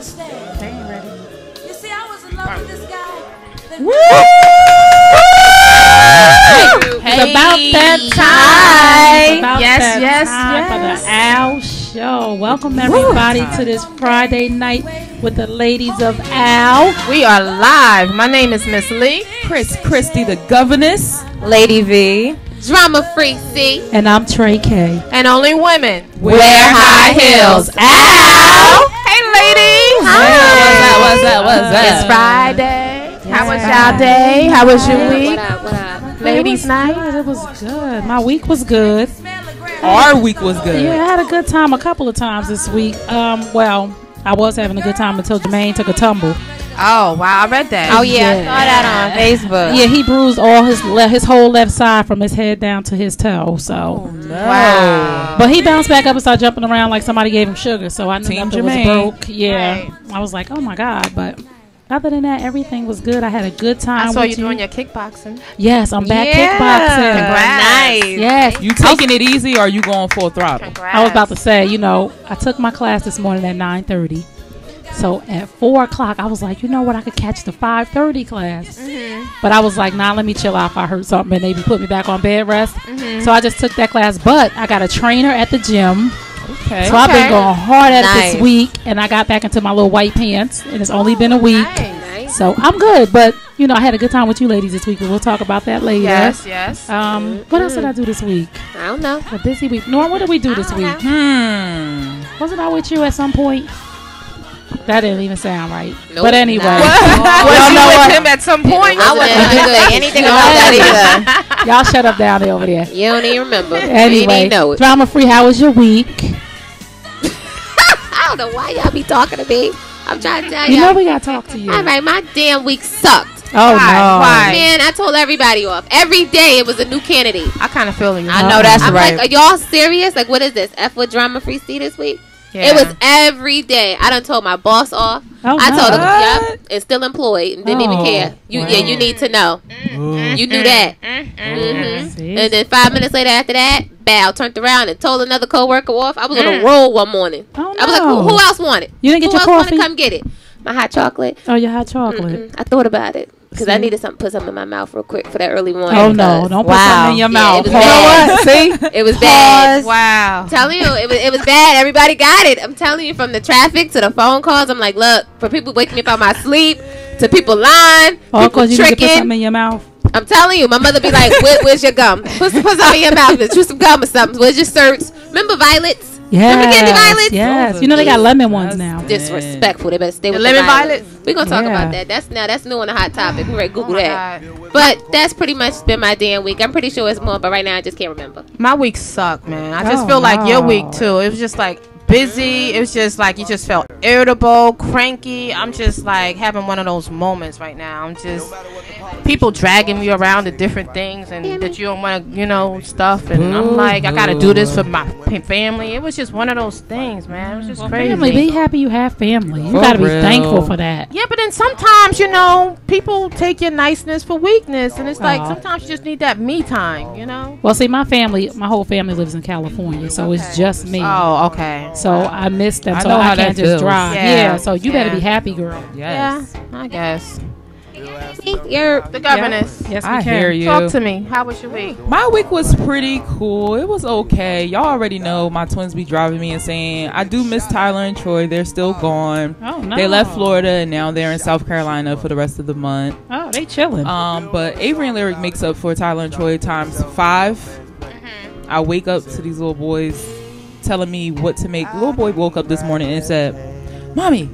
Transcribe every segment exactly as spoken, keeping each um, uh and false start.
understand. They ain't ready. You see, I was in love with this guy. Woo! Hey. Hey. It's about that time. It's about yes, that yes, time yes. For the Owl Show. Welcome everybody Woo. to this Friday night with the ladies of Owl. We are live. My name is Miss Lee. Chris Christie, the governess. Lady V. Drama Freak C. And I'm Trey K. And only women wear, wear high heels. Ow! Hey, ladies! Hi! What's up, what's up, what's up? It's Friday. Yeah. How was y'all day? How was your week? What up, what up? Ladies' night? Good. It was good. My week was good. Our week was good. Yeah, I had a good time a couple of times this week. Um, well, I was having a good time until Jermaine took a tumble. Oh wow! I read that. Oh yeah, yeah, I saw that on Facebook. Yeah, he bruised all his le his whole left side from his head down to his toe. So oh, no. wow! But he bounced back up and started jumping around like somebody gave him sugar. So I knew nothing was broke. Yeah, right. I was like, oh my god! But other than that, everything was good. I had a good time. I saw with you, you doing your kickboxing. Yes, I'm back yeah. kickboxing. Congrats. Nice. Yes. You taking it easy, or are you going full throttle? Congrats. I was about to say, you know, I took my class this morning at nine thirty. So at four o'clock, I was like, you know what? I could catch the five thirty class. Mm-hmm. But I was like, nah, let me chill out if I heard something and maybe put me back on bed rest. Mm-hmm. So I just took that class. But I got a trainer at the gym. Okay. So okay. I've been going hard at nice. it this week. And I got back into my little white pants. And it's only oh, been a week. Nice. So I'm good. But, you know, I had a good time with you ladies this week. But we'll talk about that later. Yes, yes. Um, mm-hmm. What else did I do this week? I don't know. A busy week. Norm, what did we do I this week? Hmm. Wasn't I with you at some point? That didn't even sound right. Nope, but anyway. Nah. Was you know with what? him at some point? I wasn't doing anything about that either. Y'all shut up down there over there. You don't even remember. Anyway, know it. Drama Free, how was your week? I don't know why y'all be talking to me. I'm trying to tell you. You know we got to talk to you. All right, my damn week sucked. Oh, why? no. Why? Man, I told everybody off. Every day it was a new candidate. I kind of feel you. I know that's I'm right. Like, are y'all serious? Like, what is this? F with Drama Free C this week? Yeah. It was every day. I done told my boss off. Oh, I told him, yep, and still employed and didn't oh, even care. You, wow. Yeah, you need to know. Ooh. You knew that. Ooh. Mm-hmm. Ooh. And then five minutes later after that, bow, turned around and told another coworker off. I was mm. on a roll one morning. Oh, no. I was like, who, who else wanted? You didn't get who your coffee? Who else wanted to come get it? My hot chocolate. Oh, your hot chocolate. Mm-mm. I thought about it. Because I needed something, put something in my mouth real quick for that early morning. Oh, no. Don't wow. put something in your mouth. You know what? See? It was Pause. bad. Wow. I'm telling you, it was, it was bad. Everybody got it. I'm telling you, from the traffic to the phone calls, I'm like, look, for people waking me up out my sleep, to people lying, oh, people tricking. You need to put something in your mouth. I'm telling you, my mother be like, Where, where's your gum? Put, put something in your mouth. Chew some gum or something. Where's your certs? Remember violets? Yeah. Candy violets? Yes. Oh, you know they got lemon ones now. Disrespectful. They better stay the with lemon the violets. violets. We're gonna yeah. talk about that. That's now that's new on the hot topic. We're ready to Google oh that. God. But that's pretty much been my damn week. I'm pretty sure it's more, but right now I just can't remember. My week sucked, man. I just oh, feel like no. your week too. It was just like busy. It was just like you just felt irritable, cranky. I'm just like having one of those moments right now. I'm just people dragging me around to different things and that you don't want to, you know, stuff. And I'm like, I gotta do this for my family. It was just one of those things, man. It was just well, crazy. Family, be happy you have family. You for gotta be real. thankful for that. Yeah, but then sometimes, you know, people take your niceness for weakness, and it's like Aww. sometimes you just need that me time, you know. Well, see, my family, my whole family lives in California, so okay. it's just me. Oh, okay. So I miss them, I so know I how can't just feels. drive. Yeah. yeah, so you yeah. better be happy, girl. Yes. Yeah, I guess. You're the governess. Yep. Yes, we I can. hear you. Talk to me. How was your week? My week was pretty cool. It was okay. Y'all already know my twins be driving me insane. I do miss Tyler and Troy. They're still gone. Oh, no. They left Florida and now they're in South Carolina for the rest of the month. Oh, they chilling. Um, but Avery and Lyric makes up for Tyler and Troy times five. Mm-hmm. I wake up to these little boys telling me what to make. Little boy woke up this morning and said, "Mommy,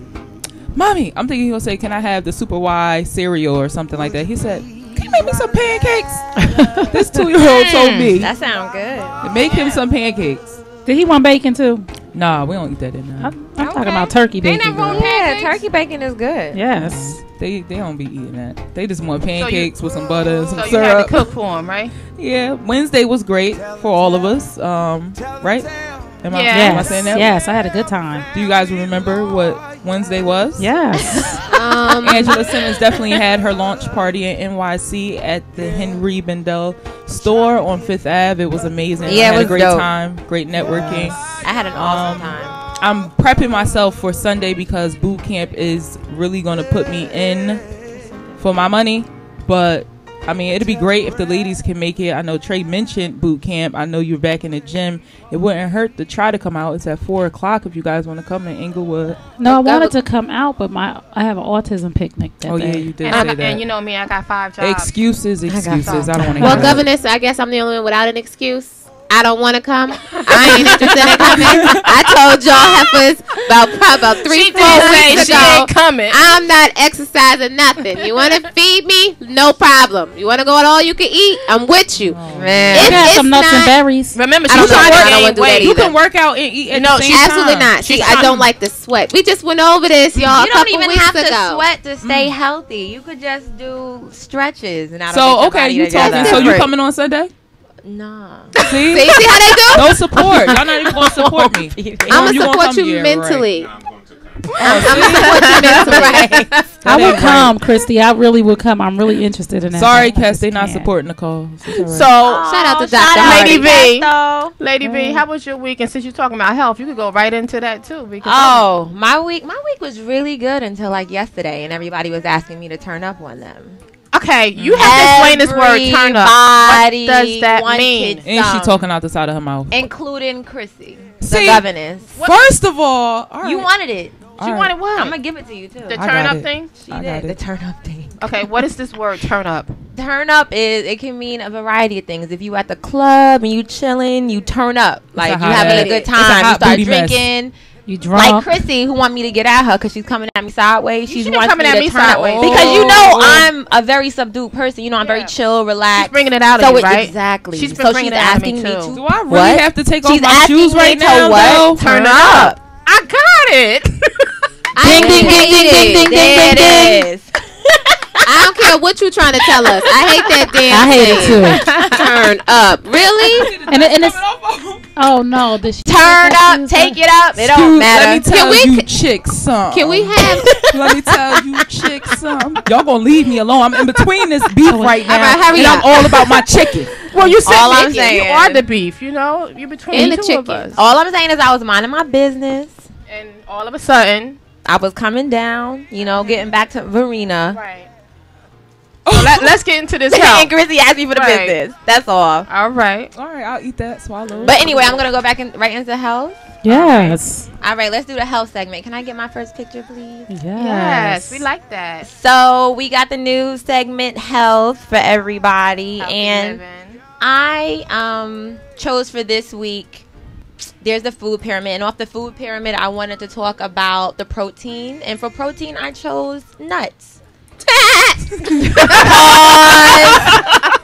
Mommy," I'm thinking he'll say, "Can I have the super wide cereal or something like that?" He said, "Can you make me some pancakes?" This two-year-old told me. That sounds good. Make him some pancakes. Did he want bacon too? Nah, we don't eat that in there. I'm, I'm okay. talking about turkey bacon. Yeah, turkey bacon is good. Yes. They they don't be eating that. They just want pancakes so you, with some butter, some so syrup. So you had to cook for them, right? Yeah. Wednesday was great for all of us, um, right? Am I, yes. am I saying that? Yes, I had a good time. Do you guys remember what Wednesday was? Yes. um, Angela Simmons definitely had her launch party at N Y C at the Henri Bendel store on Fifth Avenue. It was amazing. Yeah, I had it was a great dope. time. Great networking. I had an awesome um, time. I'm prepping myself for Sunday because boot camp is really going to put me in for my money. But, I mean, it'd be great if the ladies can make it. I know Trey mentioned boot camp. I know you're back in the gym. It wouldn't hurt to try to come out. It's at four o'clock if you guys want to come in Inglewood. No, I wanted to come out, but my I have an autism picnic that oh, day. Yeah, you did and say I, that. And you know me, I got five jobs. Excuses, excuses. I, I don't want to Well, governess, I guess I'm the only one without an excuse. I don't want to come. I ain't interested in coming. I told y'all heifers about about three, four weeks ago. She ain't coming. I'm not exercising nothing. You want to feed me? No problem. You want to go at all you can eat? I'm with you. Oh, man. It, you have some nuts and berries. Remember, she's trying to gain do weight. You can work out and eat. And no, she's absolutely time. not. She's See, I don't like to sweat. We just went over this, y'all. You a don't even have ago. to sweat to stay mm. healthy. You could just do stretches. And I don't so okay, you talking? So you coming on Sunday? Nah. See? See, see how they do? No support. Y'all not even going to support me. I'm going to support you mentally. I'm going to support you mentally. I would come, Christy. I really would come. I'm really interested in that. Sorry, Cass. They not supporting Nicole. So, right. so oh, shout out to Doctor Lady B. Casto. Lady mm. B, how was your week? And since you're talking about health, you could go right into that, too. Because oh, my week, my week was really good until, like, yesterday, and everybody was asking me to turn up on them. Okay, you have to explain this word turn up. What does that mean? And she's talking out the side of her mouth. Including Chrissy, the governess. First of all, all right. You wanted it. She right. wanted what? I'm going to give it to you, too. The turn up it. thing? She I did. The turn up thing. Okay, what is this word, turn up? Turn up is, it can mean a variety of things. If you at the club and you chilling, you turn up. Like, you having a good time. You start drinking. Mess. You drunk. Like Chrissy, who want me to get at her because she's coming at me sideways. She's coming at me sideways oh. because you know I'm a very subdued person. You know I'm yeah. very chill, relaxed. She's bringing it out so of you, right? Exactly. She's been so bringing she's it asking me to. Do I really what? have to take she's off my shoes right now? What? Turn, Turn up. up. I got it. I ding, ding, ding, ding, ding, ding, ding, there ding, ding, ding. I don't care what you trying to tell us. I hate that damn. I hate it too. Turn up, really? And, and it's oh no, this turn up, take it up. It don't matter. Let me tell can you, we, chicks, some. Can we have? Let me tell you, chicks, some. Y'all gonna leave me alone? I'm in between this beef right now, all right, hurry and up. I'm all about my chicken. Well, you said all I'm saying. You are the beef. You know, you between and the, the two chicken. Of us. All I'm saying is I was minding my business, and all of a sudden I was coming down. You know, getting back to Verina. Right. So let, let's get into this. And Chrissy asked me for the right. business. That's all. All right. All right. I'll eat that. Swallow. But anyway, I'm going to go back and in, right into health. Yes. All right. All right. Let's do the health segment. Can I get my first picture, please? Yes. Yes. We like that. So we got the new segment, health, for everybody. Healthy and living. I um, chose for this week, there's the food pyramid. And off the food pyramid, I wanted to talk about the protein. And for protein, I chose nuts. Pause. Pause.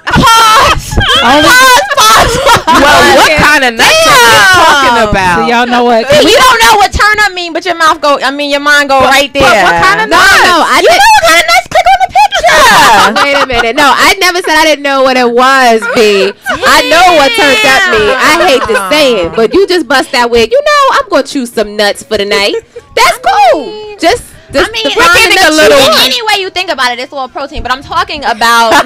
Pause. Pause. Pause. Well, what kind of nuts are you talking about? So y'all know what? You don't know what turn up mean, but your mouth go. I mean, your mind go but, right there. But what kind of nuts? No, no, I you know what kind of nuts? Click on the picture. Wait a minute. No, I never said I didn't know what it was. B. I know what turn up mean. I hate to say it, but you just bust that wig. You know, I'm gonna choose some nuts for the night. That's cool. Just. This, I mean, we're getting a little. Any way you think about it, it's all protein. But I'm talking about.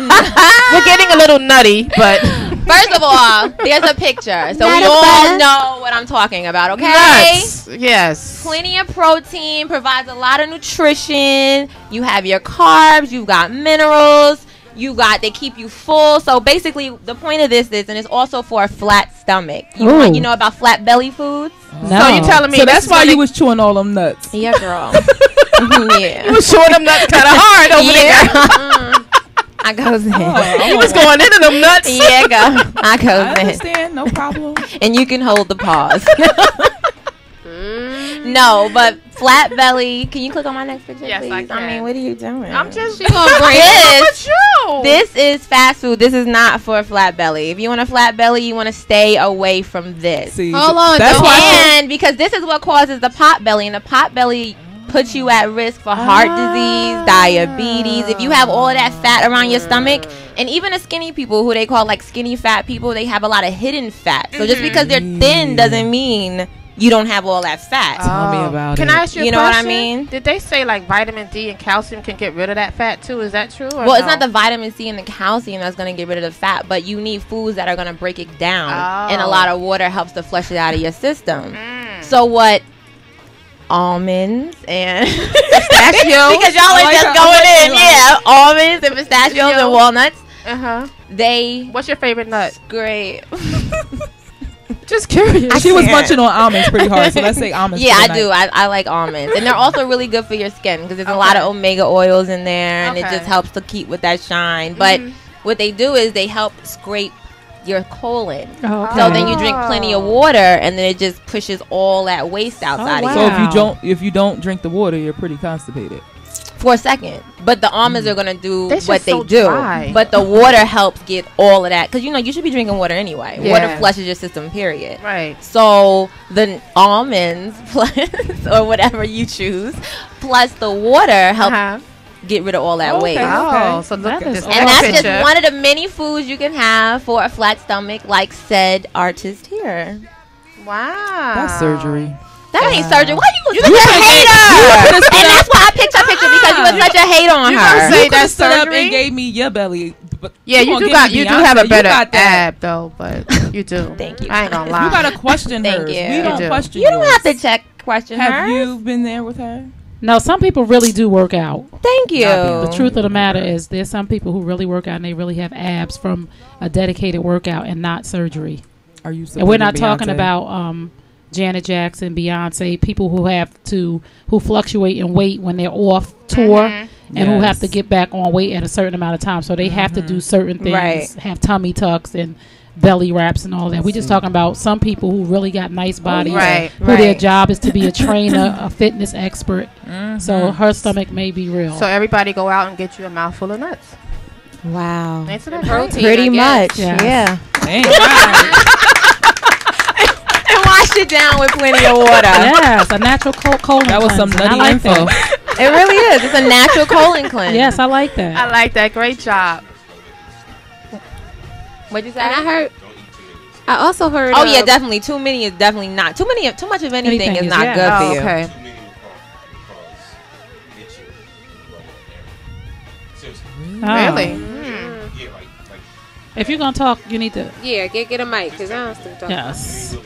We're getting a little nutty, but. First of all, there's a picture, so Not we all best. know what I'm talking about. Okay. Nuts. Yes. Plenty of protein provides a lot of nutrition. You have your carbs. You've got minerals. You got they keep you full. So basically, the point of this is, and it's also for a flat stomach. You, want, you know about flat belly foods. No. So you telling me? So that's why you was chewing all them nuts. Yeah, girl. Yeah. You was showing them nuts kind of hard over yeah. there. Mm. I goes in. Oh, you was going into them nuts. Yeah, go. I goes I understand. in. No problem. And you can hold the pause. mm. No, but flat belly. Can you click on my next picture, yes, please? I can. I mean, what are you doing? I'm just she gonna bring this. This is fast food. This is not for a flat belly. If you want a flat belly, you want to stay away from this. See, Hold on, that's why and because this is what causes the pot belly, and the pot belly. Put you at risk for heart disease, diabetes. If you have all of that fat around your stomach, and even the skinny people who they call like skinny fat people, they have a lot of hidden fat. So just because they're thin doesn't mean you don't have all that fat. Tell me about it. Can I ask you a question? You know what I mean? Did they say like vitamin D and calcium can get rid of that fat too? Is that true? Well, it's not the vitamin C and the calcium that's going to get rid of the fat, but you need foods that are going to break it down. And a lot of water helps to flush it out of your system. So what almonds and pistachios. Because y'all are like just going in. Yeah, almonds and pistachios and walnuts. Uh-huh. They... What's your favorite nut? Grape. Just curious. I she can't. was munching on almonds pretty hard, so let's say almonds. Yeah, I night. do. I, I like almonds. And they're also really good for your skin because there's okay. a lot of omega oils in there, and okay. it just helps to keep with that shine. But mm. what they do is they help scrape your colon. Oh, okay. So then you drink plenty of water, and then it just pushes all that waste outside oh, wow. of you. So if you don't, if you don't drink the water, you're pretty constipated. For a second. But the almonds mm. are going to do They're what they so do. Dry. But the water helps get all of that. Because, you know, you should be drinking water anyway. Yeah. Water flushes your system, period. Right. So the almonds plus or whatever you choose plus the water helps uh-huh. get rid of all that okay. waste. Oh, okay. So look that at this. And awesome. That's just one of the many foods you can have for a flat stomach like said artist here. Wow. That's surgery. That ain't surgery. Why you was such a hater? And that's why I picked your picture because you was such a hater on her. You say that surgery and gave me your belly. But yeah, you do got you do have a better ab though, but you do. Thank you. I ain't gonna lie. You gotta question her. Thank you. We don't question you. You don't have to check question her. Have you been there with her? No, some people really do work out. Thank you. The truth of the matter is, there's some people who really work out and they really have abs from a dedicated workout and not surgery. Are you? And we're not talking about um. Janet Jackson, Beyonce, people who have to who fluctuate in weight when they're off tour mm-hmm. and yes. who have to get back on weight at a certain amount of time. So they mm-hmm. have to do certain things, right. have tummy tucks and belly wraps and all that. We're just talking about some people who really got nice bodies, right, who right. their job is to be a trainer, a fitness expert. Mm-hmm. So her stomach may be real. So everybody go out and get you a mouthful of nuts. Wow. That's enough protein, pretty much. Yeah. yeah. Dang. Wash it down with plenty of water. Yeah, it's a natural col colon that cleanse. That was some nutty like info. That. It really is. It's a natural colon cleanse. Yes, I like that. I like that. Great job. What'd you say? And I heard. I also heard. Oh yeah, definitely. Too many is definitely not. Too many. Of, too much of anything, anything is, is not yeah. good oh, for you. Okay. Oh. Really. Mm. If you're gonna talk, you need to. Yeah, get get a mic because I don't still talk. Yes.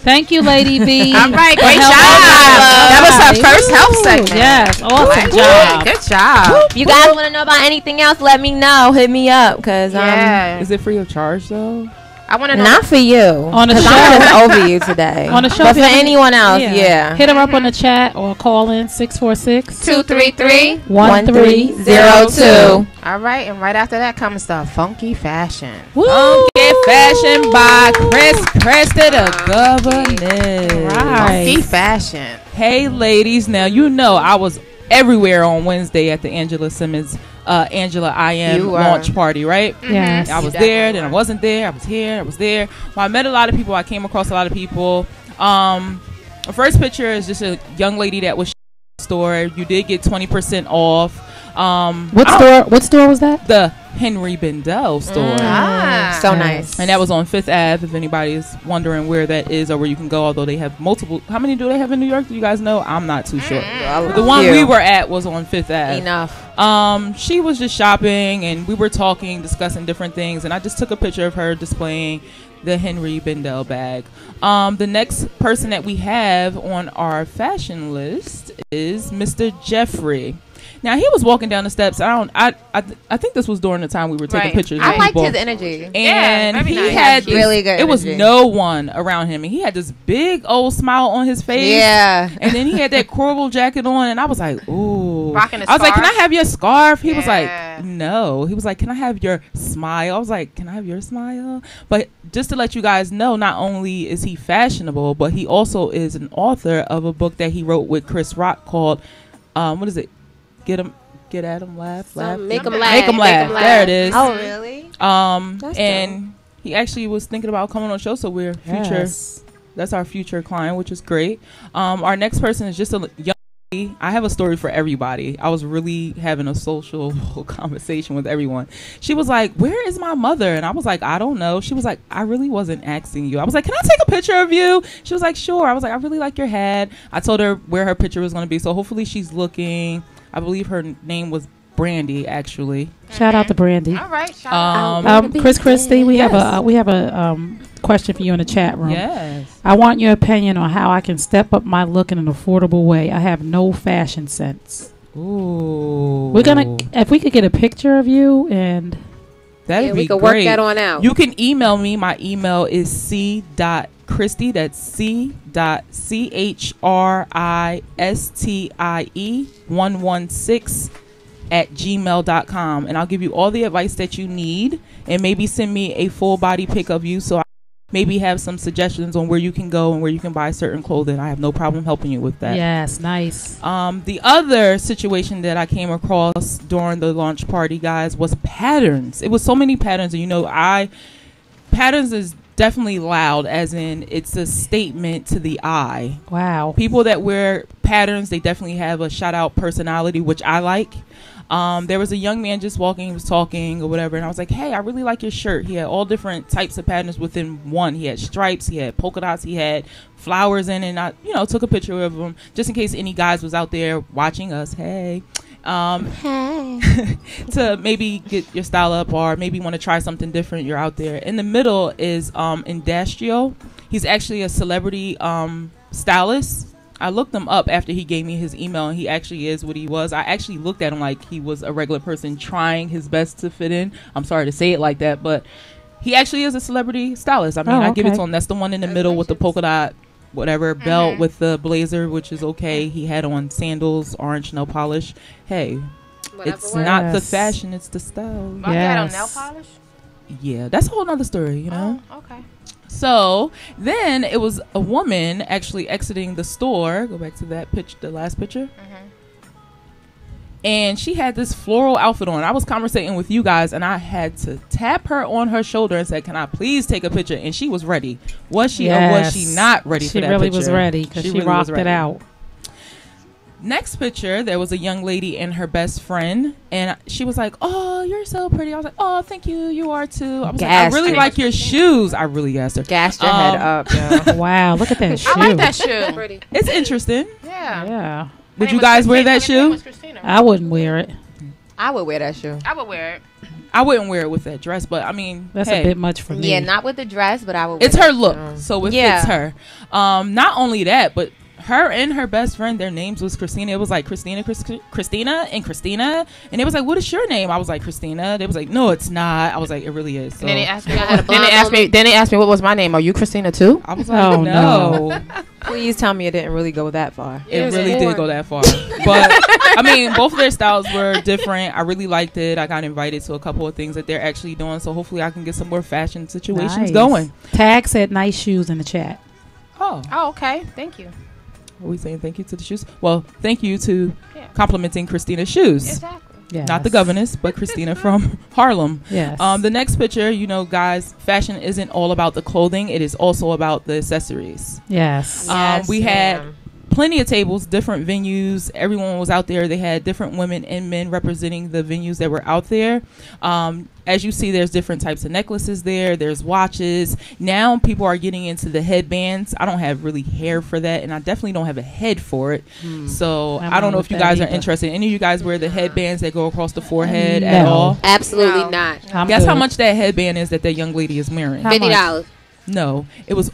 Thank you, Lady B. All right, great job. That was our first health segment. Yes, awesome job. Good job. You guys want to know about anything else? Let me know. Hit me up, cause yeah. um, is it free of charge though? I want to know. Not for you. On the show, I'm over you today. On the show, but for anyone else, yeah. yeah. Hit them up on the chat or call in six four six, two three three, one three zero two. All right, and right after that comes the funky fashion. Woo! Funky Fashion by Chris Presta the governess. Right. Funky fashion. Hey, ladies. Now, you know I was everywhere on Wednesday at the Angela Simmons, uh, Angela I Am launch party, right? Mm-hmm. Yes. I was there, then I wasn't there. I was here, I was there. Well, I met a lot of people. I came across a lot of people. Um, the first picture is just a young lady that was store. You did get twenty percent off. Um, what store? What store was that? The Henri Bendel store. Mm. Ah, so nice. And that was on Fifth Avenue. If anybody is wondering where that is or where you can go, although they have multiple. How many do they have in New York? Do you guys know? I'm not too sure. Mm. The one you. we were at was on Fifth Avenue. Enough. Um, she was just shopping, and we were talking, discussing different things, and I just took a picture of her displaying the Henri Bendel bag. Um, the next person that we have on our fashion list is Mister Jeffrey. Now he was walking down the steps. I don't. I. I. Th I think this was during the time we were taking right. pictures. I liked people. his energy, and yeah, he nice. had this, really good. It energy. was no one around him, and he had this big old smile on his face. Yeah, and then he had that coral jacket on, and I was like, ooh. Rocking a scarf. I was like, can I have your scarf? He yeah. was like, no. He was like, can I have your smile? I was like, can I have your smile? But just to let you guys know, not only is he fashionable, but he also is an author of a book that he wrote with Chris Rock called, um, what is it? Get him, get at him, laugh, Some laugh, make him laugh, make him laugh. laugh. There it is. Oh, really? Um, that's and dope. He actually was thinking about coming on the show, so we're future. Yes. That's our future client, which is great. Um, our next person is just a young. Lady. I have a story for everybody. I was really having a social conversation with everyone. She was like, "Where is my mother?" And I was like, "I don't know." She was like, "I really wasn't asking you." I was like, "Can I take a picture of you?" She was like, "Sure." I was like, "I really like your hat." I told her where her picture was going to be, so hopefully she's looking. I believe her name was Brandy, actually. Shout out to Brandy. All right. Shout um, out. Um, Chris Christie, we yes. have a uh, we have a um, question for you in the chat room. Yes. I want your opinion on how I can step up my look in an affordable way. I have no fashion sense. Ooh. We're gonna if we could get a picture of you and that yeah, we could work that on out. You can email me. My email is c dot christie. That's c dot c h r i s t i e one one six at gmail dot com, and I'll give you all the advice that you need, and maybe send me a full body pic of you so I maybe have some suggestions on where you can go and where you can buy certain clothing. I have no problem helping you with that. Yes, nice. Um, the other situation that I came across during the launch party, guys, was patterns. It was so many patterns, and you know, I patterns is definitely loud, as in it's a statement to the eye. Wow. People that wear patterns, they definitely have a shout out personality, which I like. Um, there was a young man just walking, he was talking or whatever, and I was like, hey, I really like your shirt. He had all different types of patterns within one. He had stripes, he had polka dots, he had flowers in it, and I, you know, took a picture of him just in case any guys was out there watching us. Hey. Um, hey. To maybe get your style up or maybe want to try something different, you're out there. In the middle is um, Indastrio. He's actually a celebrity um, stylist. I looked him up after he gave me his email, and he actually is what he was. I actually looked at him like he was a regular person trying his best to fit in. I'm sorry to say it like that, but he actually is a celebrity stylist. I mean, oh, okay. I give it to him. That's the one in the middle with the polka dot, whatever, mm-hmm. belt with the blazer, which is okay. He had on sandals, orange nail polish. Hey, whatever it's not yes. the fashion, it's the style. Well, yes. You had on nail polish? Yeah, that's a whole nother story, you know? Oh, okay. So then it was a woman actually exiting the store. Go back to that picture, the last picture. Mm-hmm. And she had this floral outfit on. I was conversating with you guys, and I had to tap her on her shoulder and said, can I please take a picture? And she was ready. Was she yes. or was she not ready she for that really picture? She really was ready because she, she really rocked it out. Next picture, there was a young lady and her best friend, and she was like, oh, you're so pretty. I was like, oh, thank you, you are too. I was like, I really like your shoes. I really asked her. Gassed your um, head up. Yeah. Wow, look at that shoe. I like that shoe. Pretty. It's interesting. Yeah. Yeah. Would you guys wear that shoe? I wouldn't wear it. I would wear that shoe. I would wear it. I wouldn't wear it with that dress, but I mean, that's hey. a bit much for me. Yeah, not with the dress, but I would wear it. It's her look, shoe. so it yeah. fits her. Um, not only that, but her and her best friend, their names was Christina. It was like Christina, Chris, Christina, and Christina. And it was like, what is your name? I was like, Christina. They was like, no, it's not. I was like, it really is. So. And then they asked me. I had a then they asked me. Then they asked me, what was my name? Are you Christina too? I was like, oh no. no. Please tell me it didn't really go that far. It, it really did go that far. But I mean, both of their styles were different. I really liked it. I got invited to a couple of things that they're actually doing. So hopefully, I can get some more fashion situations nice. going. Tag said nice shoes in the chat. Oh. Oh, okay. Thank you. Are we saying thank you to the shoes? Well, thank you to yeah. complimenting Christina's shoes. Exactly. Yes. Not the governess, but Christina from Harlem. Yes. Um, the next picture, you know, guys, fashion isn't all about the clothing. It is also about the accessories. Yes. Um, yes we had ma'am. plenty of tables, different venues. Everyone was out there. They had different women and men representing the venues that were out there. Um, as you see, there's different types of necklaces there. There's watches. Now people are getting into the headbands. I don't have really hair for that, and I definitely don't have a head for it. Hmm. So I'm I don't know if you guys either. are interested. Any of you guys wear the headbands that go across the forehead no. at all? Absolutely no. not. I'm Guess good. how much that headband is that that young lady is wearing? fifty dollars. No, it was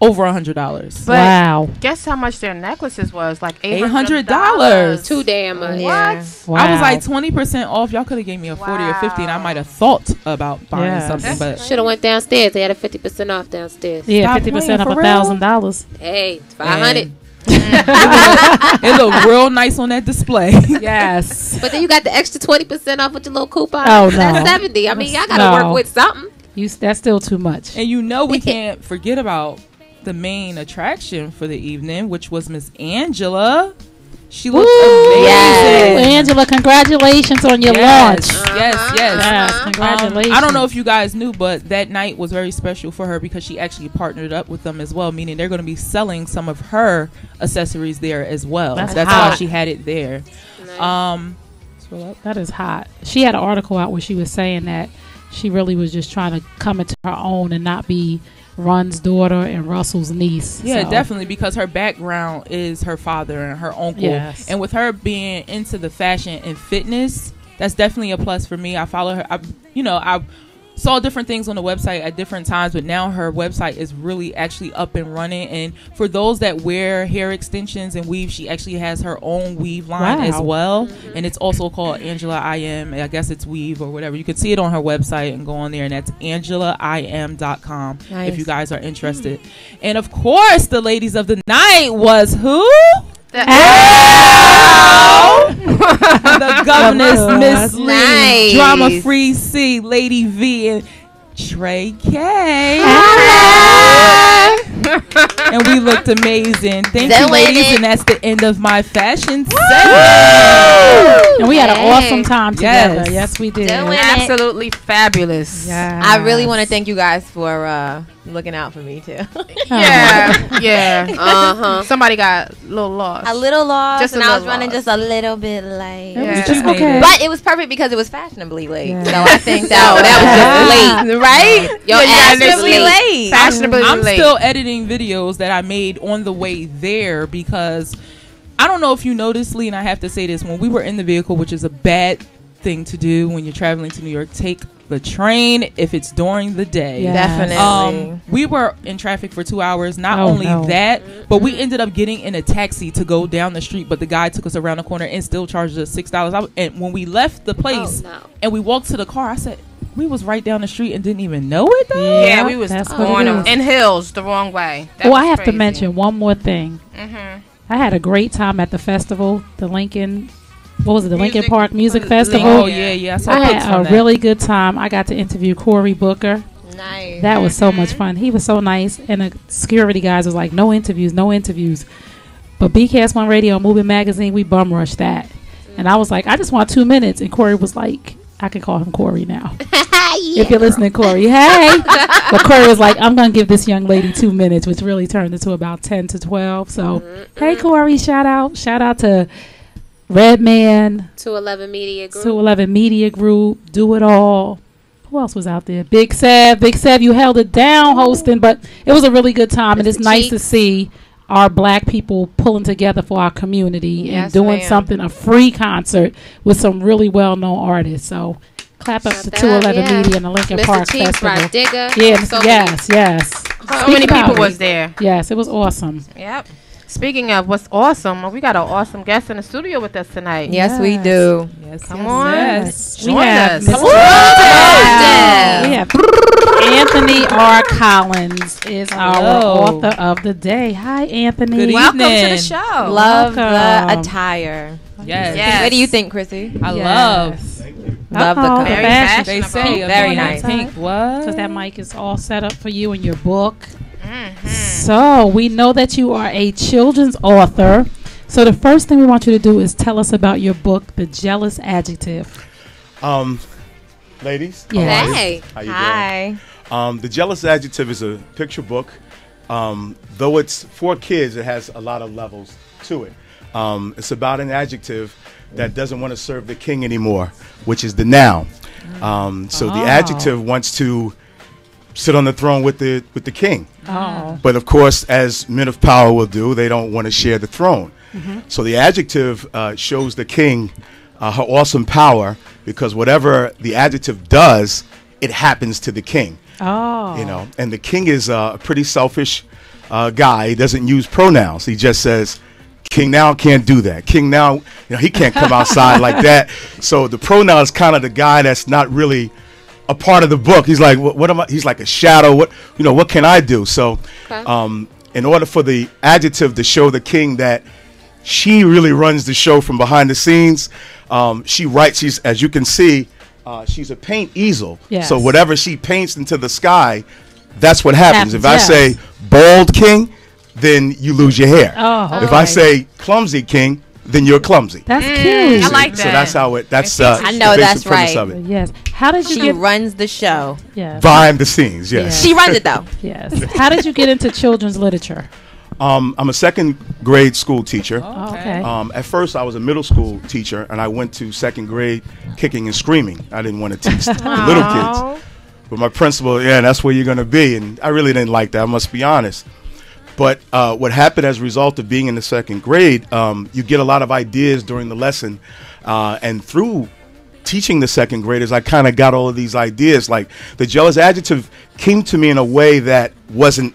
over a hundred dollars. Wow! Guess how much their necklaces was? Like eight hundred dollars. Too damn much. Yeah. What? Wow. I was like twenty percent off. Y'all could have gave me a wow. forty or fifty, and I might have thought about buying yes. something. That's but should have went downstairs. They had a fifty percent off downstairs. Yeah, fifty percent off a thousand dollars. Hey, five hundred. it, looked, it looked real nice on that display. Yes. But then you got the extra twenty percent off with your little coupon. Oh no, that's seventy. I mean, y'all gotta no. work with something. You that's still too much. And you know we can't forget about the main attraction for the evening, which was Miss Angela. She looks amazing. Yes. Angela, congratulations on your yes. launch. Uh-huh. Yes, yes. yes congratulations. Um, I don't know if you guys knew, but that night was very special for her because she actually partnered up with them as well, meaning they're going to be selling some of her accessories there as well. That's, That's why she had it there. Nice. Um, that is hot. She had an article out where she was saying that she really was just trying to come into her own and not be Ron's daughter and Russell's niece. Yeah, so. definitely, because her background is her father and her uncle. Yes. And with her being into the fashion and fitness, that's definitely a plus for me. I follow her. I, you know, I saw different things on the website at different times, but now her website is really actually up and running. And for those that wear hair extensions and weave, she actually has her own weave line wow. as well. Mm-hmm. And it's also called Angela I Am. I guess it's weave or whatever. You can see it on her website and go on there. And that's angela i am dot com nice. If you guys are interested. Mm. And of course, the ladies of the night was who? The, oh. The governess, Miss Lee, nice. Drama Free C, Lady V, and Trey K. Hi. And we looked amazing. Thank that you, ladies, it. And that's the end of my fashion segment. And we had an awesome time together. Yes, yes we did. Doing absolutely it. Fabulous. Yes. I really want to thank you guys for uh, looking out for me too. Yeah, yeah. Uh huh. Somebody got a little lost. A little lost. Just and I was running lost. Just a little bit late. Yeah. Just okay. But it was perfect because it was fashionably late. Yeah. So I think that so that was just late, right? Yo, fashionably late. Fashionably I'm late. I'm still editing videos that I made on the way there because I don't know if you noticed, Lee, and I have to say this: when we were in the vehicle, which is a bad thing to do when you're traveling to New York, take the train if it's during the day. Yes. Definitely. Um, we were in traffic for two hours. Not oh, only no. that, but we ended up getting in a taxi to go down the street. But the guy took us around the corner and still charged us six dollars. And when we left the place oh, no. and we walked to the car, I said, "We was right down the street and didn't even know it though." Yeah, we was going in hills the wrong way. That well, I have crazy. to mention one more thing. Mm-hmm. I had a great time at the festival, the Lincoln. What was it? The music, Lincoln Park Music Festival. Oh yeah, yeah. I, saw I had a that. really good time. I got to interview Cory Booker. Nice. That was so much fun. He was so nice, and the security guys was like, "No interviews, no interviews." But B K S one Radio, Moving Magazine, we bum rushed that, mm-hmm. and I was like, "I just want two minutes," and Cory was like, "I can call him Cory now." Yeah, if you're listening, Cory, hey. But Cory was like, I'm going to give this young lady two minutes, which really turned into about ten to twelve. So, mm-hmm. hey, Cory, shout out. Shout out to Redman. two eleven Media Group. two eleven Media Group. Do It All. Who else was out there? Big Sev. Big Sev, you held it down hosting, but it was a really good time. It's and it's nice cheeks. to see our black people pulling together for our community yes, and doing something, a free concert with some really well-known artists. So, clap up to two eleven yeah. Media and the Lincoln Mister Park Chief, Festival. Digger, yeah, so yes, yes. So Speak many people it. was there. Yes, it was awesome. Yep. Speaking of what's awesome, we got an awesome guest in the studio with us tonight. Yes, yes. we do. Yes, come yes, on. Yes. Join we have us. Come on. Yeah. We have Anthony R. Collins is our author of the day. Hi, Anthony. Good Welcome evening. to the show. Love Welcome. the attire. Yes. yes. What do you think, Chrissy? I yes. love. Thank you. Love oh, the color. Very fashion. They say very nice. Pink. What? Because that mic is all set up for you in your book. Mm-hmm. So we know that you are a children's author. So the first thing we want you to do is tell us about your book, The Jealous Adjective. Um, ladies. Yeah. How hey. How you Hi. Doing? Um, The Jealous Adjective is a picture book. Um, though it's for kids, it has a lot of levels to it. Um, it's about an adjective that doesn't want to serve the king anymore, which is the noun. Um, so oh. the adjective wants to sit on the throne with the with the king. Oh. But of course, as men of power will do, they don't want to share the throne. Mm-hmm. So the adjective uh, shows the king uh, her awesome power, because whatever the adjective does, it happens to the king. Oh. You know, and the king is uh, a pretty selfish uh, guy. He doesn't use pronouns. He just says, King now can't do that. King now, you know, he can't come outside like that. So the pronoun is kind of the guy that's not really a part of the book. He's like, what, what am I? He's like a shadow. What, you know, what can I do? So um, in order for the adjective to show the king that she really runs the show from behind the scenes, um, she writes, she's, as you can see, uh, she's a paint easel. Yes. So whatever she paints into the sky, that's what happens. happens if yes. I say bald king, then you lose your hair. Oh, if right. I say clumsy king, then you're clumsy. That's mm, cute. I like that. So that's how it. That's uh, I know the that's right. Of it. Yes. How did you? She get runs the show. Yeah. Behind the scenes. Yes. Yeah. She runs it though. Yes. How did you get into children's literature? Um, I'm a second grade school teacher. Oh, okay. Um, at first, I was a middle school teacher, and I went to second grade kicking and screaming. I didn't want to teach the little kids. But my principal, yeah, that's where you're going to be, and I really didn't like that. I must be honest. But uh, what happened as a result of being in the second grade, um, you get a lot of ideas during the lesson. Uh, and through teaching the second graders, I kind of got all of these ideas. Like, The Jealous Adjective came to me in a way that wasn't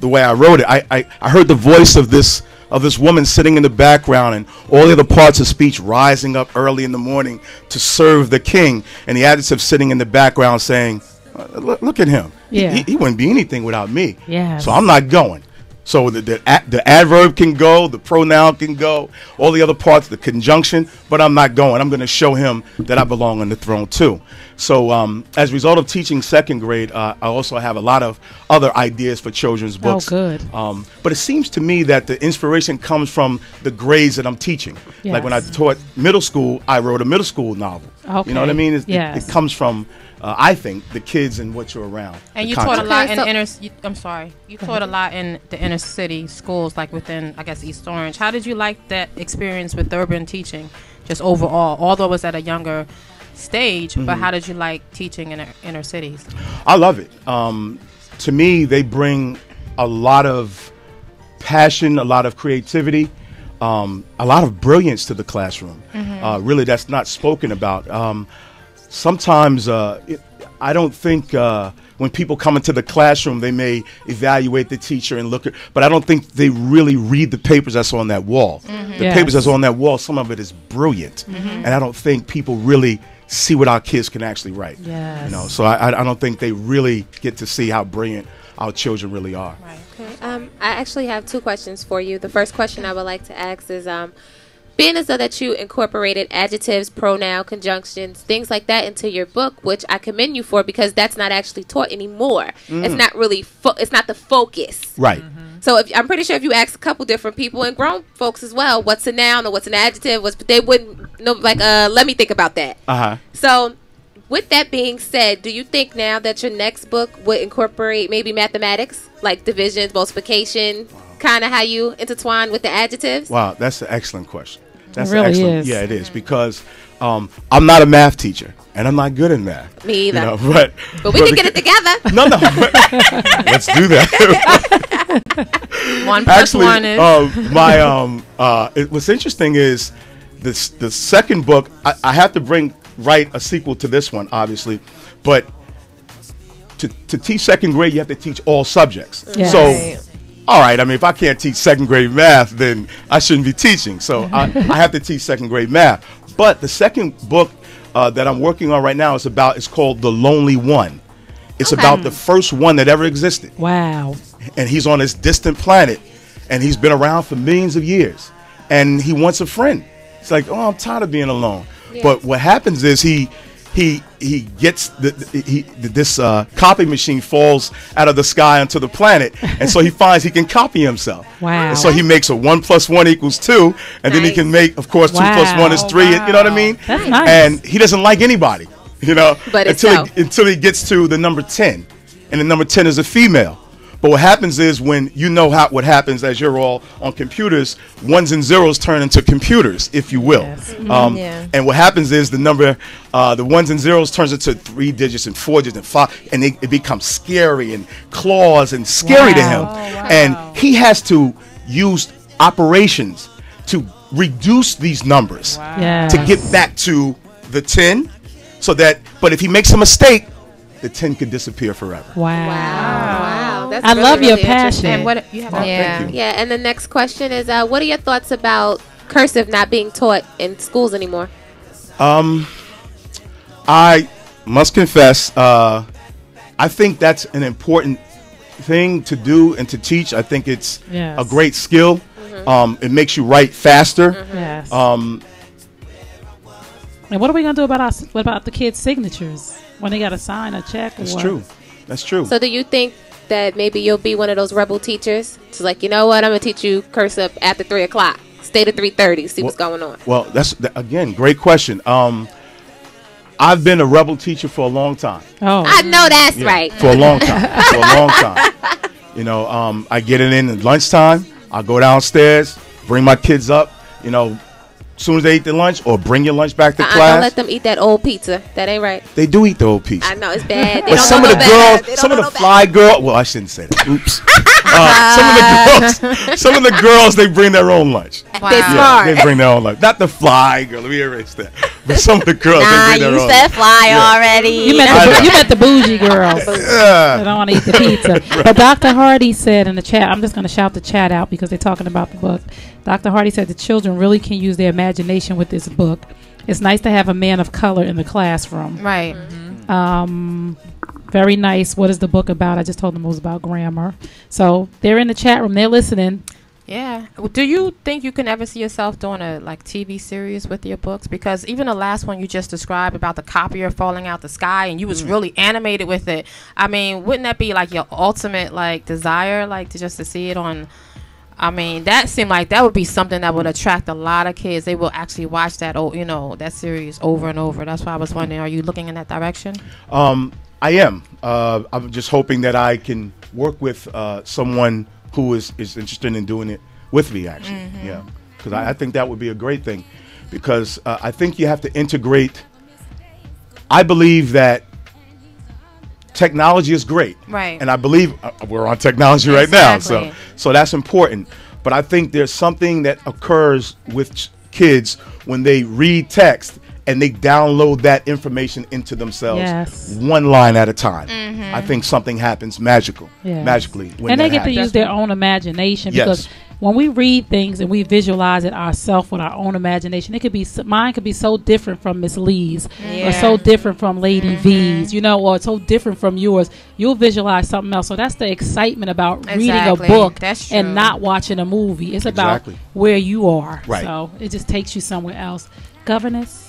the way I wrote it. I, I, I heard the voice of this of this woman sitting in the background and all the other parts of speech rising up early in the morning to serve the king, and the adjective sitting in the background saying, look, look at him. Yeah. He, he wouldn't be anything without me. Yes. So I'm not going. So the, the, ad, the adverb can go, the pronoun can go, all the other parts, the conjunction, but I'm not going. I'm going to show him that I belong on the throne too. So um, as a result of teaching second grade, uh, I also have a lot of other ideas for children's books. Oh, good. Um, but it seems to me that the inspiration comes from the grades that I'm teaching. Yes. Like when I taught middle school, I wrote a middle school novel. Okay. You know what I mean? It's, yes. it, it comes from... Uh, I think the kids and what you're around. And you content. taught a lot okay, in so inner. You, I'm sorry. You taught a lot in the inner city schools, like within, I guess, East Orange. How did you like that experience with urban teaching, just overall? Although it was at a younger stage, mm-hmm. but how did you like teaching in inner cities? I love it. Um, to me, they bring a lot of passion, a lot of creativity. Um, a lot of brilliance to the classroom. Mm-hmm. uh, really, that's not spoken about. Um, Sometimes uh, it, I don't think uh, when people come into the classroom, they may evaluate the teacher and look at, but I don't think they really read the papers that's on that wall. Mm-hmm. The yes. papers that's on that wall, some of it is brilliant. Mm-hmm. And I don't think people really see what our kids can actually write. Yes. You know, so I, I don't think they really get to see how brilliant our children really are. Right. Okay. Um, I actually have two questions for you. The first question I would like to ask is, um, being as though that you incorporated adjectives, pronoun, conjunctions, things like that into your book, which I commend you for because that's not actually taught anymore. Mm. It's not really, fo it's not the focus. Right. Mm-hmm. So if, I'm pretty sure if you ask a couple different people and grown folks as well, what's a noun or what's an adjective, what's, they wouldn't know, like, uh, let me think about that. Uh-huh. So with that being said, do you think now that your next book would incorporate maybe mathematics, like division, multiplication, wow. kind of how you intertwine with the adjectives? Wow, that's an excellent question. That's it really excellent. Is. Yeah, it is because um, I'm not a math teacher and I'm not good in math. Me either. You know, but, but we but can get it together. No, no. Let's do that. One plus Actually, one is. Um, my um, uh, it, what's interesting is this: the second book. I, I have to bring write a sequel to this one, obviously, but to to teach second grade, you have to teach all subjects. Yes. So. All right, I mean, if I can't teach second grade math, then I shouldn't be teaching. So I, I have to teach second grade math. But the second book uh, that I'm working on right now is about, it's called The Lonely One. It's okay. about the first one that ever existed. Wow. And he's on this distant planet, and he's been around for millions of years. And he wants a friend. It's like, oh, I'm tired of being alone. Yeah. But what happens is he... He he gets the, the, he this uh, copy machine falls out of the sky onto the planet, and so he finds he can copy himself. Wow! And so he makes a one plus one equals two, and nice. Then he can make, of course, wow. two plus one is three. Wow. You know what I mean? That's nice. And he doesn't like anybody, you know, but until no. he, until he gets to the number ten, and the number ten is a female. But what happens is when you know how what happens as you're all on computers, ones and zeros turn into computers, if you will. Yes. Mm-hmm. um, yeah. And what happens is the number, uh, the ones and zeros turns into three digits and four digits and five, and it, it becomes scary and claws and scary wow. to him. Oh, wow. And he has to use operations to reduce these numbers wow. yes. to get back to the ten. So that, but if he makes a mistake, the ten could disappear forever. Wow. Wow. wow. That's I really, love your really passion. And what, you have oh, yeah, you. yeah. And the next question is, uh, what are your thoughts about cursive not being taught in schools anymore? Um, I must confess, uh, I think that's an important thing to do and to teach. I think it's yes. a great skill. Mm-hmm. um, it makes you write faster. Mm-hmm. Yes. Um, and what are we gonna do about our what about the kids' signatures when they gotta sign a check? That's or true. What? That's true. So, do you think that maybe you'll be one of those rebel teachers? It's like, you know what, I'm gonna teach you cursive after three o'clock. Stay to three thirty. See well, what's going on. Well, that's th again, great question. Um, I've been a rebel teacher for a long time. Oh, I know that's yeah, right. For a long time. for a long time. You know, um, I get it in at lunchtime. I go downstairs, bring my kids up. You know, as soon as they eat their lunch, or bring your lunch back to uh-uh, class. Don't let them eat that old pizza. That ain't right. They do eat the old pizza. I know it's bad. They but don't some know of the bad. girls, some of the fly bad. girl. Well, I shouldn't say that. Oops. Uh, some of the girls, some of the girls, they bring their own lunch. Wow. They smart. Yeah, they bring their own lunch. Not the fly girl. Let me erase that. But some of the girls, nah, they bring their own. Nah, you said fly yeah. already. You met, the, you met the bougie girl. Yeah. I don't want to eat the pizza. Right. But Doctor Hardy said in the chat, I'm just going to shout the chat out because they're talking about the book. Doctor Hardy said the children really can use their imagination with this book. It's nice to have a man of color in the classroom. Right. Mm-hmm. Um... Very nice. What is the book about? I just told them it was about grammar. So they're in the chat room. They're listening. Yeah. Do you think you can ever see yourself doing a like T V series with your books? Because even the last one you just described about the copier falling out the sky, and you was mm. really animated with it. I mean, wouldn't that be like your ultimate like desire, like to just to see it on? I mean, that seemed like that would be something that would attract a lot of kids. They will actually watch that, oh, you know, that series over and over. That's why I was wondering, are you looking in that direction? Um. I am. Uh, I'm just hoping that I can work with uh, someone who is, is interested in doing it with me, actually. Mm-hmm. Yeah, because mm-hmm. I, I think that would be a great thing, because uh, I think you have to integrate. I believe that technology is great. Right. And I believe uh, we're on technology exactly. right now. So, so that's important. But I think there's something that occurs with ch kids when they read text and they download that information into themselves, yes. one line at a time. Mm-hmm. I think something happens magical, yes. magically. When and they get happens. to use their own imagination, yes. because when we read things and we visualize it ourselves with our own imagination, it could be mine could be so different from Miss Lee's, yeah. or so different from Lady mm-hmm. V's, you know, or so different from yours. You'll visualize something else. So that's the excitement about exactly. reading a book and not watching a movie. It's exactly. about where you are. Right. So it just takes you somewhere else. Governess.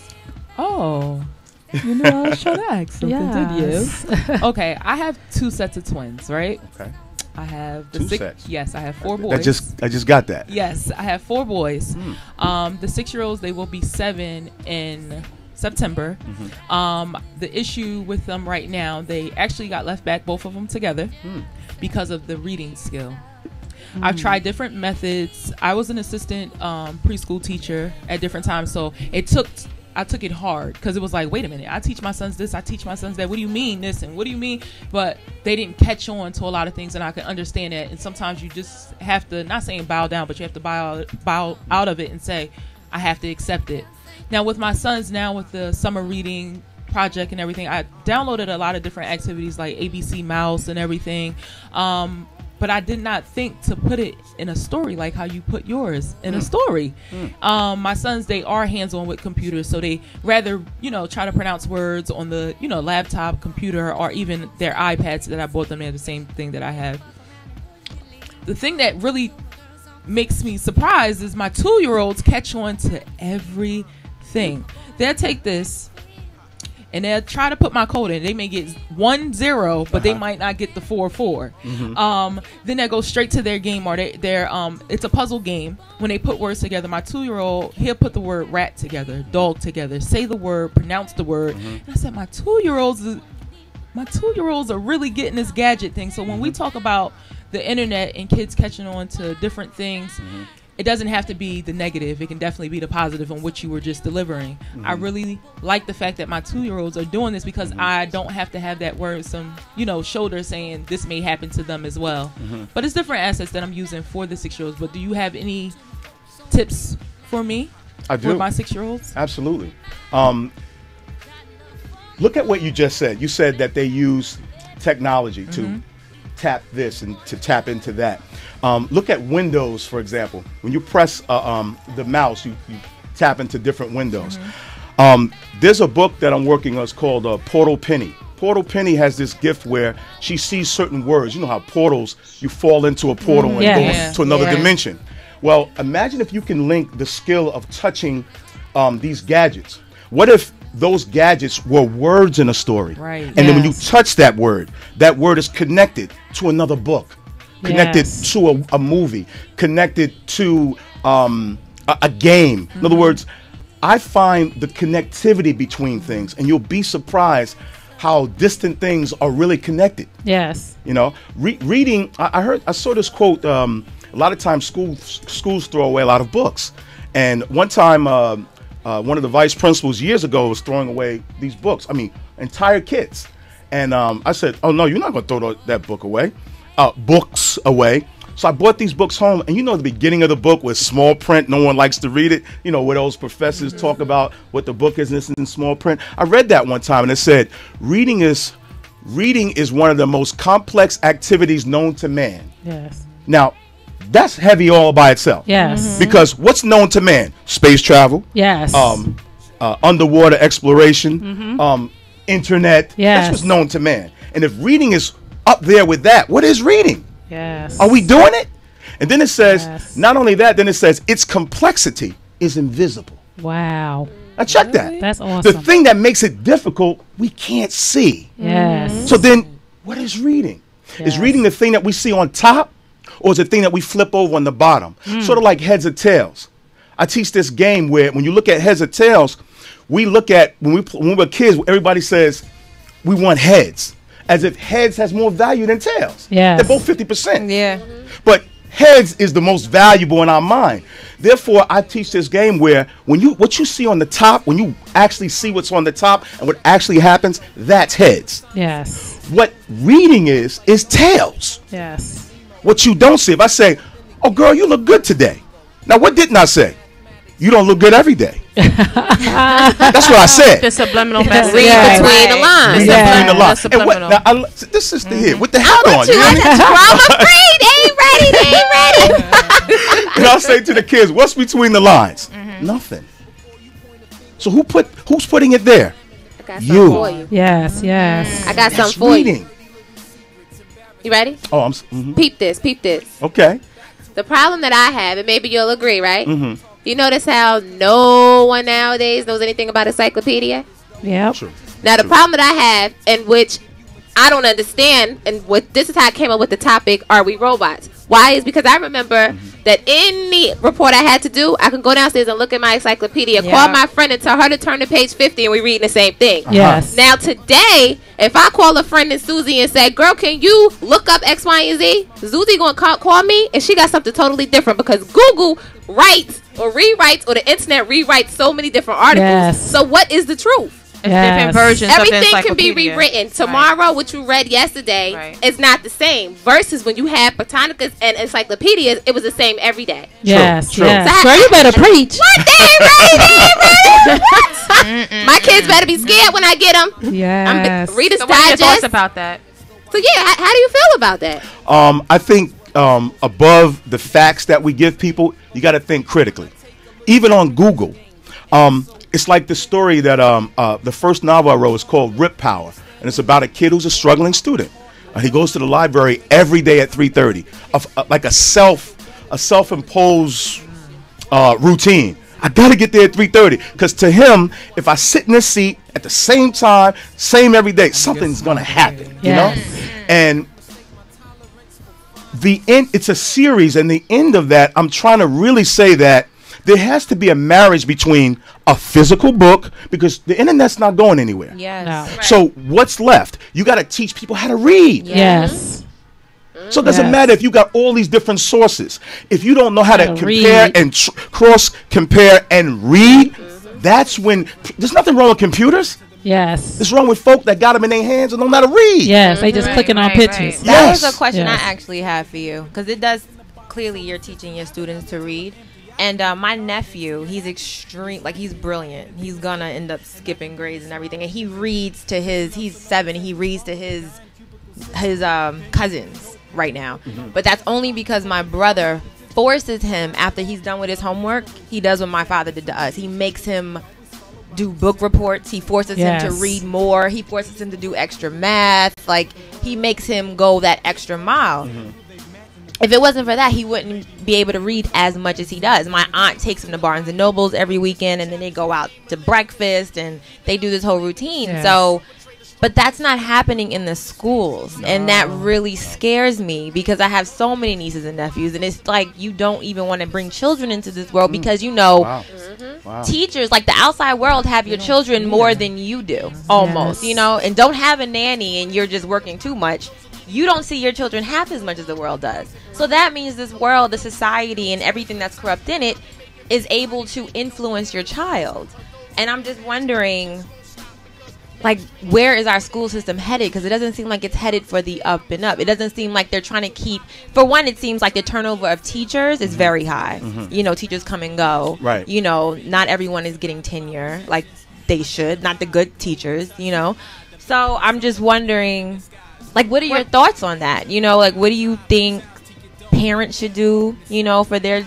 Oh, you knew I was trying to ask something, yes. did you? Okay, I have two sets of twins, right? Okay. I have the two six, sets. Yes, I have four boys. I just I just got that. Yes, I have four boys. Mm. Um, the six-year-olds, they will be seven in September. Mm-hmm. Um, the issue with them right now, they actually got left back, both of them together, mm. because of the reading skill. Mm. I've tried different methods. I was an assistant um, preschool teacher at different times, so it took. I took it hard because it was like, wait a minute, I teach my sons this, I teach my sons that. What do you mean this and what do you mean? But they didn't catch on to a lot of things, and I can understand that. And sometimes you just have to, not saying bow down, but you have to bow, bow out of it and say, I have to accept it. Now with my sons now, with the summer reading project and everything, I downloaded a lot of different activities like A B C Mouse and everything. Um, but I did not think to put it in a story like how you put yours in mm. a story. Mm. Um, my sons, they are hands-on with computers, so they rather, you know, try to pronounce words on the, you know, laptop, computer, or even their iPads that I bought them. They have the same thing that I have. The thing that really makes me surprised is my two-year-olds catch on to everything. They'll take this, and they'll try to put my code in. They may get one zero, but uh-huh. they might not get the four four. Mm-hmm. Um, then they go straight to their game, or they, their um, it's a puzzle game. When they put words together, my two year old he'll put the word rat together, dog together, say the word, pronounce the word. Mm-hmm. And I said, my two year olds, is, my two year olds are really getting this gadget thing. So when we talk about the internet and kids catching on to different things. Mm-hmm. It doesn't have to be the negative. It can definitely be the positive on what you were just delivering. Mm-hmm. I really like the fact that my two-year-olds are doing this because mm-hmm. I don't have to have that worrisome, you know, shoulder saying this may happen to them as well. Mm-hmm. But it's different assets that I'm using for the six-year-olds. But do you have any tips for me? I do. For my six-year-olds? Absolutely. Um, look at what you just said. You said that they use technology to mm-hmm. tap this and to tap into that. Um, look at windows, for example. When you press uh, um, the mouse, you, you tap into different windows. Mm-hmm. um, there's a book that I'm working on. It's called uh, Portal Penny. Portal Penny has this gift where she sees certain words. You know how portals, you fall into a portal mm-hmm. and yeah, go yeah. to another yeah. dimension. Well, imagine if you can link the skill of touching um, these gadgets. What if those gadgets were words in a story? Right. And yes. then when you touch that word, that word is connected to another book, connected yes. to a, a movie, connected to um, a, a game. Mm-hmm. In other words, I find the connectivity between things, and you'll be surprised how distant things are really connected. Yes. You know, re reading, I, I heard, I saw this quote, um, a lot of times schools, schools throw away a lot of books. And one time, uh, Uh, one of the vice principals years ago was throwing away these books. I mean, entire kits. And um, I said, oh, no, you're not going to throw that book away. uh, books away. So I brought these books home, and you know the beginning of the book with small print, no one likes to read it. You know, where those professors talk about what the book is and it's in small print. I read that one time, and it said, reading is, reading is one of the most complex activities known to man. Yes. Now, that's heavy all by itself. Yes. Mm-hmm. Because what's known to man? Space travel. Yes. Um, uh, underwater exploration. Mm-hmm. um, internet. Yes. That's what's known to man. And if reading is up there with that, what is reading? Yes. Are we doing it? And then it says, yes. not only that, then it says its complexity is invisible. Wow. Now check really? that. That's awesome. The thing that makes it difficult, we can't see. Yes. So then what is reading? Yes. Is reading the thing that we see on top, or is the thing that we flip over on the bottom? Mm. Sort of like heads or tails. I teach this game where when you look at heads or tails, we look at, when we, when we were kids, everybody says we want heads, as if heads has more value than tails. Yeah. They're both fifty percent. Yeah. Mm-hmm. But heads is the most valuable in our mind. Therefore, I teach this game where when you, what you see on the top, when you actually see what's on the top and what actually happens, that's heads. Yes. What reading is, is tails. Yes. What you don't see. If I say, oh, girl, you look good today. Now, what didn't I say? You don't look good every day. That's what I said. The subliminal message. Read yeah. between the lines. Yeah. Between the lines. The and what, now I, this is the mm-hmm. hit with the hat I on. You, you I got you. I'm afraid. They ain't ready. They ain't ready. And I say to the kids, what's between the lines? Mm-hmm. Nothing. So who put? Who's putting it there? I got you. For you. Yes, yes. I got That's something for reading. you. You ready? Oh, I'm. Mm-hmm. Peep this. Peep this. Okay. The problem that I have, and maybe you'll agree, right? Mm-hmm. You notice how no one nowadays knows anything about encyclopedia? Yeah. Now, the True. problem that I have, and which I don't understand, and what this is how I came up with the topic, are we robots? Why? Is because I remember mm-hmm. that any report I had to do, I can go downstairs and look at my encyclopedia, yeah. call my friend and tell her to turn to page fifty, and we reading the same thing. Uh-huh. Yes. Now, today, if I call a friend and Susie and say, girl, can you look up X, Y, and Z? Susie going to call, call me, and she got something totally different because Google writes or rewrites, or the internet rewrites so many different articles. Yes. So what is the truth? Yes. Different versions. Everything of can be rewritten. Tomorrow, right. what you read yesterday right. is not the same. Versus when you had botanicas and encyclopedias, it was the same every day. Yes, true. Yes. So, so you better I, preach. What they ain't ready? They ain't ready. What? Mm -mm. My kids better be scared when I get them. Yes. Readers so Digest. What are your thoughts about that? So yeah, how, how do you feel about that? Um, I think um, above the facts that we give people, you got to think critically. Even on Google. Um, It's like the story that um, uh, the first novel I wrote is called Rip Power, and it's about a kid who's a struggling student. Uh, he goes to the library every day at three thirty, uh, uh, like a self, a self-imposed uh, routine. I gotta get there at three thirty, because to him, if I sit in this seat at the same time, same every day, something's gonna happen, yes. you know. And the end, it's a series, and the end of that, I'm trying to really say that there has to be a marriage between a physical book, because the internet's not going anywhere. Yes. No. Right. So what's left? You got to teach people how to read. Yes. So it doesn't yes. matter if you got all these different sources. If you don't know how, how to, to compare read. and tr cross compare and read, mm-hmm. that's when there's nothing wrong with computers. Yes. It's wrong with folk that got them in their hands and don't know how to read. Yes, mm-hmm. they just right, clicking right, on pictures. Right. Yes. That was a question yes. I actually have for you, because it does clearly you're teaching your students to read. And uh, my nephew, he's extreme, like he's brilliant. He's gonna end up skipping grades and everything. And he reads to his, he's seven, he reads to his his um, cousins right now. Mm-hmm. But that's only because my brother forces him, after he's done with his homework, he does what my father did to us. He makes him do book reports. He forces yes. him to read more. He forces him to do extra math. Like, he makes him go that extra mile. Mm-hmm. If it wasn't for that, he wouldn't be able to read as much as he does. My aunt takes him to Barnes and Nobles every weekend, and then they go out to breakfast, and they do this whole routine. Yes. So, but that's not happening in the schools, no. and that really scares me, because I have so many nieces and nephews, and it's like you don't even want to bring children into this world, mm. because, you know, wow. Mm-hmm. wow. teachers, like the outside world, have your children more yeah. than you do, almost, yes. you know, and don't have a nanny, and you're just working too much. You don't see your children half as much as the world does. So that means this world, the society, and everything that's corrupt in it is able to influence your child. And I'm just wondering, like, where is our school system headed? Because it doesn't seem like it's headed for the up and up. It doesn't seem like they're trying to keep, for one, it seems like the turnover of teachers is mm-hmm. very high. Mm-hmm. You know, teachers come and go. Right. You know, not everyone is getting tenure like they should, not the good teachers, you know. So I'm just wondering, like, what are your what? thoughts on that? You know, like, what do you think parents should do, you know, for their,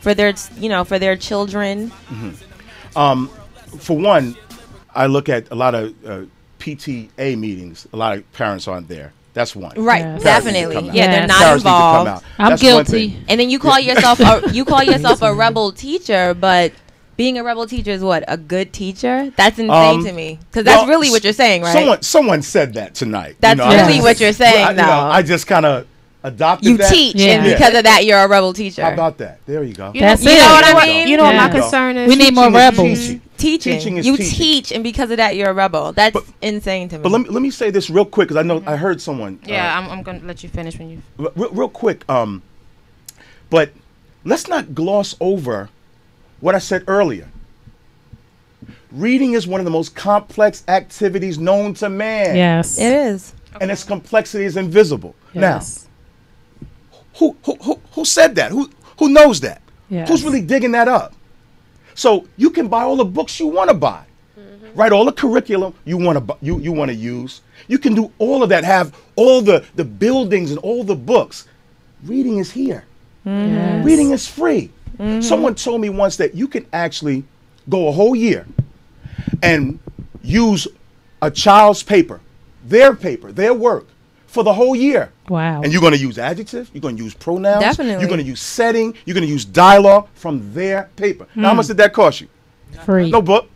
for their, you know, for their children? Mm-hmm. Um, for one, I look at a lot of uh, P T A meetings. A lot of parents aren't there. That's one. Right. Yes. Definitely. Yeah, yes. They're not parents involved. Need to come out. I'm That's guilty. And then you call yeah. yourself a, you call yourself a rebel teacher, but being a rebel teacher is what? A good teacher? That's insane um, to me. Because that's well, really what you're saying, right? Someone someone said that tonight. That's you know, really yes. what you're saying, I, though. You know, I just kind of adopted you that. You teach, yeah. and yeah. because of that, you're a rebel teacher. How about that? There you go. You that's know, it. You know what I mean? You know what yeah. my concern is? We need more rebels. Teaching. Teaching is you teaching. teach, and because of that, you're a rebel. That's but, insane to me. But let me let me say this real quick, because I know mm-hmm. I heard someone. Yeah, uh, I'm, I'm going to let you finish when you. Real, real quick, um, but let's not gloss over what I said earlier. Reading is one of the most complex activities known to man. Yes, it is, okay. and its complexity is invisible. Yes. Now, who who who who said that? Who who knows that? Yes. Who's really digging that up? So you can buy all the books you want to buy, mm-hmm. write all the curriculum you want to you you want to use. You can do all of that, have all the the buildings and all the books. Reading is here. Yes. Reading is free. Mm-hmm. Someone told me once that you can actually go a whole year and use a child's paper, their paper, their work for the whole year. Wow. And you're going to use adjectives, you're going to use pronouns, Definitely. you're going to use setting, you're going to use dialogue from their paper. Mm. Now, how much did that cost you? Free. No book.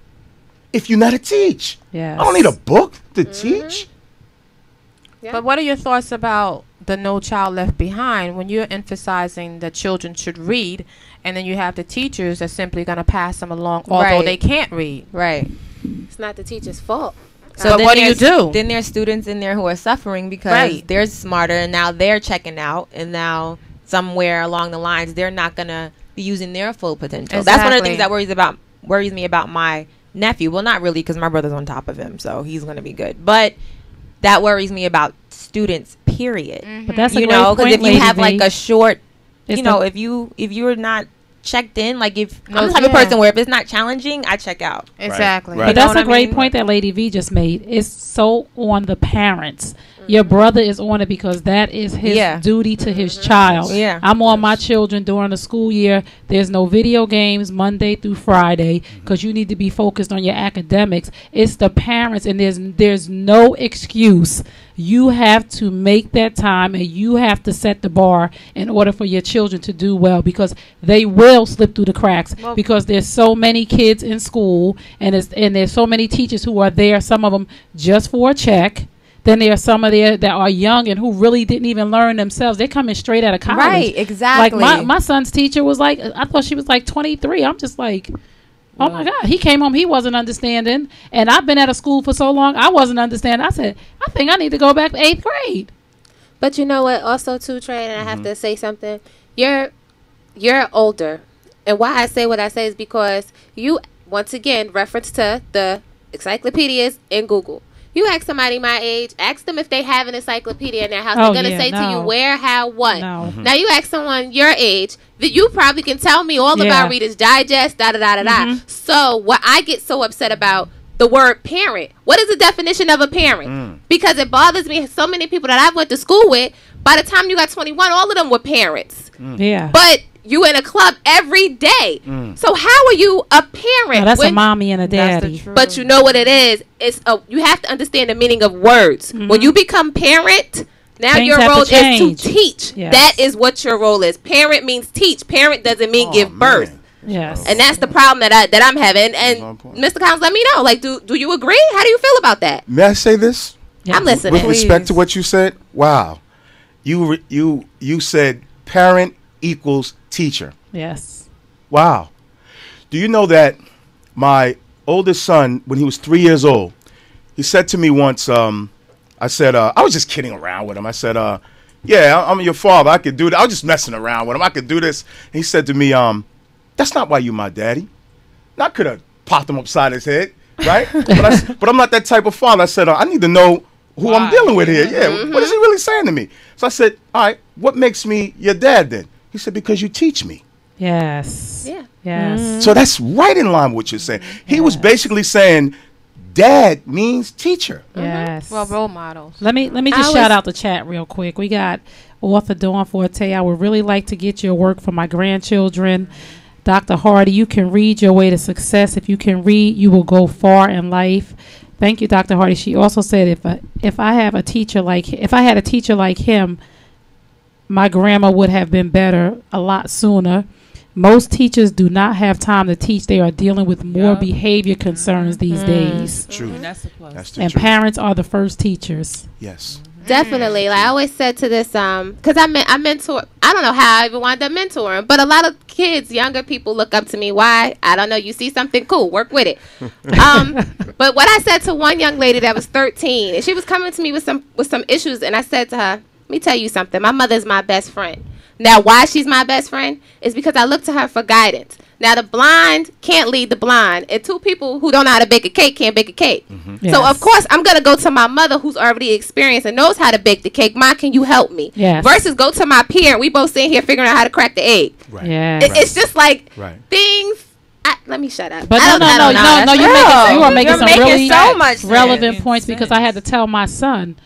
If you know how to teach. Yes. I don't need a book to mm-hmm. teach. Yeah. But what are your thoughts about the No Child Left Behind when you're emphasizing that children should read, and then you have the teachers that's simply going to pass them along, although right. they can't read? Right. It's not the teacher's fault. So but what do you do? Then there's students in there who are suffering because right. they're smarter, and now they're checking out, and now somewhere along the lines they're not going to be using their full potential. Exactly. That's one of the things that worries about worries me about my nephew. Well, not really, because my brother's on top of him, so he's going to be good. But that worries me about students, period. Mm-hmm. But that's you a great know, because if you have like a short, it's you know, if you if you're not checked in, like if no, I'm the type yeah. of person where if it's not challenging, I check out. Exactly. Right. Right. But that's a great mean? point that Lady V just made. It's so on the parents. Mm-hmm. Your brother is on it because that is his yeah. duty to his mm-hmm. child. Yeah. I'm on my children during the school year. There's no video games Monday through Friday because you need to be focused on your academics. It's the parents, and there's there's no excuse. You have to make that time, and you have to set the bar in order for your children to do well, because they will slip through the cracks, well, because there's so many kids in school, and it's, and there's so many teachers who are there, some of them just for a check. Then there are some of there that are young and who really didn't even learn themselves. They're coming straight out of college. Right, exactly. Like my, my son's teacher was like, I thought she was like twenty-three. I'm just like... Oh, my God. He came home. He wasn't understanding. And I've been out of school for so long. I wasn't understanding. I said, I think I need to go back to eighth grade. But you know what? Also, too, Train, and mm-hmm. I have to say something. You're you're older. And why I say what I say is because you, once again, reference to the encyclopedias and Google. You ask somebody my age, ask them if they have an encyclopedia in their house. Oh, they're going to yeah, say no. to you where, how, what. No. Mm-hmm. Now, you ask someone your age, that you probably can tell me all yeah. about Reader's Digest, da-da-da-da-da. Mm-hmm. So what I get so upset about the word parent. What is the definition of a parent? Mm. Because it bothers me. So many people that I've went to school with, by the time you got twenty-one, all of them were parents. Mm. Yeah. But you in a club every day. Mm. So how are you a parent? No, that's a mommy and a daddy. But you know what it is? It's a, you have to understand the meaning of words. Mm-hmm. When you become parent, now Things your role to is to teach. Yes. That is what your role is. Parent means teach. Parent doesn't mean oh, give birth. Man. Yes. And that's the problem that, I, that I'm having. And, and Mister Collins, let me know. Like, do, do you agree? How do you feel about that? May I say this? Yes. I'm listening. With respect Please. to what you said, wow. You, re you, you said parent equals teacher. Yes. Wow. Do you know that my oldest son, when he was three years old, he said to me once, um, I said, uh, I was just kidding around with him. I said, uh, yeah, I'm your father. I could do that. I was just messing around with him. I could do this. And he said to me, um, that's not why you my daddy. And I could have popped him upside his head. right? But, I, but I'm not that type of father. I said, I need to know who wow. I'm dealing with here. Yeah, mm-hmm. What is he really saying to me? So I said, all right, what makes me your dad then? He said, because you teach me. Yes. Yeah. Yes. Mm-hmm. So that's right in line with what you're saying. He yes. was basically saying, dad means teacher. Yes. Mm-hmm. Well, role models. Let me let me just I shout out the chat real quick. We got author Dawn Forte. I would really like to get your work for my grandchildren. Doctor Hardy, you can read your way to success. If you can read, you will go far in life. Thank you, Doctor Hardy. She also said, if I, if I have a teacher like if I had a teacher like him, my grandma would have been better a lot sooner. Most teachers do not have time to teach. They are dealing with more yep. behavior concerns mm-hmm. these days. True. Mm-hmm. That's the plus. That's the and truth. Parents are the first teachers. Yes. Definitely. Like I always said to this, um, because I mean, I mentor. I don't know how I even wound up mentoring, but a lot of kids, younger people, look up to me. Why? I don't know. You see something cool, work with it. um, but what I said to one young lady that was thirteen, and she was coming to me with some with some issues, and I said to her, "Let me tell you something. My mother's my best friend. Now, why she's my best friend is because I look to her for guidance. Now, the blind can't lead the blind, and two people who don't know how to bake a cake can't bake a cake. Mm-hmm. Yes. So, of course, I'm going to go to my mother who's already experienced and knows how to bake the cake. Ma, can you help me? Yes. Versus go to my peer, and we both sitting here figuring out how to crack the egg. Right. Yes. It, right. It's just like right. things. I, let me shut up. But I don't, no, no, I don't no, no, no, no. You're making, you are making you're some making really so much relevant sense. points because I had to tell my son,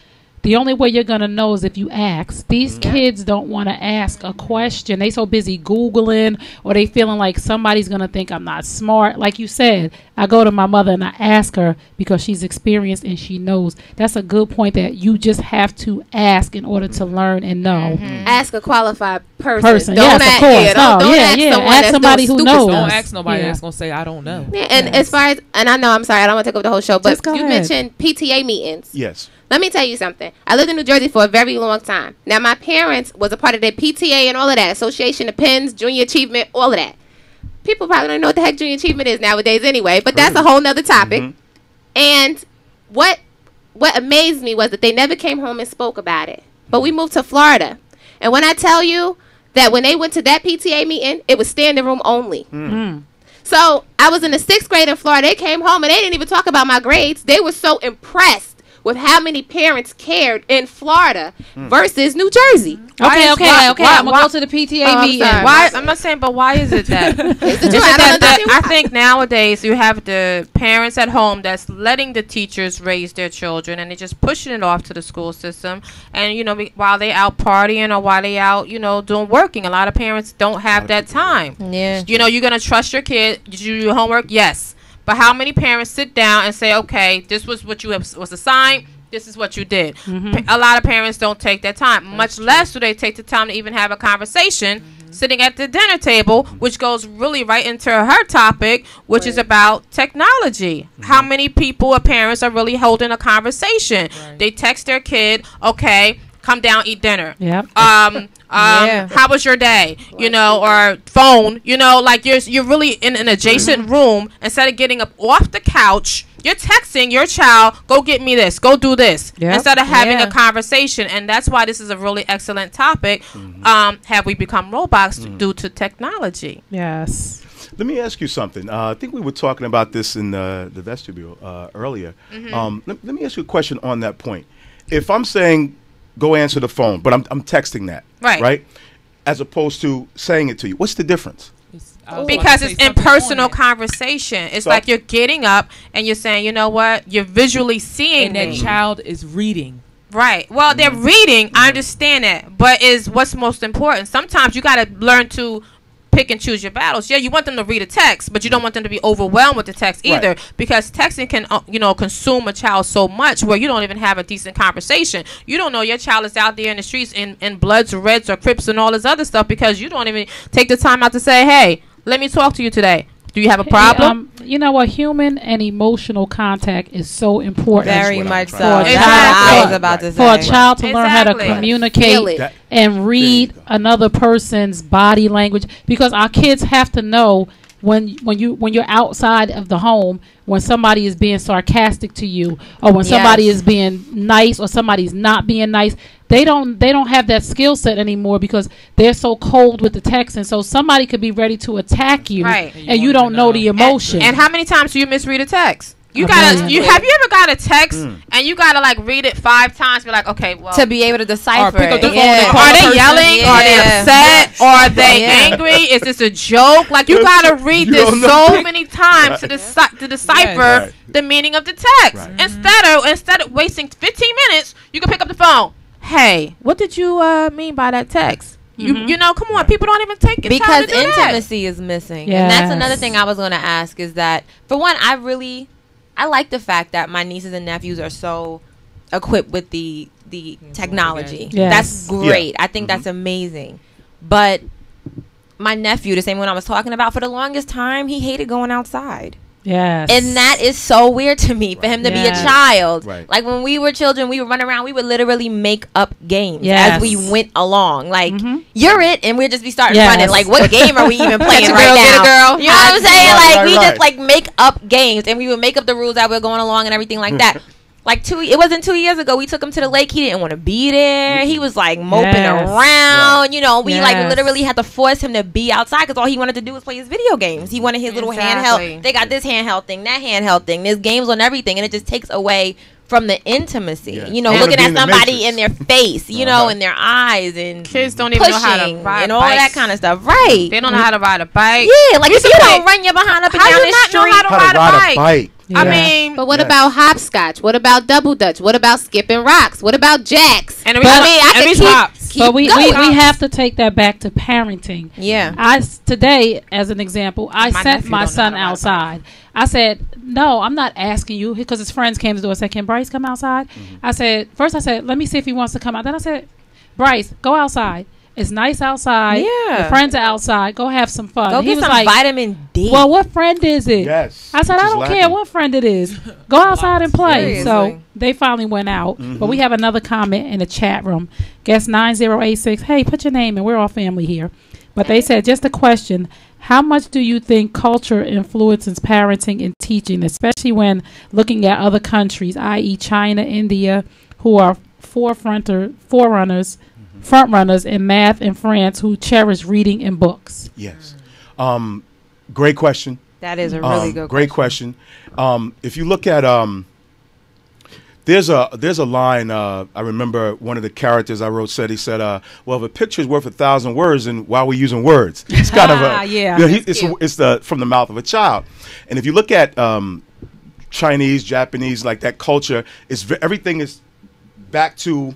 the only way you're going to know is if you ask. These mm-hmm. kids don't want to ask a question. They so busy Googling or they feeling like somebody's going to think I'm not smart. Like you said, I go to my mother and I ask her because she's experienced and she knows. That's a good point that you just have to ask in order to learn and know. Mm-hmm. Ask a qualified person. person. Don't, yes, ask, of course. Yeah, don't, no, don't yeah, ask yeah. someone ask that's somebody who knows. Don't ask nobody yeah. that's going to say, I don't know. Yeah, and yes. as far as, and I know, I'm sorry, I don't want to take up the whole show, but you ahead. mentioned P T A meetings. Yes. Let me tell you something. I lived in New Jersey for a very long time. Now, my parents was a part of their P T A and all of that, Association of Pens, Junior Achievement, all of that. People probably don't know what the heck Junior Achievement is nowadays anyway, but that's a whole nother topic. Mm-hmm. And what what amazed me was that they never came home and spoke about it. But we moved to Florida. And when I tell you that when they went to that P T A meeting, it was standing room only. Mm-hmm. So I was in the sixth grade in Florida. They came home and they didn't even talk about my grades. They were so impressed with how many parents cared in Florida mm. versus New Jersey. Okay, okay, okay. okay. Why, I'm going to go to the P T A oh, meeting. I'm, why, I'm not saying, but why is it that? is it is it that, that, that I think nowadays you have the parents at home that's letting the teachers raise their children and they're just pushing it off to the school system. And, you know, be, while they out partying or while they out, you know, doing working, a lot of parents don't have that time. Yeah. You know, you're going to trust your kid. Did you do your homework? Yes. But how many parents sit down and say, okay, this was what you have, was assigned, this is what you did. Mm-hmm. A lot of parents don't take that time. That's Much true. less do they take the time to even have a conversation mm-hmm. sitting at the dinner table, which goes really right into her topic, which right. is about technology. Mm-hmm. How many people or parents are really holding a conversation? Right. They text their kid, okay, come down, eat dinner. Yep. Um, Um, yeah. How was your day? You know, or phone. You know, like you're you're really in an adjacent room instead of getting up off the couch. You're texting your child, go get me this, go do this, yep. instead of having yeah. a conversation. And that's why this is a really excellent topic. Mm-hmm. Um, have we become robots mm-hmm. due to technology? Yes. Let me ask you something. Uh, I think we were talking about this in the, the vestibule uh, earlier. Mm-hmm. Um, let, let me ask you a question on that point. If I'm saying, go answer the phone, but I'm I'm texting that, right? Right, as opposed to saying it to you. What's the difference? It's, because it's impersonal conversation. It's so like you're getting up and you're saying, you know what? You're visually seeing and that child is reading. Right. Well, mm-hmm. they're reading. Mm-hmm. I understand that, but is what's most important. Sometimes you got to learn to pick and choose your battles. Yeah, you want them to read a text, but you don't want them to be overwhelmed with the text either, right. because texting can, uh, you know, consume a child so much where you don't even have a decent conversation. You don't know your child is out there in the streets in, in Bloods, Reds, or Crips and all this other stuff because you don't even take the time out to say, hey, let me talk to you today. Do you have a problem? Hey, um, you know what? Human and emotional contact is so important. Very much so. For a child, right. to, for a child to exactly. learn how to communicate that, and read another person's body language, because our kids have to know when when you when you're outside of the home, when somebody is being sarcastic to you, or when yes. somebody is being nice, or somebody's not being nice. They don't they don't have that skill set anymore because they're so cold with the text, and so somebody could be ready to attack you, right. and you, you don't know, know the emotion. And, and how many times do you misread a text? You gotta. You have you ever got a text mm. and you gotta like read it five times? Be like, okay, well, to be able to decipher. Or pick up the phone yeah. and call are the they person? Yelling? Yeah. Are they upset? Yeah. Are they yeah. angry? Is this a joke? Like you gotta read you this so many times right. to, deci to decipher right. the meaning of the text. Right. Instead of instead of wasting fifteen minutes, you can pick up the phone. Hey, what did you uh, mean by that text? You, mm-hmm. you know, come on, people don't even take it because time to intimacy that. Is missing, yes. and that's another thing I was going to ask is that for one, I really, I like the fact that my nieces and nephews are so equipped with the the technology. Yes. That's great. Yeah. I think mm-hmm. that's amazing. But my nephew, the same one I was talking about, for the longest time, he hated going outside. Yes. And that is so weird to me right. for him to yes. be a child. Right. Like when we were children, we would run around. We would literally make up games yes. as we went along. Like, mm-hmm. you're it. And we'd just be starting yes. running. Like, what game are we even playing right girl, now? Get a girl. You know what I'm saying? Right, like, right, we right. just like make up games and we would make up the rules that we were going along and everything like that. Like two, it wasn't two years ago. We took him to the lake. He didn't want to be there. He was like moping yes. around. You know, we yes. like literally had to force him to be outside because all he wanted to do was play his video games. He wanted his exactly. little handheld. They got this handheld thing, that handheld thing. There's games on everything, and it just takes away from the intimacy. Yes. You know, and looking at somebody in, in their face. You know, uh-huh. in their eyes, and kids don't even know how to ride and all bikes. That kind of stuff. Right? They don't know how to ride a bike. Yeah, like you if you don't run your behind up and how down the street, how to how ride, ride a bike. bike. Yeah. I mean, but what yes. about hopscotch? What about double dutch? What about skipping rocks? What about jacks? And but, I mean, I and could keep, keep but we, we we have to take that back to parenting. Yeah. I today, as an example, I my sent my son outside. I said, "No, I'm not asking you," because his friends came to the door and said, "Can Bryce come outside?" Mm-hmm. I said, first I said, "Let me see if he wants to come out." Then I said, "Bryce, go outside. It's nice outside. Yeah. Your friends are outside. Go have some fun." Go he get was some like, vitamin D. Well, what friend is it? Yes. I said, I don't laughing. care what friend it is. Go outside and play. Seriously. So they finally went out. Mm-hmm. But we have another comment in the chat room. Guest nine zero eight six. Hey, put your name in. We're all family here. But they said, just a question. How much do you think culture influences parenting and teaching, especially when looking at other countries, that is. China, India, who are forefronter, forerunners, front runners in math and France who cherish reading and books? Yes. Um, great question. That is a really um, good great question. question. Um, if you look at um, there's a there's a line uh, I remember one of the characters I wrote said he said uh, well, if a picture is worth a thousand words, and why are we using words? It's kind of a yeah, you know, he, it's a, it's the from the mouth of a child. And if you look at um, Chinese, Japanese, like that culture, it's everything is back to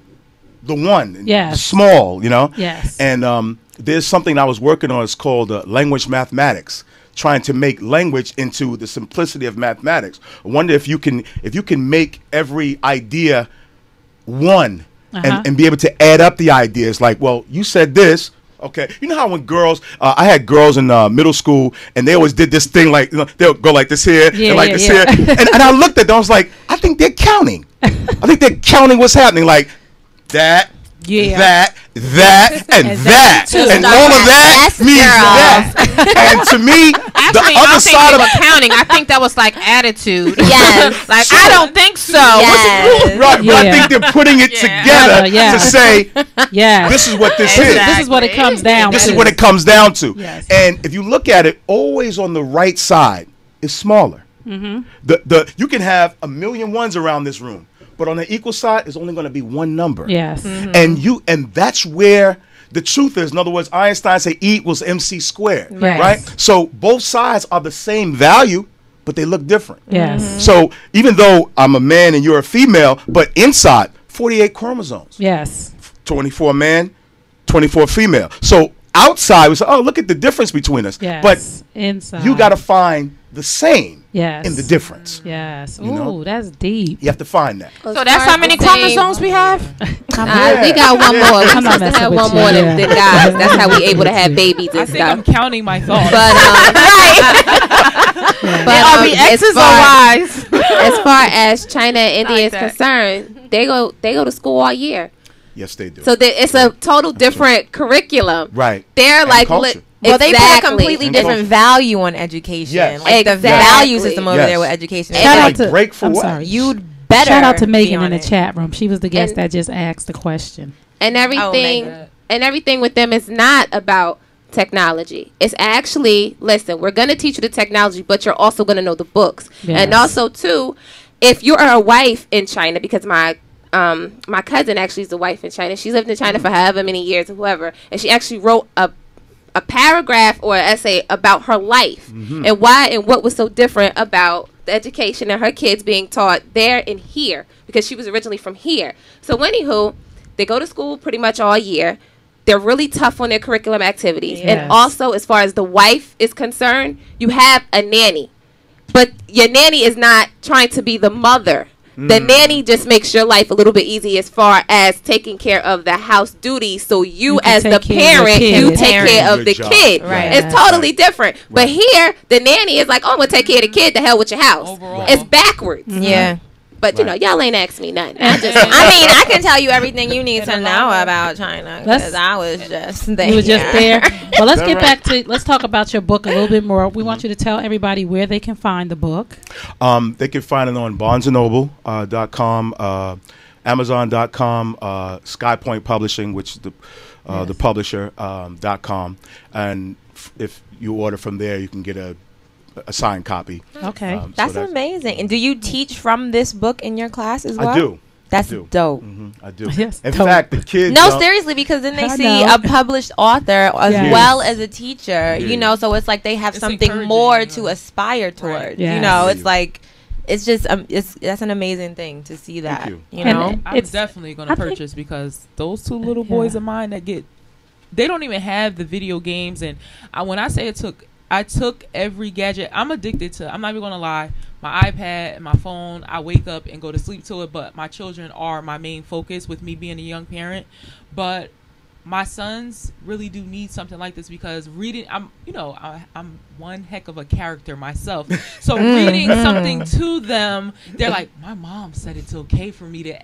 the one, yes. small, you know? Yes. And um, there's something I was working on. It's called uh, language mathematics, trying to make language into the simplicity of mathematics. I wonder if you can, if you can make every idea one uh-huh. and, and be able to add up the ideas. Like, well, you said this. Okay. You know how when girls, uh, I had girls in uh, middle school, and they always did this thing like, you know, they'll go like this here yeah, and like yeah, this yeah. here. and, and I looked at them, I was like, I think they're counting. I think they're counting what's happening. Like, that, yeah. that, that, and that, and all of that means that. And to me, actually, the other side of counting, I think that was like attitude. Yes, like sure. I don't think so. Yes. Right, yeah. But I think they're putting it yeah. together yeah. to say, yes. this is what this exactly. is. This is what it comes down. This to. is what it comes down to. Yes. And if you look at it, always on the right side is smaller. Mm-hmm. The the you can have a million ones around this room. But on the equal side, it's only going to be one number. Yes. Mm-hmm. And you, and that's where the truth is. In other words, Einstein said E equals M C squared, yes. right? So both sides are the same value, but they look different. Yes. Mm-hmm. So even though I'm a man and you're a female, but inside, forty-eight chromosomes. Yes. twenty-four man, twenty-four female. So outside, we say, oh, look at the difference between us. Yes. But inside, you got to find the same. Yes. In the difference. Yes. Ooh, you know? That's deep. You have to find that. So that's how many chromosomes we have? Yeah. Uh, we got one more. We must have one more than the guys. That's how we able to have babies and I think stuff. I'm counting my thoughts. But, um, right. yeah. but um, the X's are wise. As far as China and India is concerned, they go they go to school all year. Yes, they do. So it's a total different curriculum. Right. They're and like culture. Well, exactly. they put a completely and different culture. value on education. Yes. Like exactly. the value system over yes. there with education. Shout out like to break for I'm what? Sorry. You'd better shout out to Megan in it. the chat room. She was the guest and, that just asked the question. And everything, oh, and everything with them is not about technology. It's actually, listen, we're going to teach you the technology, but you're also going to know the books. Yes. And also, too, if you're a wife in China, because my um, my cousin actually is a wife in China. She's lived in China for however many years or whoever, and she actually wrote a a paragraph or an essay about her life mm-hmm. and why and what was so different about the education and her kids being taught there and here, because she was originally from here. So anywho, they go to school pretty much all year. They're really tough on their curriculum activities. Yes. And also, as far as the wife is concerned, you have a nanny, but your nanny is not trying to be the mother. The nanny just makes your life a little bit easy as far as taking care of the house duties. So you, you as the parent, the you take parent. care of the job. kid. Right. It's totally right. different. Right. But here, the nanny is like, oh, I'm going to take care of the kid. The hell with your house. Overall. It's backwards. Mm-hmm. Yeah. But, you right. know, y'all ain't asked me nothing. I, just, I mean, I can tell you everything you need to know about China, because I was just there. You were just there. Well, let's get right? back to, let's talk about your book a little bit more. We want you to tell everybody where they can find the book. Um, they can find it on Barnes and Noble dot com, uh, uh, Amazon dot com, uh, SkyPoint Publishing, which is the, uh, yes. the publisher, um, .com. And f if you order from there, you can get a, a signed copy. Okay. Um, that's, so that's amazing. And do you teach from this book in your class as well? I do. That's I do. dope. Mm-hmm. I do. Yes, in dope. fact, the kids. No, seriously, because then they I see know. a published author as yes. well as a teacher, yes. you know, so it's like they have it's something more to know. aspire toward. Right. Yes. You know, it's like, it's just, um, it's that's an amazing thing to see that. Thank you. you know? And I'm definitely going to purchase, because those two little yeah. boys of mine that get, they don't even have the video games. And I, when I say it took, I took every gadget. I'm addicted to, I'm not even going to lie, my iPad and my phone. I wake up and go to sleep to it, but my children are my main focus with me being a young parent. But my sons really do need something like this, because reading, I'm, you know, I, I'm one heck of a character myself. So reading something to them, they're like, my mom said it's okay for me to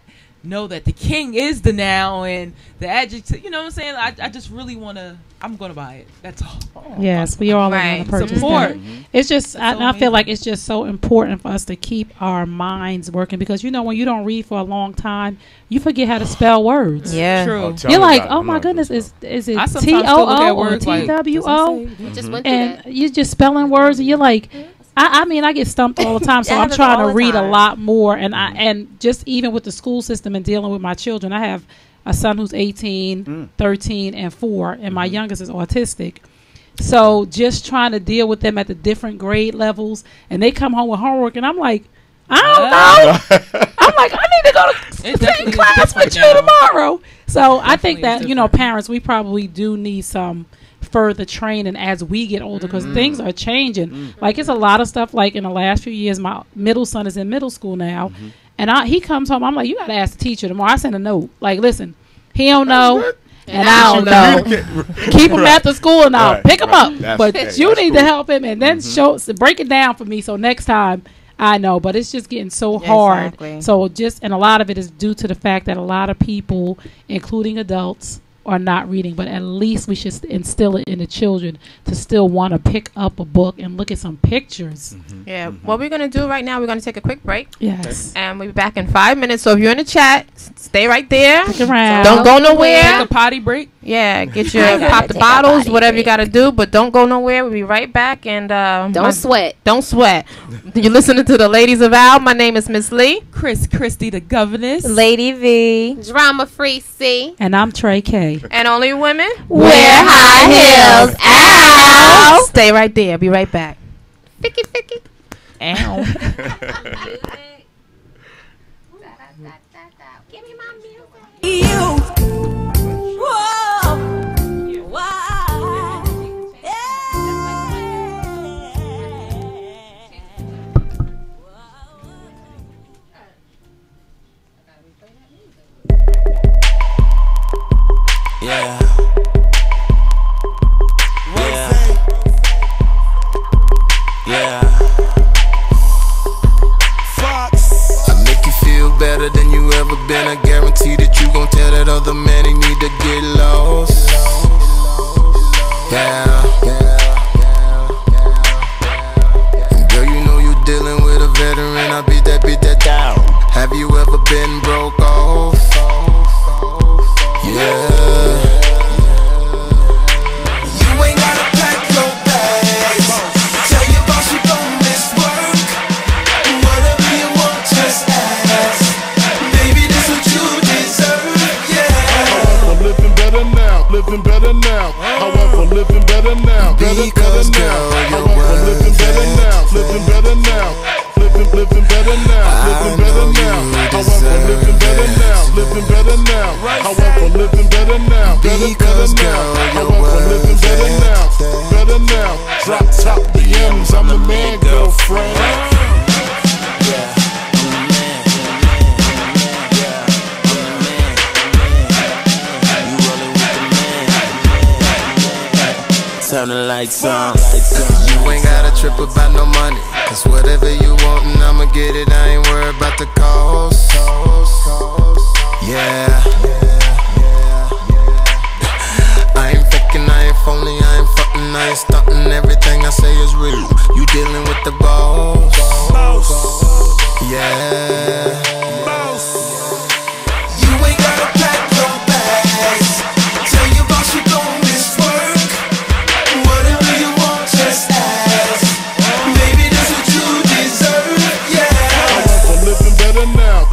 know that the king is the now and the adjective, you know what I'm saying? I, I just really want to, I'm going to buy it. That's all. Oh, yes, we all right. want to purchase Support. that. Mm-hmm. It's just, I, so I feel like it's just so important for us to keep our minds working, because, you know, when you don't read for a long time, you forget how to spell words. Yeah. True. Oh, You're like, oh, my goodness, is is it T O O or T W O? And you're just spelling words, and you're like, I, I mean, I get stumped all the time, so I'm trying to read a lot more. And I and just even with the school system and dealing with my children, I have a son who's eighteen, mm. thirteen, and four, and mm-hmm. my youngest is autistic. So just trying to deal with them at the different grade levels, and they come home with homework, and I'm like, I don't uh, know. I'm like, I need to go to class with you now. tomorrow. So I think that, you know, parents, we probably do need some further training as we get older, because mm-hmm. things are changing. Mm-hmm. Like, it's a lot of stuff. Like, in the last few years, my middle son is in middle school now, mm-hmm. and I, he comes home. I'm like, you got to ask the teacher tomorrow. I send a note. Like, listen, he don't know, and I don't know. Keep him right. at the school, and I'll right. pick him right. up. That's, but hey, you need cool. to help him, and then mm-hmm. show, so break it down for me, so next time I know. But it's just getting so yeah, hard. Exactly. So just, and a lot of it is due to the fact that a lot of people, including adults, are not reading, but at least we should instill it in the children to still want to pick up a book and look at some pictures. Mm-hmm. Yeah. Mm-hmm. What we're going to do right now, we're going to take a quick break. Yes. And we'll be back in five minutes. So if you're in the chat, stay right there. Stick around. Don't go nowhere. Take a potty break. Yeah. Get your pop the bottles, whatever break. you got to do, but don't go nowhere. We'll be right back. And uh, don't sweat. Don't sweat. You're listening to the Ladies of Al. My name is Miss Lee. Chris Christie, the governess. Lady V. Drama Free C. And I'm Trey K. And only women wear high heels. Ow! Stay right there. Be right back. Ficky, ficky. Ow. Give me my music. You. Whoa. Whoa. Yeah. Yeah. Yeah. Yeah. Fox. I make you feel better than you ever been. I guarantee that you gon' tell that other man he need to get lost. Yeah. And girl, you know you dealing with a veteran. I beat that, beat that down. Have you ever been broke off? Yeah. You ain't better now, better, because better now. Girl, I want to living better now, that. better now. Drop top B Ms, I'm the man, girlfriend. Yeah. Turn the lights on. You ain't gotta trip about no money, cause whatever you want and I'ma get it. I ain't worried about the cost. Yeah, I ain't faking, I ain't phony, I ain't fucking, I ain't stunting. Everything I say is real. You dealing with the boss. Yeah. You ain't gotta pack your bags. Tell your boss you don't.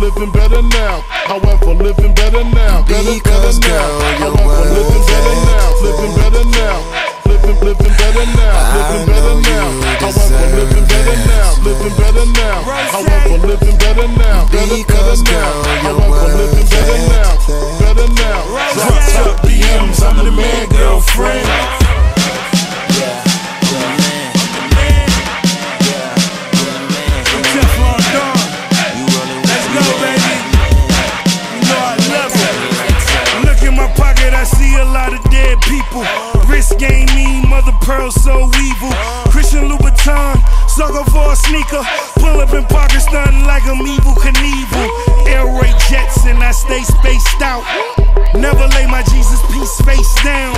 Living better now, however, living better now, better, because better now, girl, however, living better now, living better now, living, living better now, living better now, however, living better now, living better now, however, living better now, better, better now, however, living better now, better now, drop top B Ms, I'm the man, girlfriend. Wrist game mean, mother pearl so evil. Christian Louboutin, sucker for a sneaker. Pull up in Pakistan like I'm Evil Knievel. Air Raid jets and I stay spaced out. Never lay my Jesus piece face down.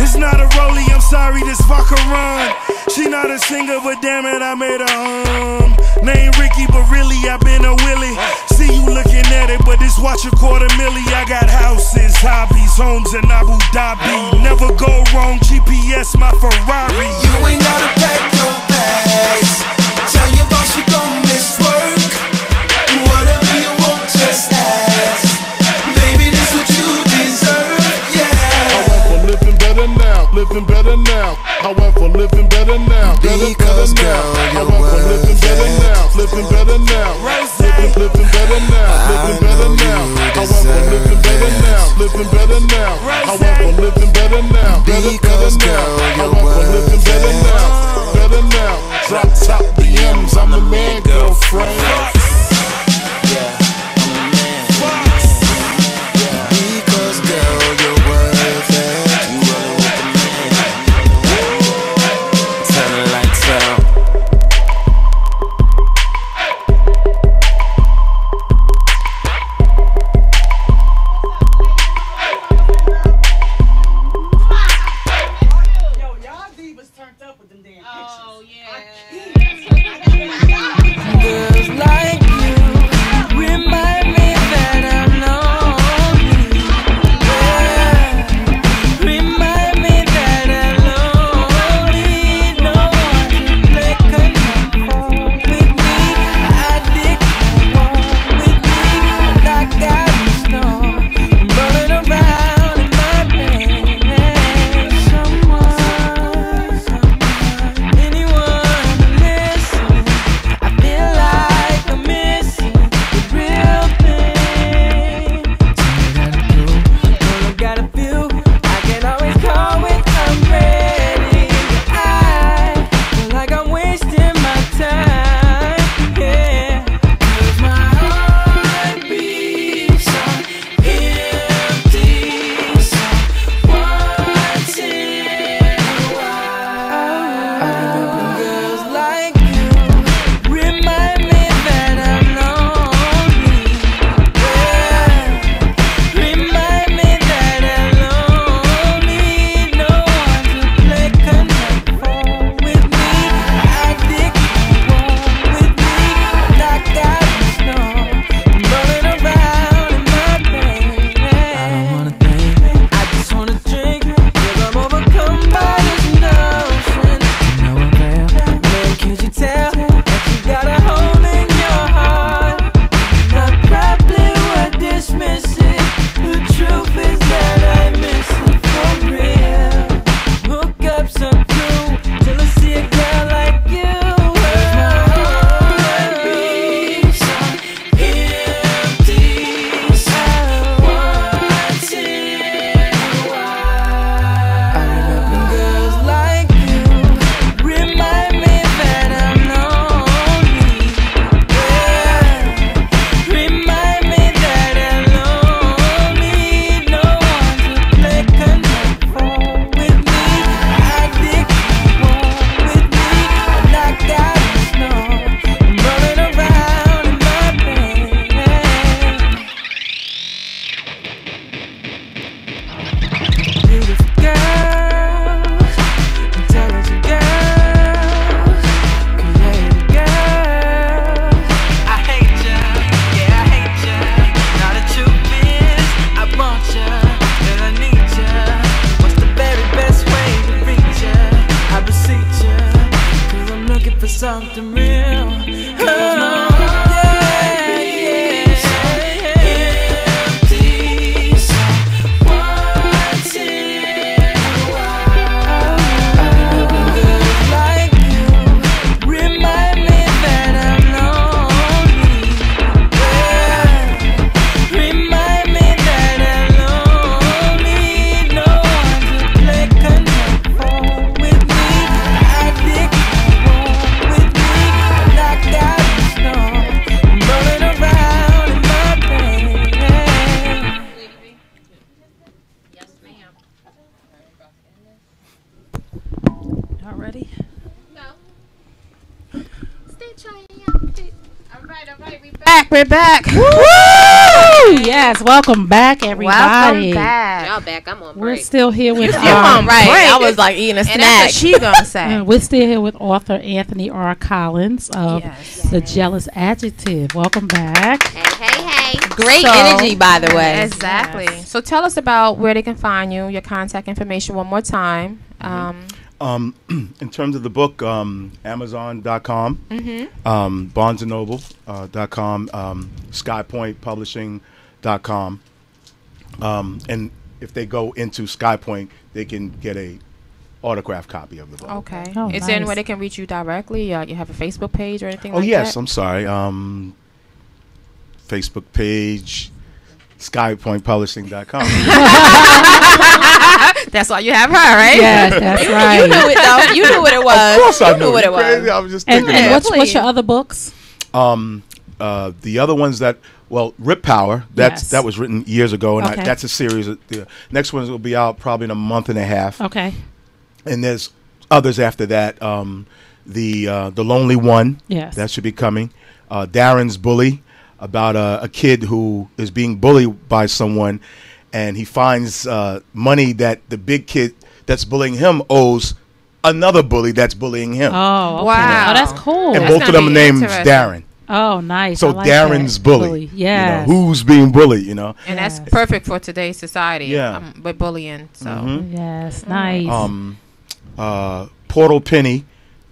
It's not a rollie, I'm sorry, this Vacheron. She not a singer, but damn it, I made a hum. Name Ricky, but really I been a Willie. See you looking at it, but this watch a quarter milli. I got houses, hobbies, homes in Abu Dhabi. Never go wrong, G P S my Ferrari. You ain't gotta pack your bags. Tell your boss you gon' miss work. Whatever you want, just ask. Baby, this what you deserve, yeah. However, living better now, living better now. However, living better now, better, better now. However, living better now, living better now. Living better now, living better now. However, living better now, living better now. However, living better now, better, better now. However, living better now, better now. Drop top B Ms, I'm the man, girlfriend. Yeah, I'm the man. Because girl, you're worth it. You roll with the man. Turn the lights out. Like Back. We're back. Woo! Yes, welcome back, everybody. Welcome back. Y'all back. I'm on break. We're still here with You're on break. I was like eating a snack. And that's what she gonna say. We're still here with author Anthony R. Collins of yes. The Jealous Adjective. Welcome back. Hey, hey, hey. Great so, energy, by the way. Exactly. Yes. So tell us about where they can find you, your contact information one more time. Um, Um, in terms of the book, um, Amazon dot com, mm-hmm. um, Barnes and Noble uh, dot com, um, SkyPoint Publishing dot com, um, and if they go into SkyPoint, they can get a autographed copy of the book. Okay, oh, is nice. There any way they can reach you directly? Uh, you have a Facebook page or anything? Oh like yes, that? I'm sorry. Um, Facebook page. SkyPoint Publishing dot com. That's all you have her, right? Yes, that's right. You knew it, though. You knew what it was. Of course I knew what it was. I was just thinking. And what's, what's your other books? Um, uh, the other ones that, well, Rip Power. That's yes. that was written years ago, and okay. I, that's a series. Of the next ones will be out probably in a month and a half. Okay. And there's others after that. Um, the uh, the Lonely One. Yes. That should be coming. Uh, Darren's Bully. About a, a kid who is being bullied by someone, and he finds uh, money that the big kid that's bullying him owes another bully that's bullying him. Oh, okay. Wow. Oh, that's cool. And that's both of them are named Darren. Oh, nice. So like Darren's that. bully. bully. Yeah. You know, who's being bullied, you know? And yes. that's perfect for today's society. Yeah. Um, but bullying, so. Mm-hmm. Yes, nice. Um, uh, Portal Penny,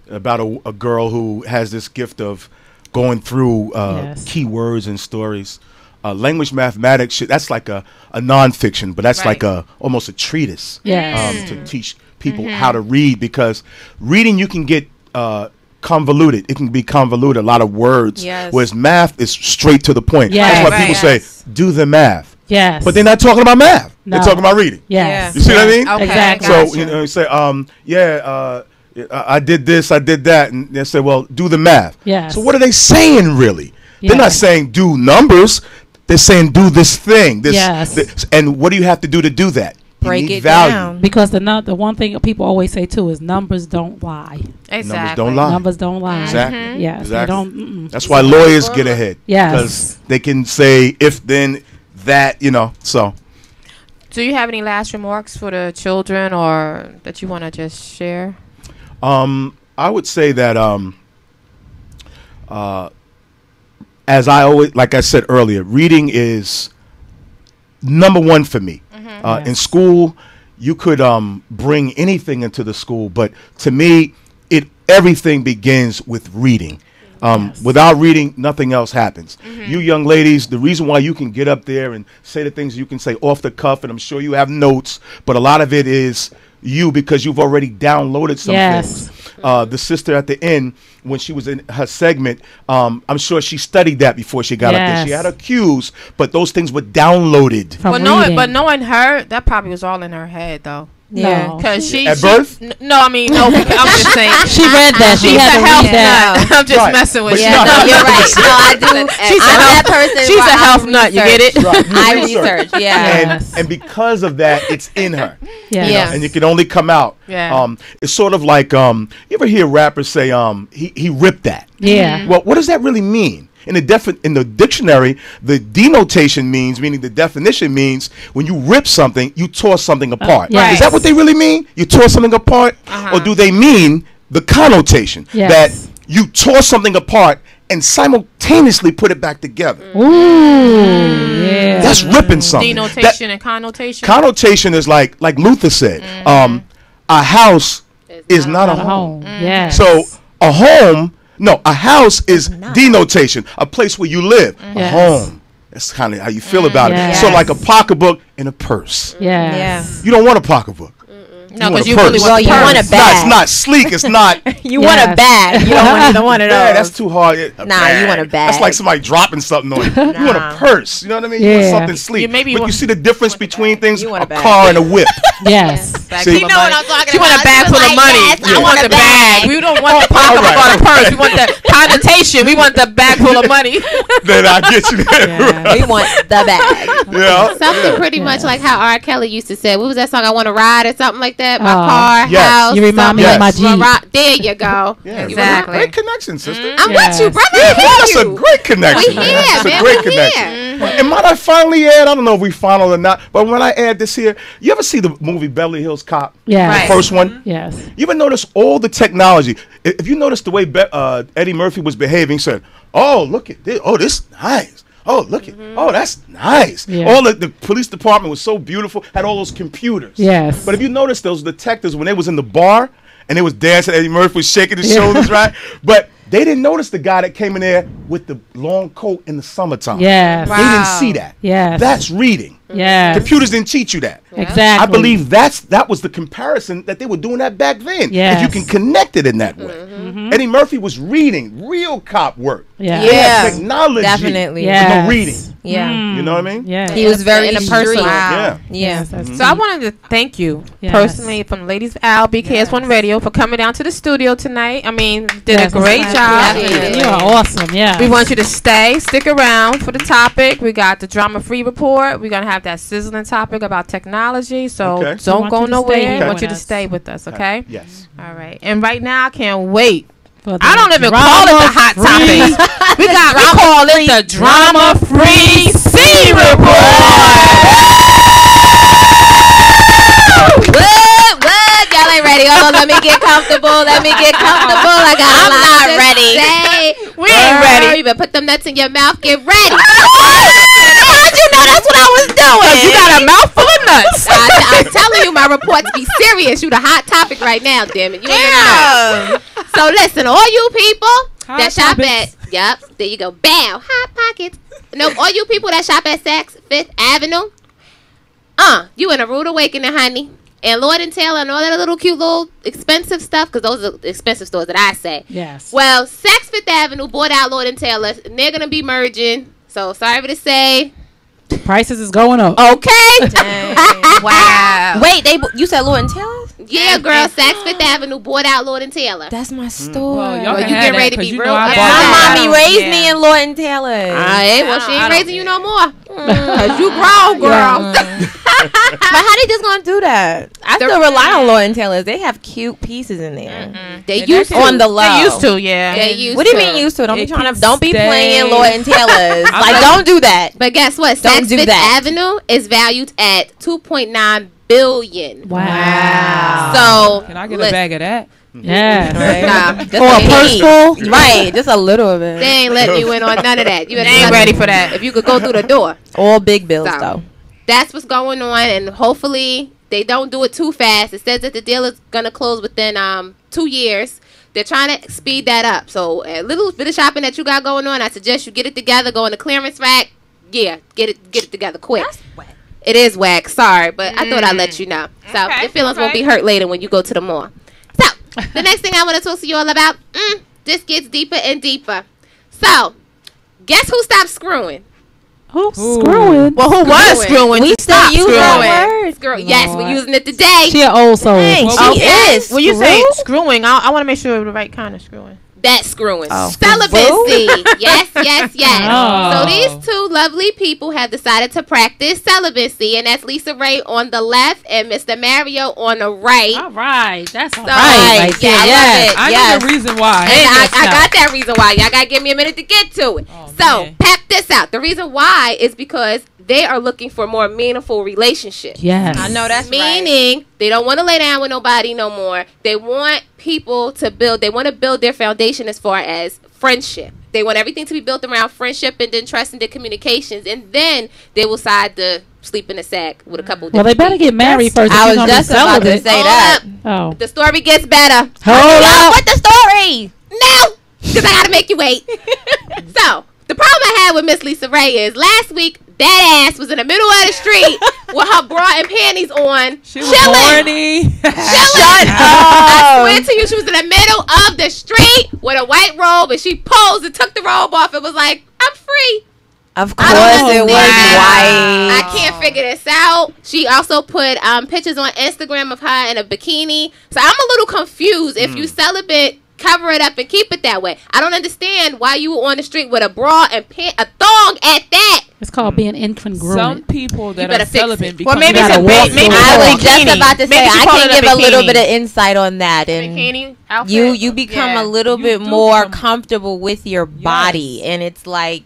about a, a girl who has this gift of going through uh, yes. key words and stories. Uh, language mathematics, shit, that's like a, a nonfiction, but that's right. like a almost a treatise yes. um, to teach people mm-hmm. how to read, because reading you can get uh, convoluted. It can be convoluted, a lot of words, yes. whereas math is straight to the point. Yes. That's why right. people yes. say, do the math. Yes. But they're not talking about math. No. They're talking about reading. Yes. Yes. You see yes. what I mean? Okay. Exactly. So gotcha. You know, you say, um, yeah, uh, I did this, I did that, and they said, well, do the math. Yes. So what are they saying, really? Yes. They're not saying do numbers. They're saying do this thing. This, yes. this, and what do you have to do to do that? Break it value. down. Because the no the one thing people always say, too, is numbers don't lie. Exactly. Numbers don't lie. Numbers don't lie. Exactly. Mm-hmm. Yes. Exactly. They don't, mm-mm. That's why lawyers get ahead. Yes. Because they can say if, then, that, you know, so. Do you have any last remarks for the children or that you want to just share? Um, I would say that, um, uh, as I always, like I said earlier, reading is number one for me. Mm-hmm, uh, yes. In school, you could, um, bring anything into the school, but to me, it, everything begins with reading. Um, yes. Without reading, nothing else happens. Mm-hmm. You young ladies, the reason why you can get up there and say the things you can say off the cuff, and I'm sure you have notes, but a lot of it is you, because you've already downloaded some yes. things. Uh, the sister at the end, when she was in her segment, um, I'm sure she studied that before she got yes. up there. She had her cues, but those things were downloaded. From but, knowing, but knowing her, that probably was all in her head, though. Yeah, because no. she at she, birth. N no, I mean no. I'm just saying she read that. She she's had a health nut. I'm just right. messing with yeah. you. No, you're right. No, I do. She's I'm a health person. She's a health nut. You get it? Right. I research. Yeah. And, and because of that, it's in her. Yeah. You know, yes. And you can only come out. Yeah. Um, it's sort of like um, you ever hear rappers say um, he he ripped that. Yeah. Well, what does that really mean? In the def in the dictionary, the denotation means, meaning the definition means, when you rip something, you tore something apart. Uh, yes. Is that what they really mean? You tore something apart? Uh-huh. Or do they mean the connotation yes. that you tore something apart and simultaneously put it back together? Ooh, mm. yeah. That's ripping something. Denotation that and connotation. Connotation is like, like Luther said, mm-hmm. um, a house it's is not, not a, a home. home. Mm. Yes. So a home... No, a house is nice. Denotation, a place where you live, mm-hmm. a yes. home. That's kind of how you feel mm-hmm. about yes. it. So like a pocketbook and a purse. Yes. Yes. You don't want a pocketbook. Mm-mm. No, because you, you really well, you want a bag. No, it's not sleek. It's not. you yes. want a bag. You don't want, don't want it all. That's too hard. It, nah, bag. You want a bag. That's like somebody dropping something on you. nah. You want a purse. You know what I mean? Yeah. You want something sleek. You maybe but you, want, you see the difference between things, a, a car and a whip. yes. Bag she full know of money. what I'm talking she about. She want a bag full like, of money. Yes, yeah. I want the bag. bag. We don't want the pocket right. or the purse. We want the connotation. We want the bag full of money. Then I get you that. Yeah. Right. We want the bag. Yeah. Something yeah. pretty yeah. much like how R. Kelly used to say. What was that song? I want to ride or something like that. My oh. car, yes. house. You remind me of my Jeep. There you go. Yeah. Exactly. Great connection, sister. Mm. I'm yes. with you, brother. Yeah, that's you. a great connection. We here, that's man. a great we connection. Here. And might I finally add? I don't know if we final or not, but when I add this here, you ever see the movie Beverly Hills Cop? Yeah, right. The first one. Mm-hmm. Yes. You ever notice all the technology? If you notice the way Be uh, Eddie Murphy was behaving, said, "Oh, look at this. Oh, this is nice. Oh, look at mm-hmm. oh, that's nice." Yeah. All the, the police department was so beautiful. Had all those computers. Yes. But if you notice those detectives when they was in the bar. And they was dancing. Eddie Murphy was shaking his yeah. shoulders, right? But they didn't notice the guy that came in there with the long coat in the summertime. Yeah, wow. They didn't see that. Yeah, that's reading. Yeah, computers didn't teach you that. Yeah. Exactly. I believe that's that was the comparison that they were doing that back then. Yeah, you can connect it in that way. Mm-hmm. Eddie Murphy was reading real cop work. Yeah, yeah, technology definitely. Yeah, reading. Yeah, mm. you know what I mean. Yeah, he was very impersonal. Wow. Yeah, yeah. Yes, mm-hmm. So I wanted to thank you yes. personally from Ladies Al B K S one yes. Radio for coming down to the studio tonight. I mean, did yes, a great job. Yeah. You are awesome. Yeah, we want you to stay, stick around for the topic. We got the drama free report. We're gonna have that sizzling topic about technology. So okay. don't go nowhere. I okay. want you to stay with us. Okay. Yes. All right. And right now, I can't wait. I don't even call it the hot topic. we got we call it the drama free C report. What what y'all ain't ready? Oh, let me get comfortable. Let me get comfortable. I got I'm a lot not to ready. Say. We ain't ready. But put them nuts in your mouth. Get ready. How'd you know that's what I was doing? You got a mouthful of nuts. I, I'm telling you, my reports be serious. You the hot topic right now, damn it. You yeah. ain't know. So listen, all you people hot that shop topics. at yep, there you go. Bam, hot pockets. No, all you people that shop at Saks Fifth Avenue, uh, you in a rude awakening, honey. And Lord and Taylor and all that little cute little expensive stuff, because those are the expensive stores that I say. Yes. Well, Saks Fifth Avenue bought out Lord and Taylor, and they're gonna be merging. So sorry for to say. Prices is going up. Okay. Dang, wow. Wait, they you said Lord and Taylor? Yeah, girl. Saks Fifth Avenue bought out Lord and Taylor. That's my store. Mm. Well, well, you get ready to be real. My mommy raised yeah. me in Lord and Taylor. I well, she ain't raising you no more. Cause you grown, girl. Yeah. But how they just gonna do that? I They're still rely on Lord and Taylor's. They have cute pieces in there. Mm -mm. They yeah, used on the low. They used to, yeah. They used what do you mean used to? Don't it be trying to. Don't be stay. playing Lord and Taylor's. Like don't do that. But guess what? Don't Saks do Fifth that. Avenue is valued at two point nine billion. Wow. wow. So can I get a bag of that? Yeah. Right. Nah, or a purse full? Right. Just a little of it. They ain't letting you in on none of that. You they ain't ready for that. If you could go through the door. All big bills so, though. That's what's going on, and hopefully they don't do it too fast. It says that the deal is going to close within um two years. They're trying to speed that up. So a little bit of shopping that you got going on, I suggest you get it together, go in the clearance rack. Yeah, get it get it together quick. That's whack. It is whack. Sorry, but mm. I thought I'd let you know. So okay, your feelings okay. won't be hurt later when you go to the mall. So the next thing I want to talk to you all about, mm, this gets deeper and deeper. So guess who stopped screwing? Who screwing? Well, who screwing. was screwing? We still use that word. Screw yes, Lord. We're using it today. She an old soul. Dang, well, she okay. is. When you Screw? say screwing, I, I want to make sure it's the right kind of screwing. That screwing. Oh. Celibacy. yes, yes, yes. Oh. So these two lovely people have decided to practice celibacy, and that's Lisa Ray on the left and Mister Mario on the right. All right. That's so all right. right. Yeah, yeah, I yes. love it. I yes. need a reason why. And and I, I got that reason why. Y'all got to give me a minute to get to it. Oh, so man. Pep this out. The reason why is because they are looking for more meaningful relationships. Yes. I know that's right. Meaning they don't want to lay down with nobody no more. They want people to build. They want to build their foundation as far as friendship. They want everything to be built around friendship and then trust and the communications. And then they will decide to sleep in a sack with a couple. Well, they better people. get married that's, first. I was just about to say Hold that. Up. Oh. The story gets better. Hold up. What the story? No. Because I got to make you wait. So the problem I had with Miss Lisa Ray is last week, that ass was in the middle of the street with her bra and panties on. She was horny. Chilling. Shut up. I swear to you, she was in the middle of the street with a white robe, and she posed and took the robe off and was like, I'm free. Of course it was white. I can't figure this out. She also put um, pictures on Instagram of her in a bikini. So I'm a little confused. If mm. you celibate, cover it up and keep it that way. I don't understand why you were on the street with a bra and pant, a thong at that. It's called being incongruent. Some people that are celibate. Well, maybe it's a bit. Maybe I was just about to say I can give a little bit of insight on that, and you you become a little bit more comfortable with your body, and it's like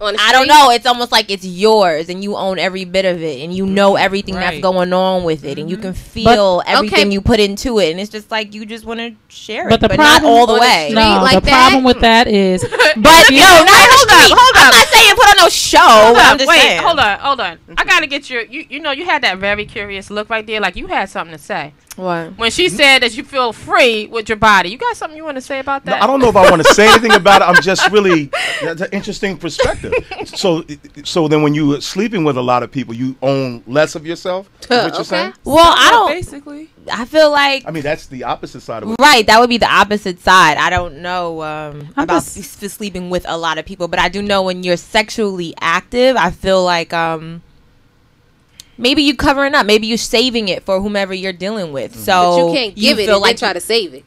I don't know. It's almost like it's yours, and you own every bit of it, and you know everything that's going on with it, and you can feel everything you put into it, and it's just like you just want to share it, but not all the way. No, the problem with that is, but no, hold up, hold up. I'm not saying put on no show. Wait, hold on, hold on. I gotta get your. You you know you had that very curious look right there, like you had something to say. What? When she said that you feel free with your body, you got something you want to say about that? No, I don't know if I want to say anything about it. I'm just really, that's an interesting perspective. So, so then when you were sleeping with a lot of people, you own less of yourself? Is what you're saying? Well, I don't. Basically. I feel like. I mean, that's the opposite side of it. Right. That would be the opposite side. I don't know um, about just sleeping with a lot of people, but I do know when you're sexually active, I feel like. Um, Maybe you covering up. Maybe you're saving it for whomever you're dealing with. Mm-hmm. So but you can't give you it. Feel and like try to save it.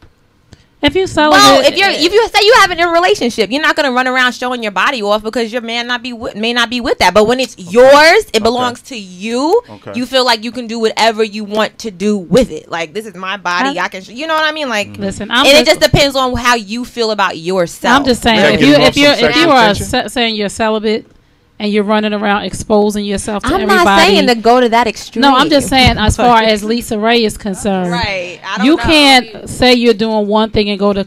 If you sell well, it, if you yeah. if you say you have it in a relationship, you're not gonna run around showing your body off because your man not be may not be with that. But when it's okay. yours, it okay. belongs to you. Okay. You feel like you can do whatever you want to do with it. Like this is my body. Huh? I can. Sh you know what I mean? Like listen, I'm and just, it just depends on how you feel about yourself. I'm just saying yeah, if you if you if you are saying you're celibate. And you're running around exposing yourself to I'm everybody. I'm not saying to go to that extreme. No, I'm just saying as far as Lisa Ray is concerned. Right. I don't you know. can't say you're doing one thing and go to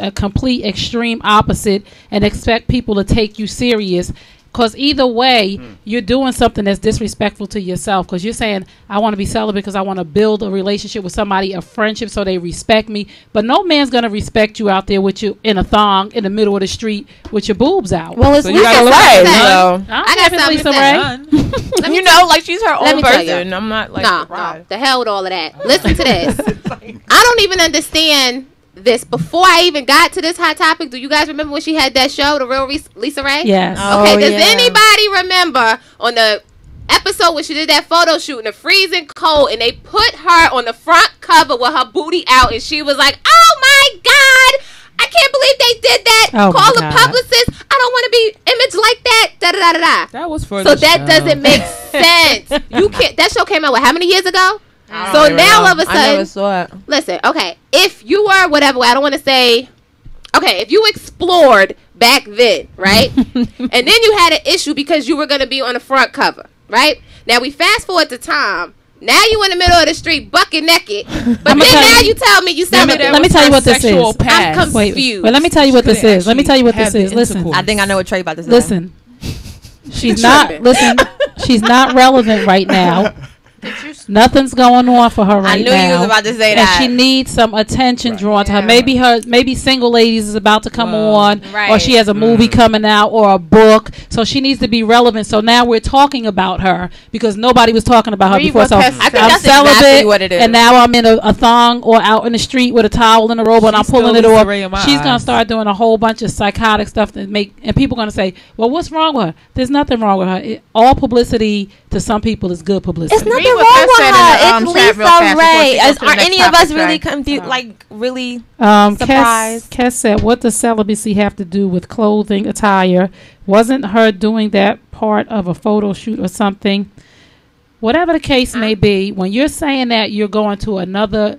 a complete extreme opposite and expect people to take you serious. Because either way, mm. you're doing something that's disrespectful to yourself. Because you're saying, I want to be celibate because I want to build a relationship with somebody, a friendship, so they respect me. But no man's going to respect you out there with you in a thong in the middle of the street with your boobs out. Well, it's so Lisa Ray. I, so. I got something Lisa to say. You know, like she's her own person. I'm not like, nah, nah, the hell with all of that. Listen to this. Like, I don't even understand this before I even got to this hot topic. Do you guys remember when she had that show, The Real Lisa Ray? Yes. Oh, okay. Does yeah. anybody remember on the episode when she did that photo shoot in the freezing cold and they put her on the front cover with her booty out and she was like, "Oh my God, I can't believe they did that. Oh Call the publicist. I don't want to be imaged like that." Da da da da. That was for so the that show. Doesn't make sense. You can't. That show came out what? How many years ago? So now all of a sudden, I never saw it. Listen, okay, if you were whatever, I don't want to say, okay, if you explored back then, right, and then you had an issue because you were going to be on the front cover, right? Now we fast forward to time. Now you in the middle of the street, bucket naked, but then now you, you tell me you said let, let me tell you what this is. Past. I'm confused. Wait, but let me tell you what this is. Let me tell you what this is. Listen, I think I know what Trey about this. Listen, she's not. Listen, she's not relevant right now. Nothing's going on for her right now. I knew now. You was about to say and that. She needs some attention right. drawn yeah. to her. Maybe her, maybe Single Ladies is about to come Whoa. on, right. or she has a mm. movie coming out or a book. So she needs to be relevant. So now we're talking about her because nobody was talking about her Three before. So I think I'm that's celibate, exactly what it is. And now I'm in a, a thong or out in the street with a towel and a robe, and I'm pulling it off. She's gonna start doing a whole bunch of psychotic stuff that make and people are gonna say, "Well, what's wrong with her?" There's nothing wrong with her. It, all publicity to some people is good publicity. It's nothing wrong with. Said uh, it's Lisa Ray. Is, are any of us really confused? No. Like really um, surprised? Kes said, "What does celibacy have to do with clothing attire? Wasn't her doing that part of a photo shoot or something?" Whatever the case may be, when you're saying that, you're going to another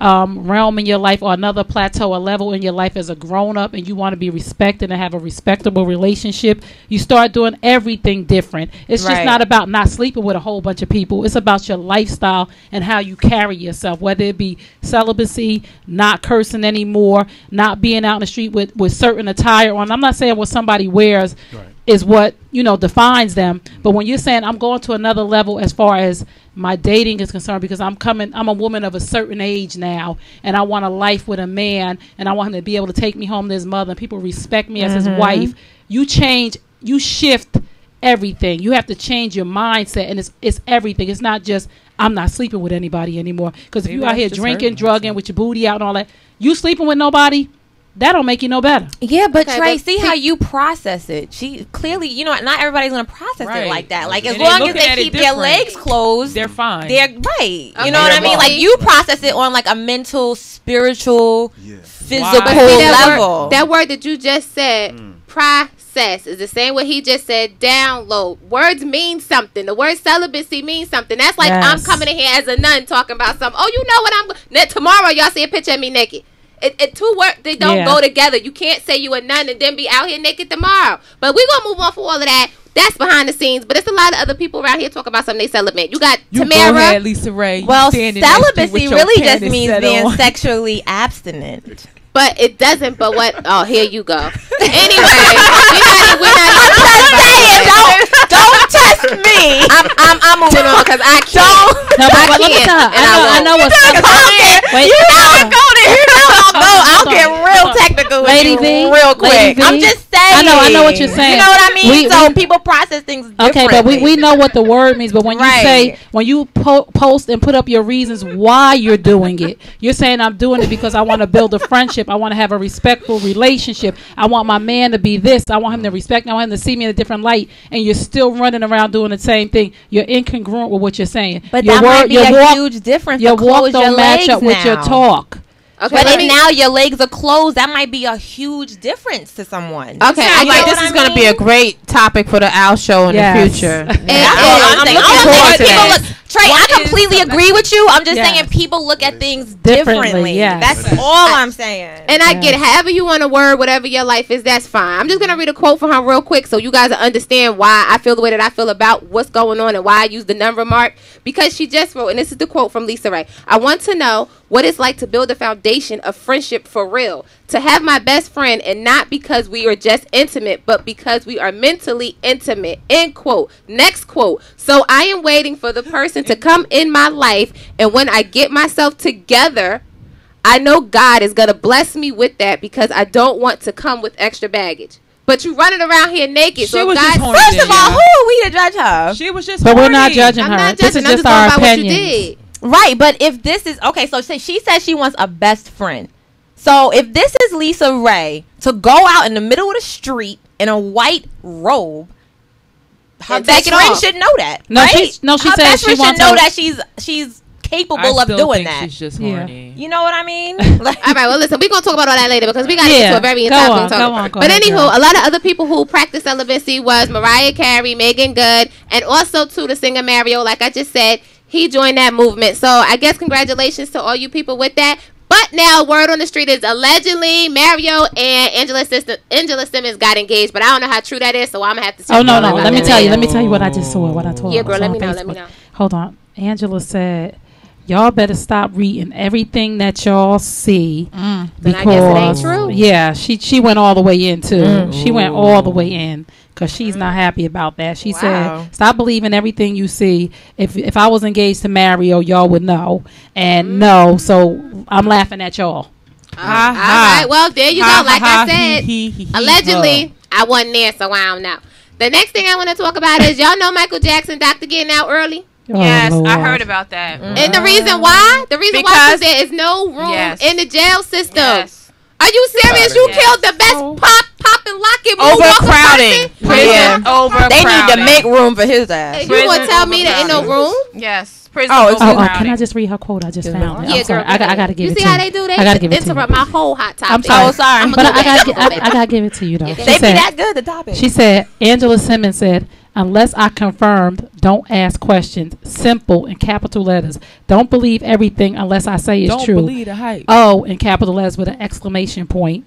um, realm in your life or another plateau, a level in your life as a grown up, and you want to be respected and have a respectable relationship. You start doing everything different. It's right. just not about not sleeping with a whole bunch of people. It's about your lifestyle and how you carry yourself, whether it be celibacy, not cursing anymore, not being out in the street with, with certain attire on. I'm not saying what somebody wears right. is what, you know, defines them. But when you're saying I'm going to another level as far as my dating is concerned because I'm coming, I'm a woman of a certain age now and I want a life with a man and I want him to be able to take me home to his mother and people respect me as mm-hmm. his wife. You change, you shift everything. You have to change your mindset and it's, it's everything. It's not just, I'm not sleeping with anybody anymore. Because if you out here drinking, drugging with your booty out and all that, you sleeping with nobody, that don't make you no better. Yeah, but okay, Trace, see how you process it. She clearly, you know, not everybody's gonna process right. it like that. Like as and long as they keep their legs closed, they're fine. They're right. Okay. You know what I mean? Wrong. Like you process it on like a mental, spiritual, yeah. physical wow. that level. Word, that word that you just said, mm. process, is the same what he just said. Download. Words mean something. The word celibacy means something. That's like yes. I'm coming in here as a nun talking about something. Oh, you know what? I'm tomorrow. Y'all see a picture of me naked. It, it two work they don't yeah. go together. You can't say you a nun and then be out here naked tomorrow. But we're gonna move on for all of that. That's behind the scenes, but it's a lot of other people around here talking about something they celibate. You got you Tamara, go ahead, Lisa Ray. Well, celibacy really just means being on. sexually abstinent. But it doesn't. But what? Oh, here you go. Anyway, we're not, we're not I'm just saying, don't don't test me. I'm I'm, I'm moving on because I can't. Don't. No, but I can't. I, I, I know what's up. You know go there. You know I'll go. I'll get real technical with Lady you v, real quick. Lady I'm just saying. I know. I know what you're saying. You know what I mean? We, so we, people process things differently. Okay, but we we know what the word means. But when right. you say when you po post and put up your reasons why you're doing it, you're saying I'm doing it because I want to build a friendship. I want to have a respectful relationship. I want my man to be this. I want him to respect me. I want him to see me in a different light. And you're still running around doing the same thing. You're incongruent with what you're saying. But your that word, might be your a walk, huge difference. Your walk don't your match up now. with your talk. Okay, but me, now your legs are closed. That might be a huge difference to someone. Okay, I'm like, this is going to be a great topic for the Owl Show in yes. the future. And yeah. I'm, I'm, I'm looking forward to that. Trey, what I completely agree with you. I'm just yes. saying people look at things differently. differently. Yes. That's all I'm saying. And I yes. get it. However you want a word, whatever your life is, that's fine. I'm just going to read a quote from her real quick so you guys understand why I feel the way that I feel about what's going on and why I use the nun remark. Because she just wrote, and this is the quote from Lisa Ray, "I want to know what it's like to build a foundation of friendship for real. To have my best friend and not because we are just intimate, but because we are mentally intimate." End quote. Next quote. "So I am waiting for the person to come in my life. And when I get myself together, I know God is going to bless me with that because I don't want to come with extra baggage." But you running around here naked. She so was God, just horny, First of all, yeah. who are we to judge her? She was just But horny. We're not judging her. I'm not judging. This is just I'm just our opinion. What you did. Right. But if this is, okay, so she says she wants a best friend. So if this is Lisa Ray to go out in the middle of the street in a white robe, her best friend should know that. No, right? she, no, she her says she should wants know her. that she's she's capable I of doing that. She's just horny. Yeah. You know what I mean? Like, all right. Well, listen, we're gonna talk about all that later because we got yeah. into a very insightful talk. But anywho, girl. a lot of other people who practiced celibacy was Mariah Carey, Megan Good, and also too the singer Mario. Like I just said, he joined that movement. So I guess congratulations to all you people with that. But now, word on the street is allegedly Mario and Angela, Sister, Angela Simmons got engaged. But I don't know how true that is, so I'm going to have to see. Oh, no, no. Let me tell you. Let me tell you what I just saw, what I told you. Yeah, girl, let me know. Let me know. Hold on. Angela said, "Y'all better stop reading everything that y'all see." Mm. Because, I guess it ain't true. Yeah, she, she went all the way in, too. Mm. She went all the way in. Because she's not happy about that. She wow. said, "Stop believing everything you see. If if I was engaged to Mario, y'all would know." And mm. no, so I'm laughing at y'all. Uh, ha, all ha. right. Well, there you ha, go. Like ha, I said, he, he, he, allegedly, he, I wasn't there, so I don't know. The next thing I want to talk about is, y'all know Michael Jackson, Doctor Getting Out Early? Oh, yes, Lord. I heard about that. Mm. And the reason why? The reason because why there is no room yes. in the jail system. Yes. Are you serious? You yes. killed the best oh. pop, pop and lock it. Overcrowding. Prison yeah. overcrowding. They need to make room for his ass. Prison you want to tell me there ain't no room? Yes. Prison oh, oh, oh, can I just read her quote? I just yeah. found it. I'm yeah, sorry. Girl, I, I got to give you it to you. You see how they do? They I gotta give it interrupt to my whole hot topic. I'm sorry. Oh, sorry. But I got to I, I gotta give it to you, though. Yeah, they said, be that good, the topic. She said, Angela Simmons said, "Unless I confirmed, don't ask questions." Simple in capital letters. "Don't believe everything unless I say it's true." Don't believe the hype. Oh, in capital letters with an exclamation point.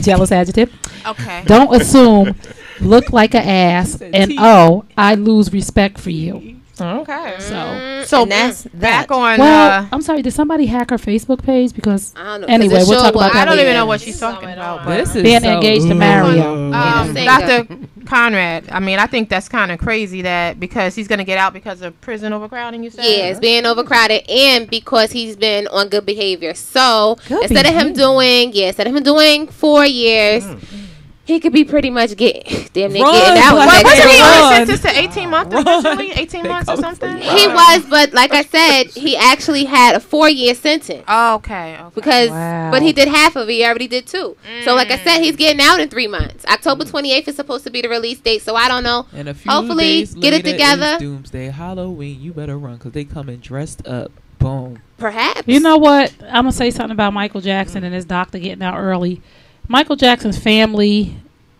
Jealous adjective. Okay. "Don't assume, look like an ass, and oh, I lose respect for you." Okay. So, so that's back that. on. Well, uh, I'm sorry. Did somebody hack her Facebook page? Because I don't know, anyway, we'll talk about that. I don't even know what she's talking about. But this is being so engaged to Mario. Um, Doctor Conrad. I mean, I think that's kind of crazy that because he's going to get out because of prison overcrowding. You said yes, yeah, being overcrowded, and because he's been on good behavior. So good instead behavior. of him doing, yeah, instead of him doing four years. Mm. He could be pretty much get damn near getting out. Why wasn't he only sentenced to eighteen months? Originally, eighteen months or something. He was, but like I said, he actually had a four-year sentence. Oh, okay, okay. Because, wow. but he did half of it. He already did two. Mm. So, like I said, he's getting out in three months. October twenty-eighth is supposed to be the release date. So I don't know. And a few Hopefully, days get later it together. It's Doomsday, Halloween. You better run because they coming dressed up. Boom. Perhaps. You know what? I'm gonna say something about Michael Jackson mm. and his doctor getting out early. Michael Jackson's family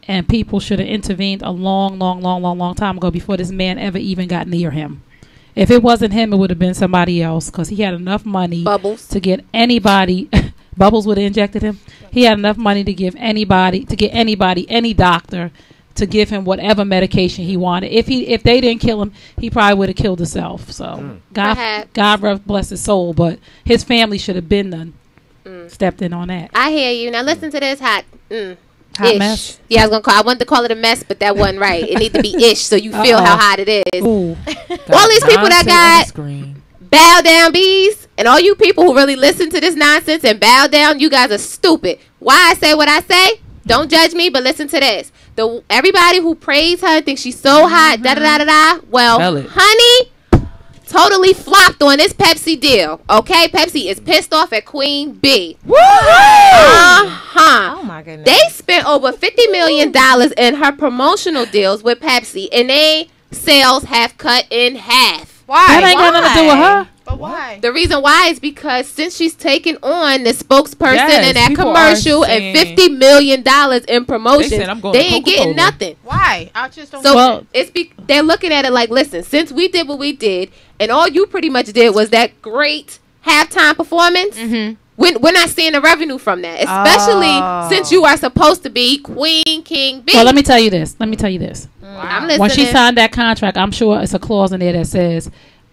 and people should have intervened a long, long, long, long, long time ago before this man ever even got near him. If it wasn't him, it would have been somebody else because he had enough money Bubbles. to get anybody. Bubbles would have injected him. He had enough money to give anybody, to get anybody, any doctor to give him whatever medication he wanted. If he, if they didn't kill him, he probably would have killed himself. So mm. God, God bless his soul, but his family should have been done. Mm. Stepped in on that. I hear you. Now listen to this hot, mm, hot ish. mess. Yeah, I was gonna call. I wanted to call it a mess, but that wasn't right. It needs to be ish, so you uh-oh. feel how hot it is. Ooh, all these people that got bow down bees, and all you people who really listen to this nonsense and bow down, you guys are stupid. Why I say what I say? Don't judge me, but listen to this. The everybody who praised her thinks she's so mm-hmm. hot. Da da da da da. Well, honey. Totally flopped on this Pepsi deal. Okay, Pepsi is pissed off at Queen B. Woo! Uh-huh. Oh my goodness. They spent over fifty million dollars in her promotional deals with Pepsi, and they sales have cut in half. Why? That ain't got nothing to do with her. But why? The reason why is because since she's taken on the spokesperson yes, and that commercial and fifty million dollars in promotion, they, said, they ain't getting nothing. Why? I just don't. So well, it's be they're looking at it like, listen, since we did what we did, and all you pretty much did was that great halftime performance, mm-hmm. we're, we're not seeing the revenue from that, especially oh. since you are supposed to be Queen, King, B. Well, let me tell you this. Let me tell you this. Wow. I'm listening. When she signed that contract, I'm sure it's a clause in there that says,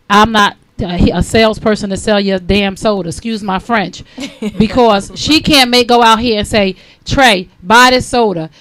I'm not a salesperson to sell your damn soda, excuse my French, because she can't make go out here and say, Trey, buy this soda.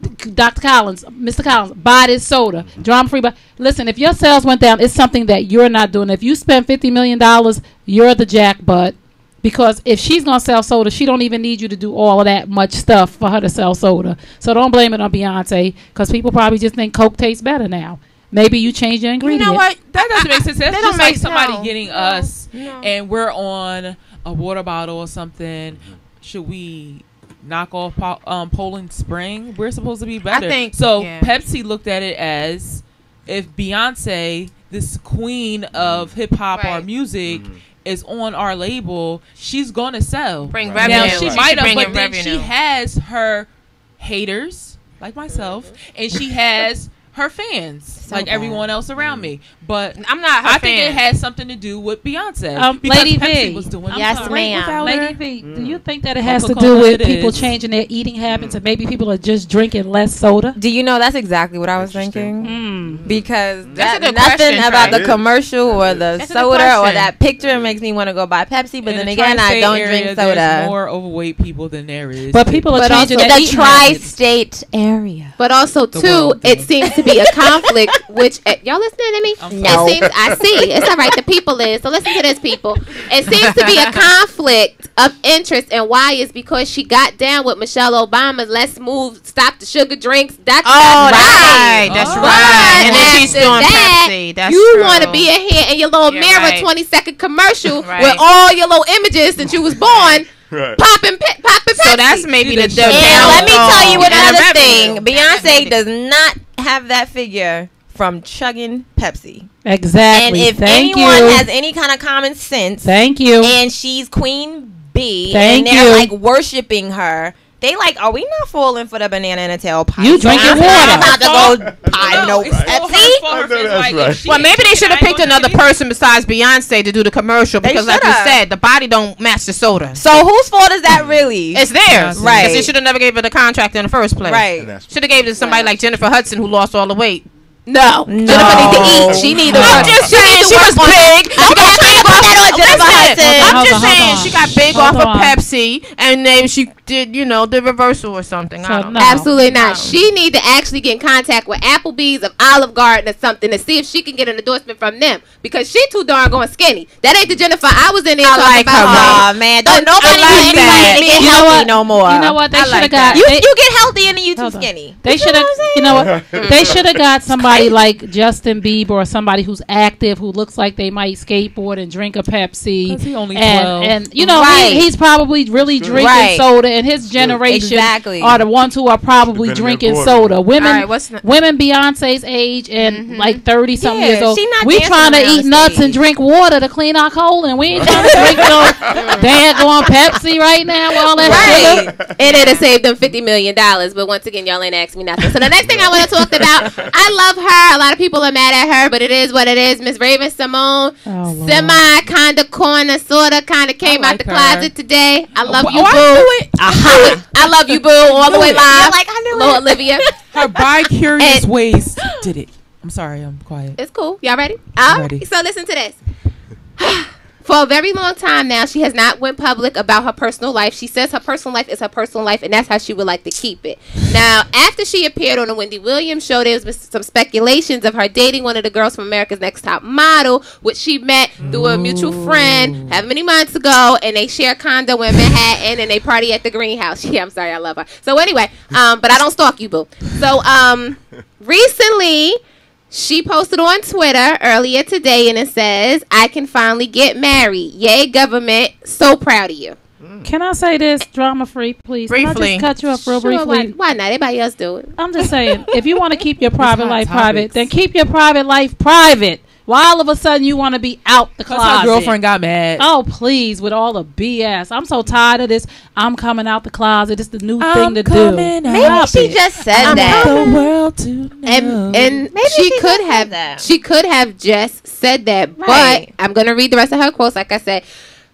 Doctor Collins, Mister Collins, buy this soda. Drama free. But listen, if your sales went down, it's something that you're not doing. If you spend fifty million dollars, you're the jackpot. Because if she's going to sell soda, she don't even need you to do all of that much stuff for her to sell soda. So don't blame it on Beyonce, because people probably just think Coke tastes better now. Maybe you change your ingredient. You know what? That doesn't make sense. That's just don't like make, somebody no. getting no. us no. and we're on a water bottle or something. Should we knock off po um, Poland Spring? We're supposed to be better. I think, so yeah. Pepsi looked at it as if Beyonce, this queen of hip-hop right. or music, mm-hmm. is on our label, she's going to sell. Bring right. Now, she right. might have, but then revenue. She has her haters, like myself, and she has... her fans, so like bad. everyone else around mm. me, but I'm not. Her I fan. think it has something to do with Beyonce. Um, Lady Pepsi v. was doing yes, ma'am. Lady V, mm. do you think that it has Coca-Cola to do with people is. changing their eating habits, mm. and maybe people are just drinking less soda? Do you know that's exactly what I was thinking? Mm. Because that, nothing question, about right? the commercial or the that's soda or that picture makes me want to go buy Pepsi. But in then again, I don't area, drink soda. More overweight people than there is, but people are but changing their eating habits. The tri-state area, but also too, it seems to be. a conflict, which uh, y'all listening to me? I'm no. It seems I see. It's all right. The people is so listen to this, people. It seems to be a conflict of interest, and why is because she got down with Michelle Obama's "Let's move, stop the sugar drinks." That's oh, not right. right. That's oh. right. And then she's doing that, Pepsi. That's you want to be in here in your little You're mirror right. twenty second commercial right. with all your little images since you was born. Right. Popping, pe popping. So Pepsi. That's maybe the. the and let me tell you another thing. Beyonce does not have that figure from chugging Pepsi. Exactly. And if Thank anyone you. has any kind of common sense, Thank you. and she's Queen B, Thank and they're you. like worshiping her. They like, are we not falling for the banana in a tailpipe? You drinking water? I'm about to go. I know Pepsi. Well, maybe they should have picked another person besides Beyonce to do the commercial because, like you said, the body don't match the soda. So whose fault is that really? It's theirs, right? Because they should have never gave her the contract in the first place, right? Should have gave it to somebody like Jennifer Hudson who lost all the weight. No, no. Jennifer need to eat. She need to I'm work. Just saying she, she was big. She got big off. I'm just saying she got big off of Pepsi, and then she did, you know, the reversal or something. So I don't no. know. Absolutely not. No. She need to actually get in contact with Applebee's of Olive Garden or something to see if she can get an endorsement from them, because she too darn going skinny. That ain't the Jennifer I was in there I talking like about. Her. Oh, man. Don't nobody like that. Anybody get you healthy know what? No more. You know what? They should have like got. You, they, you get healthy and then you too skinny. They should have, you know what? They should have got somebody like Justin Bieber or somebody who's active, who looks like they might skateboard and drink a Pepsi. He only twelve. And, and, you know, right. he, he's probably really drinking right. soda, and his generation exactly. are the ones who are probably Depending drinking soda. Women, right, what's women Beyonce's age and mm-hmm. like thirty-something yeah, years old, we trying to eat nuts stage. And drink water to clean our colon. We ain't trying to drink no daggone Pepsi right now. All that right. sugar. And it'll save them fifty million dollars. But once again, y'all ain't asked me nothing. So the next thing I want to talk about, I love her. A lot of people are mad at her, but it is what it is. Miss Raven Simone, oh, semi kind of corner, sort of kind of came like out the her. closet today. I love oh, you, oh, boo. I, I, it. I love you, boo, all the way live. Yeah, like, I knew Lord it. Olivia. Her bi-curious ways did it. I'm sorry, I'm quiet. It's cool. Y'all ready? All right. So listen to this. For a very long time now, she has not went public about her personal life. She says her personal life is her personal life, and that's how she would like to keep it. Now, after she appeared on the Wendy Williams show, there was some speculations of her dating one of the girls from America's Next Top Model, which she met through a mutual friend how many months ago, and they share condo in Manhattan, and they party at the greenhouse. Yeah, I'm sorry, I love her. So anyway, um, but I don't stalk you, boo. So um, recently... she posted on Twitter earlier today, and it says, "I can finally get married. Yay, government. So proud of you." Mm. Can I say this drama-free, please? Briefly. Can I just cut you up real sure, briefly? Why, why not? Everybody else do it. I'm just saying, if you want to keep your private life topics. private, then keep your private life private. Why all of a sudden you want to be out the closet? Because her girlfriend got mad. Oh, please, with all the B S. I'm so tired of this. I'm coming out the closet. It's the new I'm thing to do. Maybe she just said I'm that. The world to know. And, and maybe she, she could have that. She could have just said that. Right. But I'm going to read the rest of her quotes. Like I said,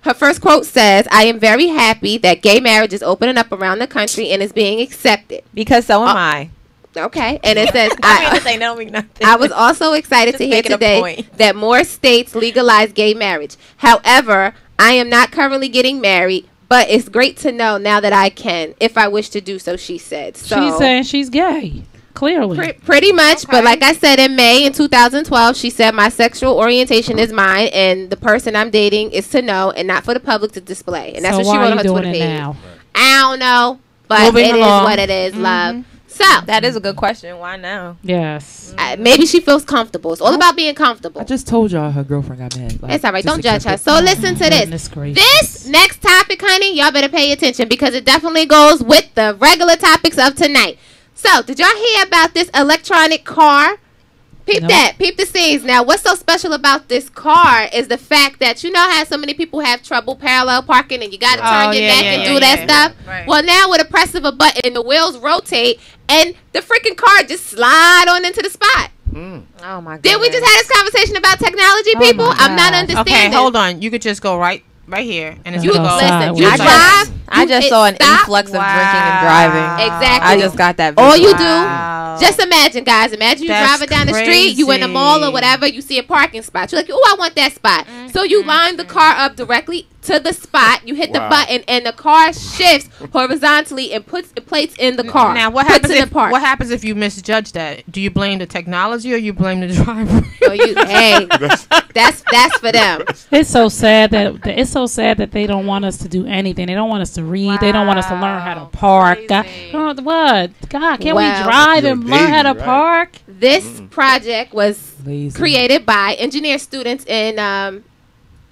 her first quote says, "I am very happy that gay marriage is opening up around the country and is being accepted." Because so am uh, I. Okay, and it says, I, I, mean, don't mean nothing. I was also excited Just to hear today that more states legalize gay marriage. However, I am not currently getting married, but it's great to know now that I can, if I wish to do so, she said. So she's saying she's gay, clearly. Pre pretty much, okay. But like I said, in May in two thousand twelve, she said, "My sexual orientation is mine, and the person I'm dating is to know and not for the public to display." And that's so what she wrote on her Twitter page. Now? I don't know, but Moving it along. is what it is, mm-hmm. love. So that is a good question. Why now? Yes. Uh, maybe she feels comfortable. It's all about being comfortable. I just told y'all her girlfriend got mad. Like, it's all right. Don't judge her. It. So listen to this. This next topic, honey, y'all better pay attention because it definitely goes with the regular topics of tonight. So did y'all hear about this electronic car? Peep nope. that. Peep the scenes. Now, what's so special about this car is the fact that, you know how so many people have trouble parallel parking and you got to turn oh, your yeah, neck yeah, and yeah, do yeah, that yeah. stuff? Right. Well, now with a press of a button, the wheels rotate and the freaking car just slide on into the spot. Mm. Oh, my God. Did we just have this conversation about technology, oh people? I'm not understanding. Okay, hold on. You could just go right right here. And it's you, gonna go. Listen, you I drive. Just, you I just saw an stop. influx of wow. drinking and driving. Exactly. I just got that. Visual. All you do. Wow. Just imagine, guys. Imagine you That's driving down crazy. the street. You in a mall or whatever. You see a parking spot. You're like, oh, I want that spot. Mm-hmm. So you line the car up directly to the spot. You hit wow. the button, and the car shifts horizontally and puts the plates in the car. Now, what happens? If, what happens if you misjudge that? Do you blame the technology or you blame the driver? So you, hey, that's that's for them. It's so sad that it's so sad that they don't want us to do anything. They don't want us to read. Wow. They don't want us to learn how to park. God, what? God, can't well, we drive and learn how to right? park? This mm. project was lazy. created by engineer students in. Um,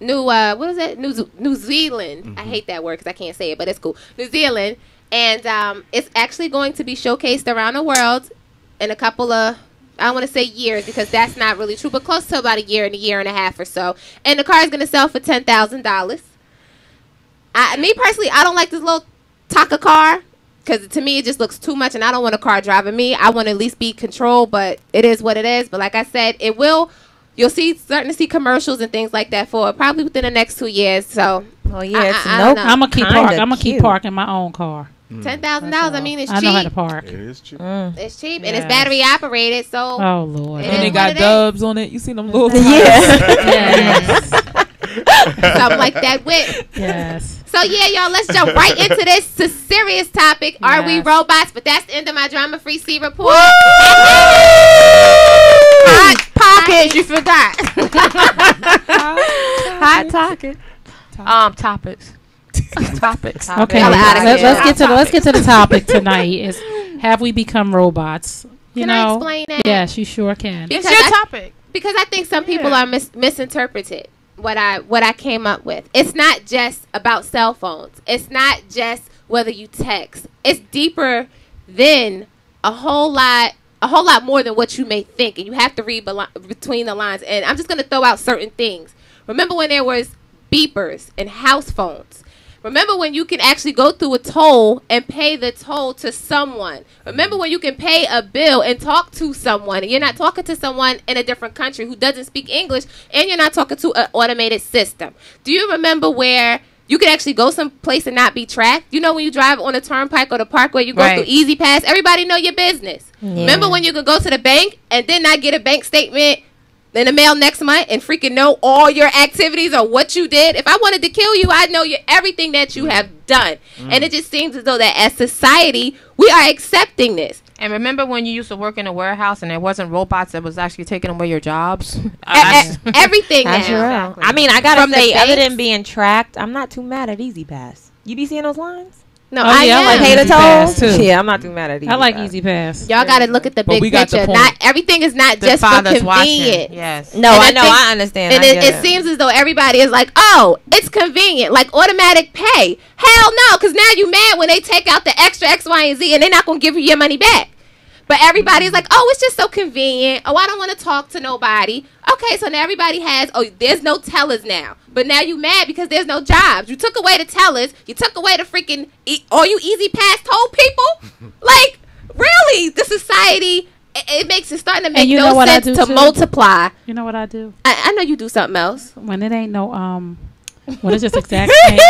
New, uh, what is it? New, Z New Zealand. Mm-hmm. I hate that word because I can't say it, but it's cool. New Zealand. And um, it's actually going to be showcased around the world in a couple of, I don't want to say years because that's not really true, but close to about a year and a year and a half or so. And the car is going to sell for ten thousand dollars. I, me personally, I don't like this little Taka car because to me it just looks too much and I don't want a car driving me. I want to at least be controlled, but it is what it is. But like I said, it will... You'll see starting to see commercials and things like that for probably within the next two years. So, well, yeah, I, it's I, I nope. I'm gonna keep parking. I'm gonna keep parking my own car. Mm. Ten thousand dollars. I mean, it's I cheap. I know how to park. It is cheap. Mm. It's cheap, yes. And it's battery operated. So, oh lord, it and it got it dubs is. on it. You see them little, yeah, yes. something like that. With yes. So yeah, y'all, let's jump right into this to serious topic. Yes. Are we robots? But that's the end of my drama free C report. Hot pockets, you forgot. Hot topic. Um, topics. Topics. Okay, let's, let's get to the, let's get to the topic tonight. Is have we become robots? You can know? I explain that? Yes, you sure can. Because it's your I, topic. Because I think some people yeah. are mis misinterpreted. What I what I came up with. It's not just about cell phones. It's not just whether you text. It's deeper than a whole lot, a whole lot more than what you may think. And you have to read between the lines. And I'm just going to throw out certain things. Remember when there was beepers and house phones? Remember when you can actually go through a toll and pay the toll to someone? Remember when you can pay a bill and talk to someone, and you're not talking to someone in a different country who doesn't speak English, and you're not talking to an automated system? Do you remember where you could actually go someplace and not be tracked? You know when you drive on the turnpike or the parkway, you go right. through Easy Pass. Everybody know your business. Yeah. Remember when you could go to the bank and then not get a bank statement in the mail next month and freaking know all your activities or what you did? If I wanted to kill you, I'd know your, everything that you have done. Mm. And it just seems as though that as society, we are accepting this. And remember when you used to work in a warehouse and there wasn't robots that was actually taking away your jobs? I, I, everything now. Exactly. I mean, I got to say, other than being tracked, I'm not too mad at Easy Pass. You be seeing those lines? No, oh, I, yeah, am. I like pay the toll. Yeah, I'm not too mad at Easy I like Pass. Easy Pass. Y'all got to look at the big picture. The not everything is not the just for convenience. Watching. Yes. No, and I, I know. I understand. And I it, it seems as though everybody is like, "Oh, it's convenient, like automatic pay." Hell no, because now you mad when they take out the extra X, Y, and Z, and they're not gonna give you your money back. But everybody's like, "Oh, it's just so convenient. Oh, I don't want to talk to nobody." Okay, so now everybody has. Oh, there's no tellers now. But now you mad because there's no jobs. You took away the tellers. You took away the freaking e all you Easy Pass toll people. Like, really, the society it, it makes it starting to make you no sense to too? multiply. You know what I do? I, I know you do something else. When it ain't no um. What is this exact name?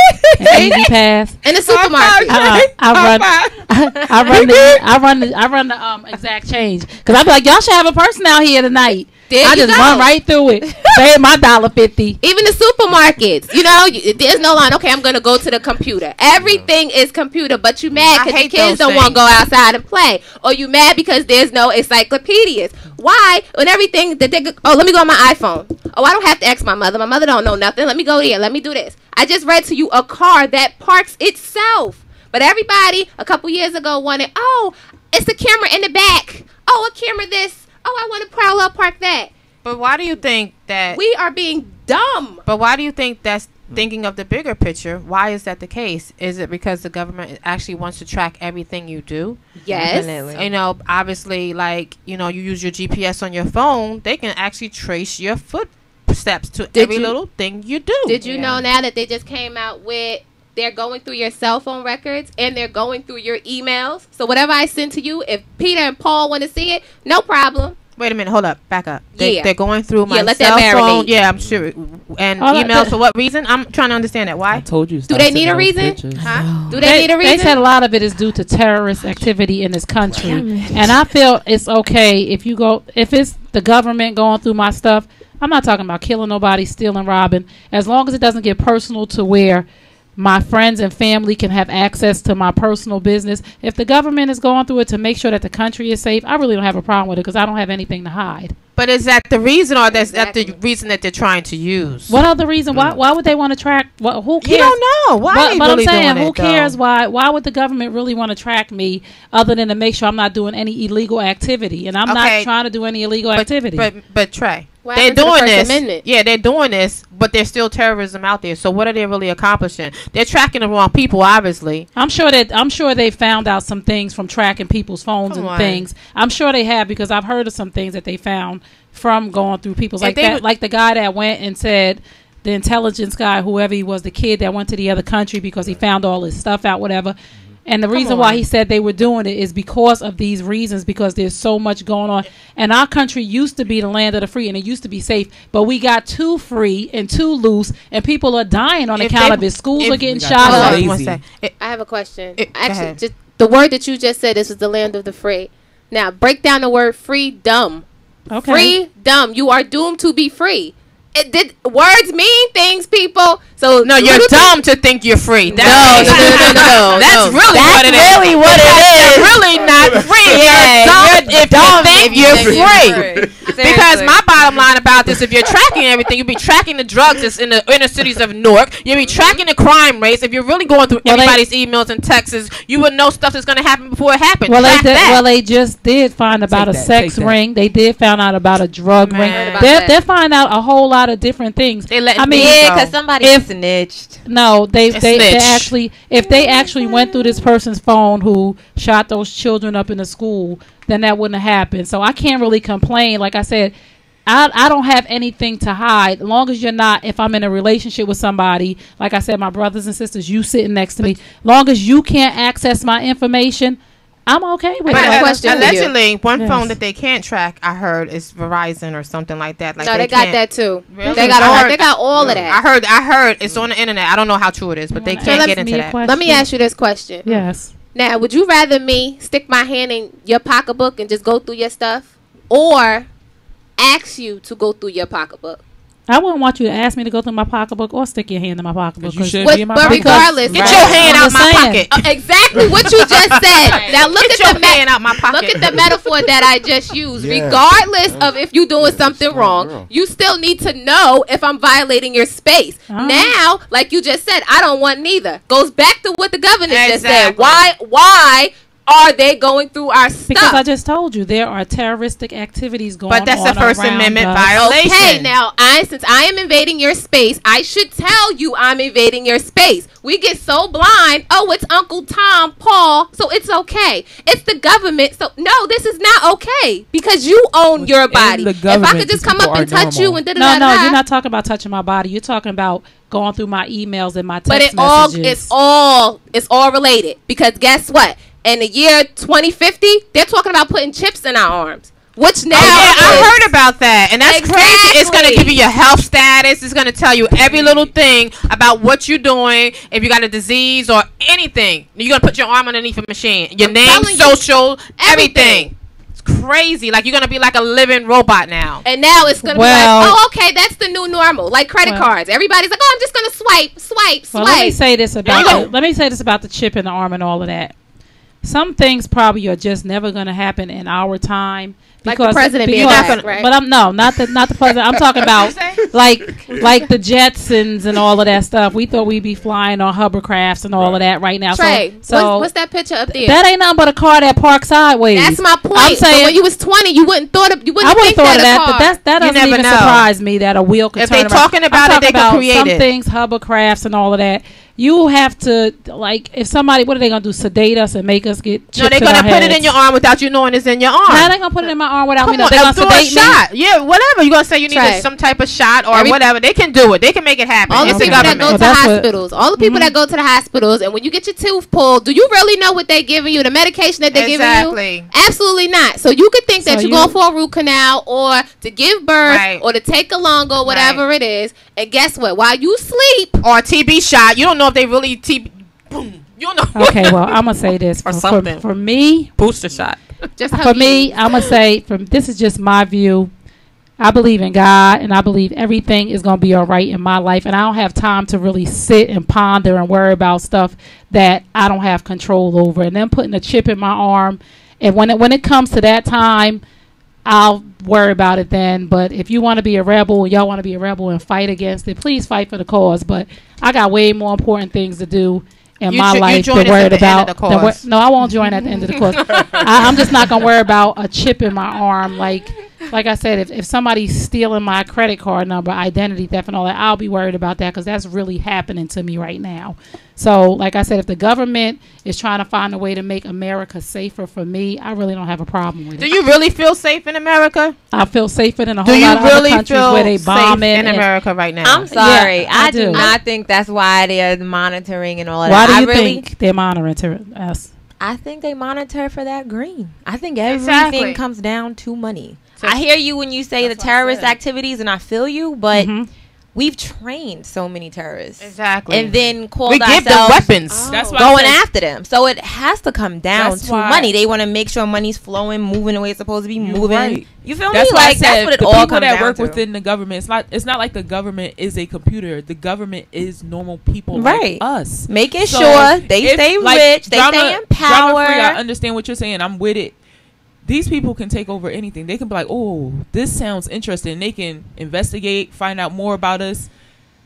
An Easy Pass in the supermarket. Uh, I run, I, I run the, I run the, I run the um exact change because I be like, y'all should have a person out here tonight. There I just go. run right through it. Save my dollar fifty. Even the supermarkets, you know, you, there's no line. Okay, I'm gonna go to the computer. Everything yeah. is computer, but you mad because the kids don't want to go outside and play, or you mad because there's no encyclopedias. Why? When everything that they oh, let me go on my iPhone. Oh, I don't have to ask my mother. My mother don't know nothing. Let me go here. Let me do this. I just read to you a car that parks itself. But everybody a couple years ago wanted, oh, it's a camera in the back. Oh, a camera this. Oh, I want to parallel park that. But why do you think that we are being dumb? But why do you think that's thinking of the bigger picture? Why is that the case? Is it because the government actually wants to track everything you do? Yes. Definitely. You know, obviously, like, you know, you use your G P S on your phone. They can actually trace your footsteps to did every you, little thing you do. Did you yeah. know now that they just came out with, they're going through your cell phone records and they're going through your emails. So whatever I send to you, if Peter and Paul want to see it, no problem. Wait a minute, hold up, back up. They, yeah. They're going through my yeah, let cell that phone. Yeah, I'm sure. And emails, right. for what reason? I'm trying to understand that. Why? I told you. Do they need a reason? Huh? Do they, they need a reason? They said a lot of it is due to terrorist activity in this country. And I feel it's okay if you go, if it's the government going through my stuff, I'm not talking about killing nobody, stealing, robbing. As long as it doesn't get personal to where my friends and family can have access to my personal business. If the government is going through it to make sure that the country is safe, I really don't have a problem with it because I don't have anything to hide. But is that the reason, or that's exactly. that the reason that they're trying to use? What other reason? Mm. Why? Why would they want to track? What? Who cares? You don't know. Why? But, but really I'm saying, doing who it, cares? Though? Why? Why would the government really want to track me, other than to make sure I'm not doing any illegal activity? And I'm okay. not trying to do any illegal but, activity. But but Trey, what they're doing the this. Amendment? Yeah, they're doing this, but there's still terrorism out there. So what are they really accomplishing? They're tracking the wrong people, obviously. I'm sure that I'm sure they found out some things from tracking people's phones Come and on. things. I'm sure they have because I've heard of some things that they found. From going through people like that, like the guy that went and said the intelligence guy, whoever he was, the kid that went to the other country because he found all his stuff out, whatever. And the Come reason on. why he said they were doing it is because of these reasons, because there's so much going on. And our country used to be the land of the free, and it used to be safe. But we got too free and too loose, and people are dying on if account they, of it. Schools are getting shot up. It, I have a question. It, Actually, just, the word that you just said, this was the land of the free. Now, break down the word freedom. Okay. Free, dumb. You are doomed to be free. It did, words mean things, people. So no, you're dumb to think you're free. That's no, no, no, no, no, no. That's no. really that's what it really is. That's really what it is. You're really not free. Yeah, you're dumb, you're if, dumb you think if you're free. free. Because my bottom line about this, if you're tracking everything, you'll be tracking the drugs that's in the inner cities of Newark. You'll be tracking the crime rates. If you're really going through well, everybody's they, emails in Texas, you would know stuff that's going to happen before it happens. Well, Track they did, that. well, they just did find about take a that, sex ring. That. They did find out about a drug Man. ring. They they find out a whole lot of different things. They let I mean, yeah, because somebody if, snitched. No, they they, they actually if they actually went through this person's phone who shot those children up in the school, then that wouldn't have happened. So I can't really complain. Like I said, I I don't have anything to hide. As long as you're not, if I'm in a relationship with somebody, like I said, my brothers and sisters, you sitting next to me. Long as you can't access my information, I'm okay with it. Allegedly, one yes. phone that they can't track, I heard, is Verizon or something like that. Like no, they, they got that too. Really? They got all. Heard, they got all really. of that. I heard. I heard it's on the internet. I don't know how true it is, but they can't so get into that. Question. Let me ask you this question. Yes. Now, would you rather me stick my hand in your pocketbook and just go through your stuff, or ask you to go through your pocketbook? I wouldn't want you to ask me to go through my pocketbook or stick your hand in my pocketbook. Cause you cause you with, my but pocket. regardless, get right. your hand out my pocket. Uh, exactly what you just said. Now look get at the hand out my pocket. Look at the metaphor that I just used. Yeah. Regardless yeah. of if you're doing yeah, something wrong, girl. you still need to know if I'm violating your space. Uh-huh. Now, like you just said, I don't want neither. Goes back to what the governor exactly. just said. Why? Why? Are they going through our stuff? Because I just told you there are terroristic activities going on. But that's on a First Amendment us. violation. Okay, now I since I am invading your space, I should tell you I'm invading your space. We get so blind. Oh, it's Uncle Tom, Paul, so it's okay. It's the government, so no, this is not okay because you own your body. If I could just come up and touch normal. you and da da da. No, no, you're not talking about touching my body. You're talking about going through my emails and my text messages. But it messages. all, it's all, it's all related because guess what? In the year twenty fifty, they're talking about putting chips in our arms. Which now oh, yeah, I heard about that, and that's exactly. crazy. It's going to give you your health status. It's going to tell you every little thing about what you're doing. If you got a disease or anything, you're going to put your arm underneath a machine. Your I'm name, social, you everything. everything. Crazy, like you're gonna be like a living robot now, and now it's gonna well, be like, oh, okay, that's the new normal, like credit well, cards. Everybody's like, oh, I'm just gonna swipe, swipe, swipe. Well, let me say this about no. the, let me say this about the chip in the arm and all of that. Some things probably are just never going to happen in our time. Because, like the president because, being black, gonna, right? But I'm no, not the not the president. I'm talking about like like the Jetsons and all of that stuff. We thought we'd be flying on hovercrafts and all right. of that right now. Trey, so, so what's, what's that picture up there? That ain't nothing but a car that parks sideways. That's my point. I'm saying but when you was twenty, you wouldn't thought of you wouldn't. I wouldn't think thought that of that, car. but that's, that doesn't even know. surprise me that a wheel could. If turn they're around. talking about I'm it, talking they about can create some it. things, hovercrafts and all of that. You have to, like, if somebody, what are they going to do, sedate us and make us get chips No, they're going to put it in your arm without you knowing it's in your arm. No, they're going to put it in my arm without Come me knowing. They're going to sedate a shot. me. Yeah, whatever. You're going to say you need a, some type of shot or Every whatever. They can do it. They can make it happen. All the people government. that go well, to hospitals, all the people mm-hmm. that go to the hospitals, and when you get your tooth pulled, do you really know what they're giving you, the medication that they're exactly. giving you? Absolutely not. So you could think so that you're you going for a root canal or to give birth right. or to take a longo, whatever right. it is, and guess what? While you sleep. Or a T B shot. You don't know if they really t boom you know okay well I'm gonna say this for, something. For, for me booster shot just for me I'm gonna say from this is just my view. I believe in God and I believe everything is gonna be all right in my life, and I don't have time to really sit and ponder and worry about stuff that I don't have control over. And then putting a chip in my arm, and when it when it comes to that time, I'll worry about it then. But if you want to be a rebel, y'all want to be a rebel and fight against it, please fight for the cause. But I got way more important things to do in you my life than worried about the cause. No, I won't join at the end of the cause. I, I'm just not going to worry about a chip in my arm. Like like I said, if, if somebody's stealing my credit card number, identity theft and all that, I'll be worried about that because that's really happening to me right now. So like I said, if the government is trying to find a way to make America safer for me, I really don't have a problem with it. Do you really feel safe in America? I feel safer than a whole lot of really other countries where they bombing in America right now. I'm sorry. Yeah, I, I do. do not think that's why they're monitoring and all of that. Why do you I really think they're monitoring us? I think they monitor for that green. I think everything exactly. comes down to money. So I hear you when you say that's the terrorist activities, and I feel you, but... Mm-hmm. We've trained so many terrorists, exactly, and then called we ourselves give them weapons, oh. That's going after them. So it has to come down that's to why. money. They want to make sure money's flowing, moving the way it's supposed to be moving. Right. You feel that's me? Like that's what it the all comes down to. People that work within the government, it's not. It's not like the government is a computer. The government is normal people, right? Like us, making so sure they if, stay like, rich, they drama, stay in power. Free, I understand what you're saying. I'm with it. These people can take over anything. They can be like, oh, this sounds interesting. They can investigate, find out more about us,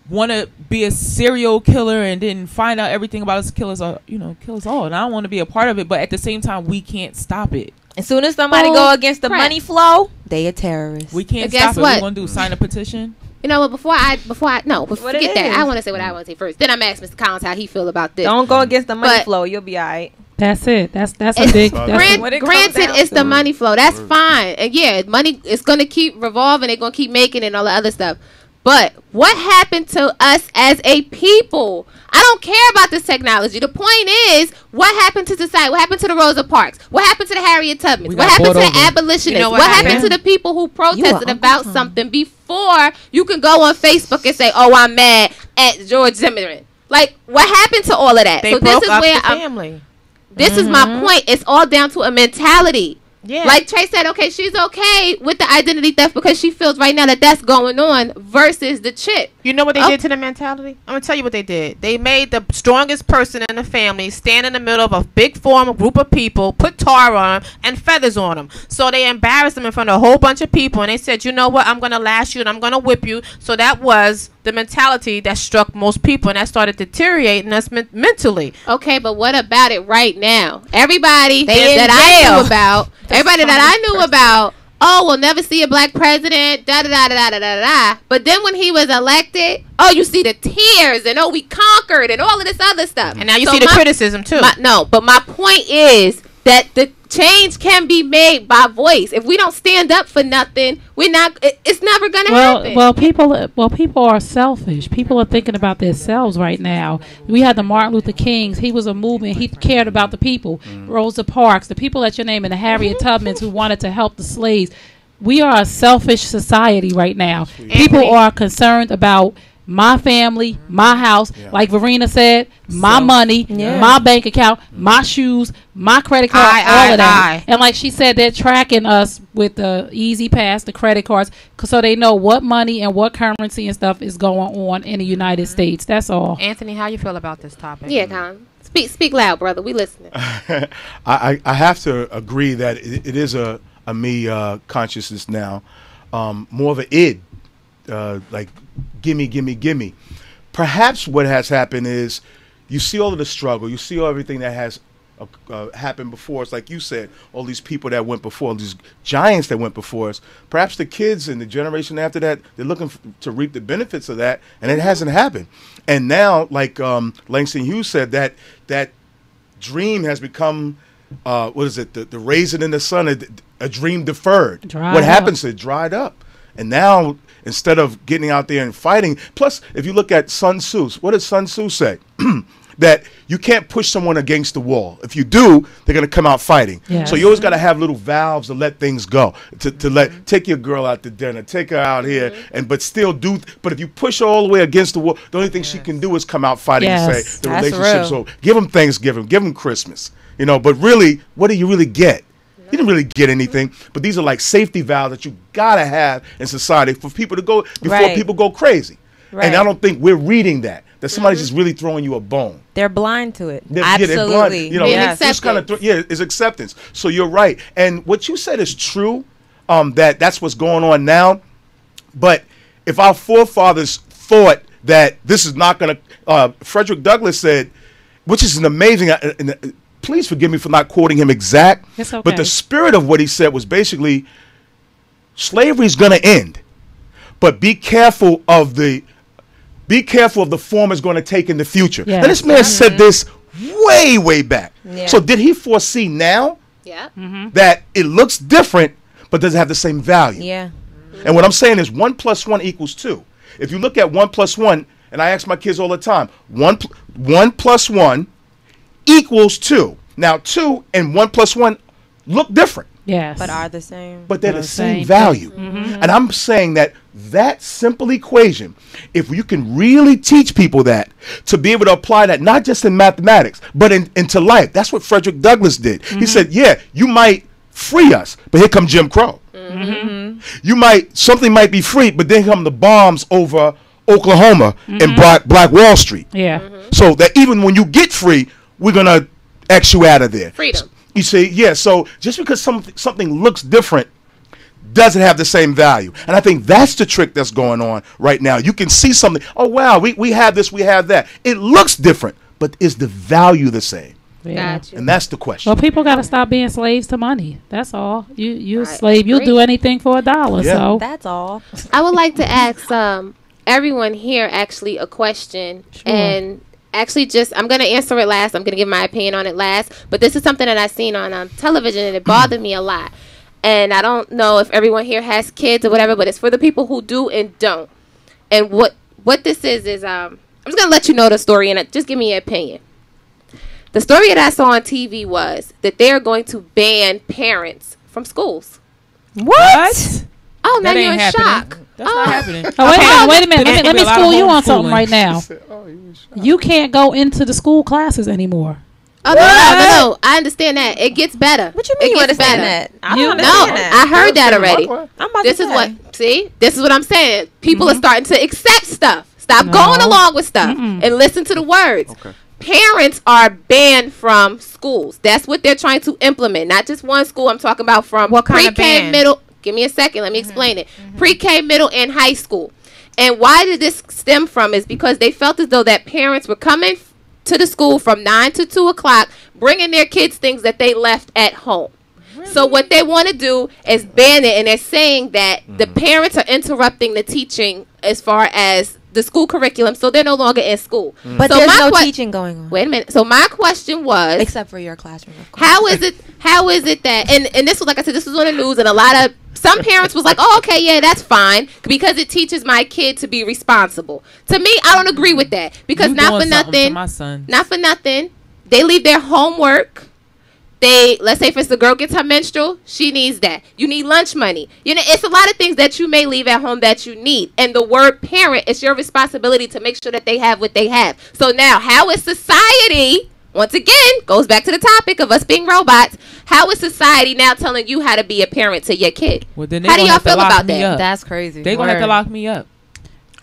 want to be a serial killer, and then find out everything about us, kill us all, you know, kill us all. And I don't want to be a part of it, but at the same time, we can't stop it. As soon as somebody oh, go against the crap. money flow, they a terrorist. We can't stop what? it. What we going to do, sign a petition? You know what? Before I, before I, no, before forget that. I want to say what I want to say first. Then I'm asking Mister Collins how he feel about this. Don't go against the money but, flow. You'll be all right. That's it. That's that's it's a big. That's gran what it granted, it's the money flow. That's fine, and yeah, money is going to keep revolving. They're going to keep making it and all the other stuff. But what happened to us as a people? I don't care about this technology. The point is, what happened to society? What happened to the Rosa Parks? What happened to the Harriet Tubmans? What happened to the abolitionists? You know what, what happened to the people who protested about time. something before you can go on Facebook and say, "Oh, I'm mad at George Zimmerman." Like, what happened to all of that? They so broke this is up where the I'm, family. This mm-hmm. is my point. It's all down to a mentality. Yeah. Like Trey said, okay, she's okay with the identity theft because she feels right now that that's going on versus the chip. You know what they oh. did to the mentality? I'm going to tell you what they did. They made the strongest person in the family stand in the middle of a big formal group of people, put tar on them, and feathers on them. So they embarrassed them in front of a whole bunch of people, and they said, you know what? I'm going to lash you, and I'm going to whip you. So that was the mentality that struck most people, and that started deteriorating us men mentally. Okay, but what about it right now? Everybody they that I knew about, that's everybody that I knew person. about, oh, we'll never see a black president, da da da da da da da. But then when he was elected, oh, you see the tears, and oh, we conquered, and all of this other stuff. And now you so see the my, criticism too. My, no, but my point is that the change can be made by voice. If we don't stand up for nothing, we're not. It, it's never going to well, happen. Well, people. Well, people are selfish. People are thinking about themselves right now. We had the Martin Luther Kings. He was a movement. He cared about the people. Mm. Rosa Parks, the people at your name, and the Harriet Tubmans who wanted to help the slaves. We are a selfish society right now. Sweet. People are concerned about my family, my house, yeah. like Verena said, my so, money, yeah. my bank account, my shoes, my credit card, I, all I, of that. I. And like she said, they're tracking us with the Easy Pass, the credit cards, so they know what money and what currency and stuff is going on in the United mm-hmm. States. That's all. Anthony, how you feel about this topic? Yeah, Tom. Speak, speak loud, brother. We listening. I, I, I have to agree that it, it is a, a me uh, consciousness now, um, more of an id, uh, like, gimme, gimme, gimme. Perhaps what has happened is you see all of the struggle. You see all everything that has uh, uh, happened before us. Like you said, all these people that went before, all these giants that went before us. Perhaps the kids and the generation after that, they're looking f to reap the benefits of that, and it hasn't happened. And now, like um, Langston Hughes said, that that dream has become, uh, what is it, the, the raisin in the sun, a, a dream deferred. Dried what up. happens to it? Dried up. And now, instead of getting out there and fighting, plus, if you look at Sun Tzu, what does Sun Tzu say? That you can't push someone against the wall. If you do, they're going to come out fighting. Yes. So you always got to have little valves to let things go, to, to mm-hmm. let take your girl out to dinner, take her out here, mm-hmm. and but still do. But if you push her all the way against the wall, the only thing yes. she can do is come out fighting yes. and say the That's relationship's over. Give them Thanksgiving, give them Christmas, you know. But really, what do you really get? You didn't really get anything, but these are like safety valves that you gotta have in society for people to go before right. people go crazy. Right. And I don't think we're reading that. That somebody's mm-hmm. just really throwing you a bone. They're blind to it. They're, Absolutely, yeah, they're blind, you know, yes. it's kind of yeah, it's acceptance. So you're right, and what you said is true. Um, that that's what's going on now. But if our forefathers thought that this is not going to, uh, Frederick Douglass said, which is an amazing. Uh, an, uh, Please forgive me for not quoting him exact, okay. but the spirit of what he said was basically slavery is going to end, but be careful of the be careful of the form it's going to take in the future. Yes. And this man mm-hmm. said this way, way back. Yeah. So did he foresee now yeah. mm-hmm. that it looks different, but doesn't have the same value? Yeah. Mm-hmm. And what I'm saying is one plus one equals two. If you look at one plus one, and I ask my kids all the time, one pl one plus one. equals two. Now, two and one plus one look different. Yes. But are the same. But they're, they're the same, same value. Mm-hmm. And I'm saying that that simple equation, if you can really teach people that, to be able to apply that not just in mathematics, but in, into life. That's what Frederick Douglass did. Mm-hmm. He said, yeah, you might free us, but here comes Jim Crow. Mm-hmm. You might, something might be free, but then come the bombs over Oklahoma mm-hmm. and Black, Black Wall Street. Yeah. Mm-hmm. So that even when you get free, we're going to X you out of there. Freedom. You see, yeah, so just because some, something looks different doesn't have the same value. And I think that's the trick that's going on right now. You can see something, oh, wow, we, we have this, we have that. It looks different, but is the value the same? Yeah. Gotcha. And that's the question. Well, people got to stop being slaves to money. That's all. You, you're a slave. You'll do anything for a dollar. Yeah. So that's all. I would like to ask um, everyone here actually a question. Sure. And actually just, I'm going to answer it last. I'm going to give my opinion on it last. But this is something that I've seen on um, television, and it bothered me a lot. And I don't know if everyone here has kids or whatever, but it's for the people who do and don't. And what, what this is is um, I'm just going to let you know the story, and just give me your opinion. The story that I saw on T V was that they're going to ban parents from schools. What? Oh, now you're in shock. That's not happening. Oh, wait a minute. Wait a minute. Let me, let me school you on something right now. You can't go into the school classes anymore. Oh, no, no, no, I understand that. It gets better. What you mean it gets better? That? I don't know. No, I heard that already. This is what, see? This is what I'm saying. People mm-hmm. are starting to accept stuff. Stop no. going along with stuff Mm-mm. and listen to the words. Okay. Parents are banned from schools. That's what they're trying to implement. Not just one school. I'm talking about from what kind of ban? Pre-K, middle. Give me a second. Let me mm-hmm. explain it. Mm-hmm. Pre-K, middle, and high school. And why did this stem from is because they felt as though that parents were coming to the school from nine to two o'clock, bringing their kids things that they left at home. Really? So what they want to do is ban it, and they're saying that mm-hmm. the parents are interrupting the teaching as far as the school curriculum, so they're no longer in school. Mm-hmm. But so there's no teaching going on. Wait a minute. So my question was, except for your classroom, of course. How is it? How is it that? And and this was, like I said, this was on the news, and a lot of some parents was like, oh, okay, yeah, that's fine because it teaches my kid to be responsible. To me, I don't agree with that because you not for nothing, my son. not for nothing, they leave their homework. They, let's say, for instance, the girl gets her menstrual, she needs that. You need lunch money. You know, it's a lot of things that you may leave at home that you need. And the word parent, it's your responsibility to make sure that they have what they have. So now, how is society, once again, goes back to the topic of us being robots, how is society now telling you how to be a parent to your kid? Well, then how do y'all feel about that? Up. That's crazy. They're going to have to lock me up.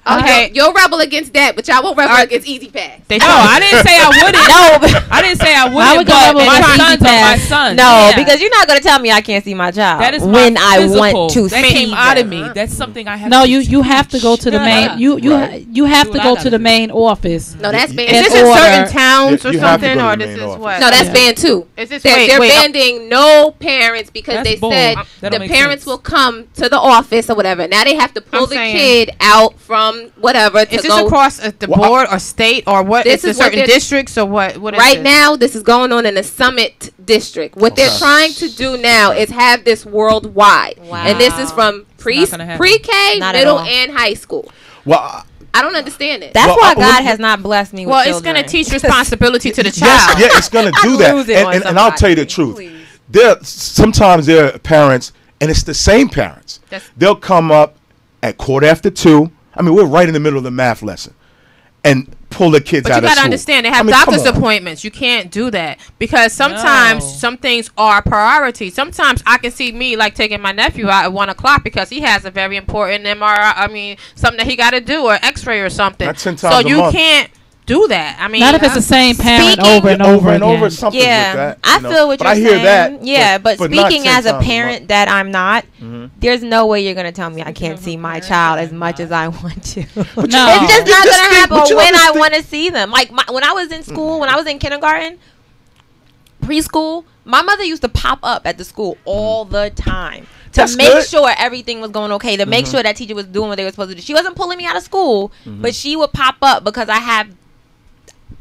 Okay, oh, you'll rebel against that, but y'all won't rebel right. against Easy Pass. No, I didn't say I wouldn't. No, I didn't say I wouldn't. I would but my, son's my son. No, yeah. because you're not going to tell me I can't see my child. That is my when physical. I want to. That see came them. out of me. That's something I have. No, to you you have to go to the main. You you right. you have to go to the main office. No, that's banned. Is this in certain towns or something, or this is what? No, that's banned too. They're banning no parents because they said the parents will come to the office or whatever. Now they have to pull the kid out from. Whatever. Is this go. across uh, the well, board or state or what? This is certain districts or what? what right is now, this is going on in the Summit District. What okay. they're trying to do now is have this worldwide, wow. and this is from pre pre K, middle, and high school. Well. Uh, I don't understand it. That's well, why uh, God has not blessed me with Well, children. It's going to teach responsibility to the child. Yes, yeah, it's going to do that. And, and, and I'll tell you the truth. Please. There, sometimes there are parents, and it's the same parents. That's They'll come up at quarter after two. I mean, we're right in the middle of the math lesson and pull the kids but out of school. But you got to understand, they have I mean, doctor's appointments. You can't do that because sometimes no. some things are priority. Sometimes I can see me, like, taking my nephew out at one o'clock because he has a very important M R I, I mean, something that he got to do or x-ray or something. That's ten times so a you month. can't do that. I mean, not if it's the same parent over and over and over. Something yeah, I feel what you're saying. Yeah, but speaking as a parent that I'm not, there's no way you're going to tell me I can't see my child as much as I want to. No, it's just not going to happen when I want to see them. Like my, when I was in school, when I was in kindergarten, preschool, my mother used to pop up at the school all the time to That's make good. sure everything was going okay, to make sure that teacher was doing what they were supposed to do. She wasn't pulling me out of school, but she would pop up because I have.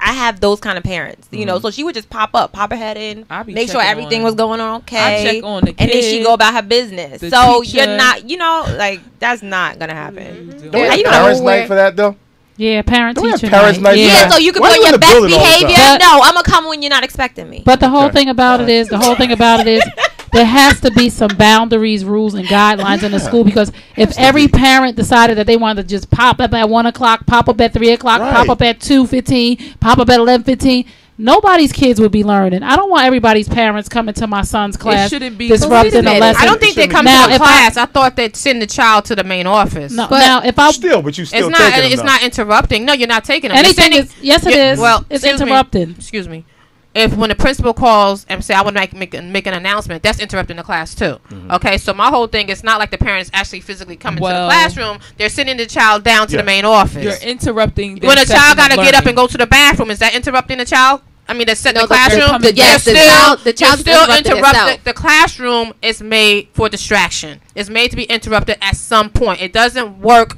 I have those kind of parents, you mm-hmm. know, so she would just pop up, pop her head in, make sure everything on. was going on okay, I check on the kids, and then she go about her business. So teacher. you're not, you know, like, that's not going to happen. Mm-hmm. Don't we have you parents' know, night for that, though? Yeah, parent Don't teacher night. night. Yeah. yeah, so you can put your best behavior. No, I'm going to come when you're not expecting me. But the whole okay. thing about right. it is, the whole thing about it is, there has to be some boundaries, rules, and guidelines yeah. in the school, because if Absolutely. every parent decided that they wanted to just pop up at one o'clock, pop up at three o'clock, right. pop up at two fifteen, pop up at eleven fifteen, nobody's kids would be learning. I don't want everybody's parents coming to my son's class. It shouldn't be disrupting a lesson. I don't think they come now, to the class. I, I thought they'd send the child to the main office. No, but now if I still, but you still it's taking not. Them it's though. not interrupting. No, you're not taking them. Anything is yes, it is. Well, it's interrupting. Me, excuse me. If when the principal calls and say I would make make, make an announcement, that's interrupting the class too. Mm-hmm. Okay, so my whole thing is not like the parents actually physically coming well, to the classroom; they're sending the child down to yeah. the main office. You're interrupting. When a child got to get up and go to the bathroom, is that interrupting the child? I mean, that's set no, the classroom. The, yes, still, the child. The child still interrupted. The classroom is made for distraction. It's made to be interrupted at some point. It doesn't work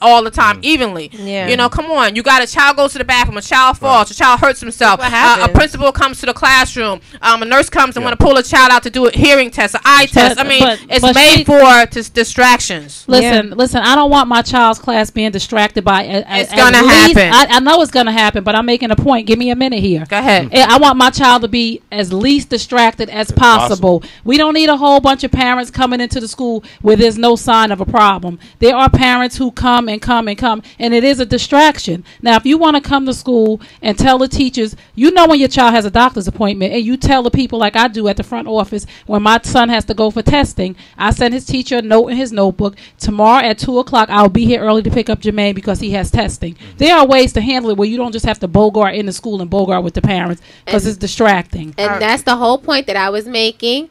all the time evenly. Yeah. You know, come on. You got a child goes to the bathroom, a child falls, right. a child hurts himself, uh, a principal comes to the classroom, um, a nurse comes and yeah. want to pull a child out to do a hearing test, an eye but, test. I mean, but, it's but made for distractions. Listen, yeah. listen, I don't want my child's class being distracted by a, a, it's gonna least, happen. I, I know it's gonna happen, but I'm making a point. Give me a minute here. Go ahead. Mm-hmm. I want my child to be as least distracted as possible. possible. We don't need a whole bunch of parents coming into the school where there's no sign of a problem. There are parents who come and come and come, and it is a distraction. Now, if you want to come to school and tell the teachers, you know, when your child has a doctor's appointment, and you tell the people like I do at the front office, when my son has to go for testing, I send his teacher a note in his notebook. Tomorrow at two o'clock, I'll be here early to pick up Jermaine because he has testing. There are ways to handle it where you don't just have to bogart in the school and bogart with the parents, because it's distracting. And that's the whole point that I was making.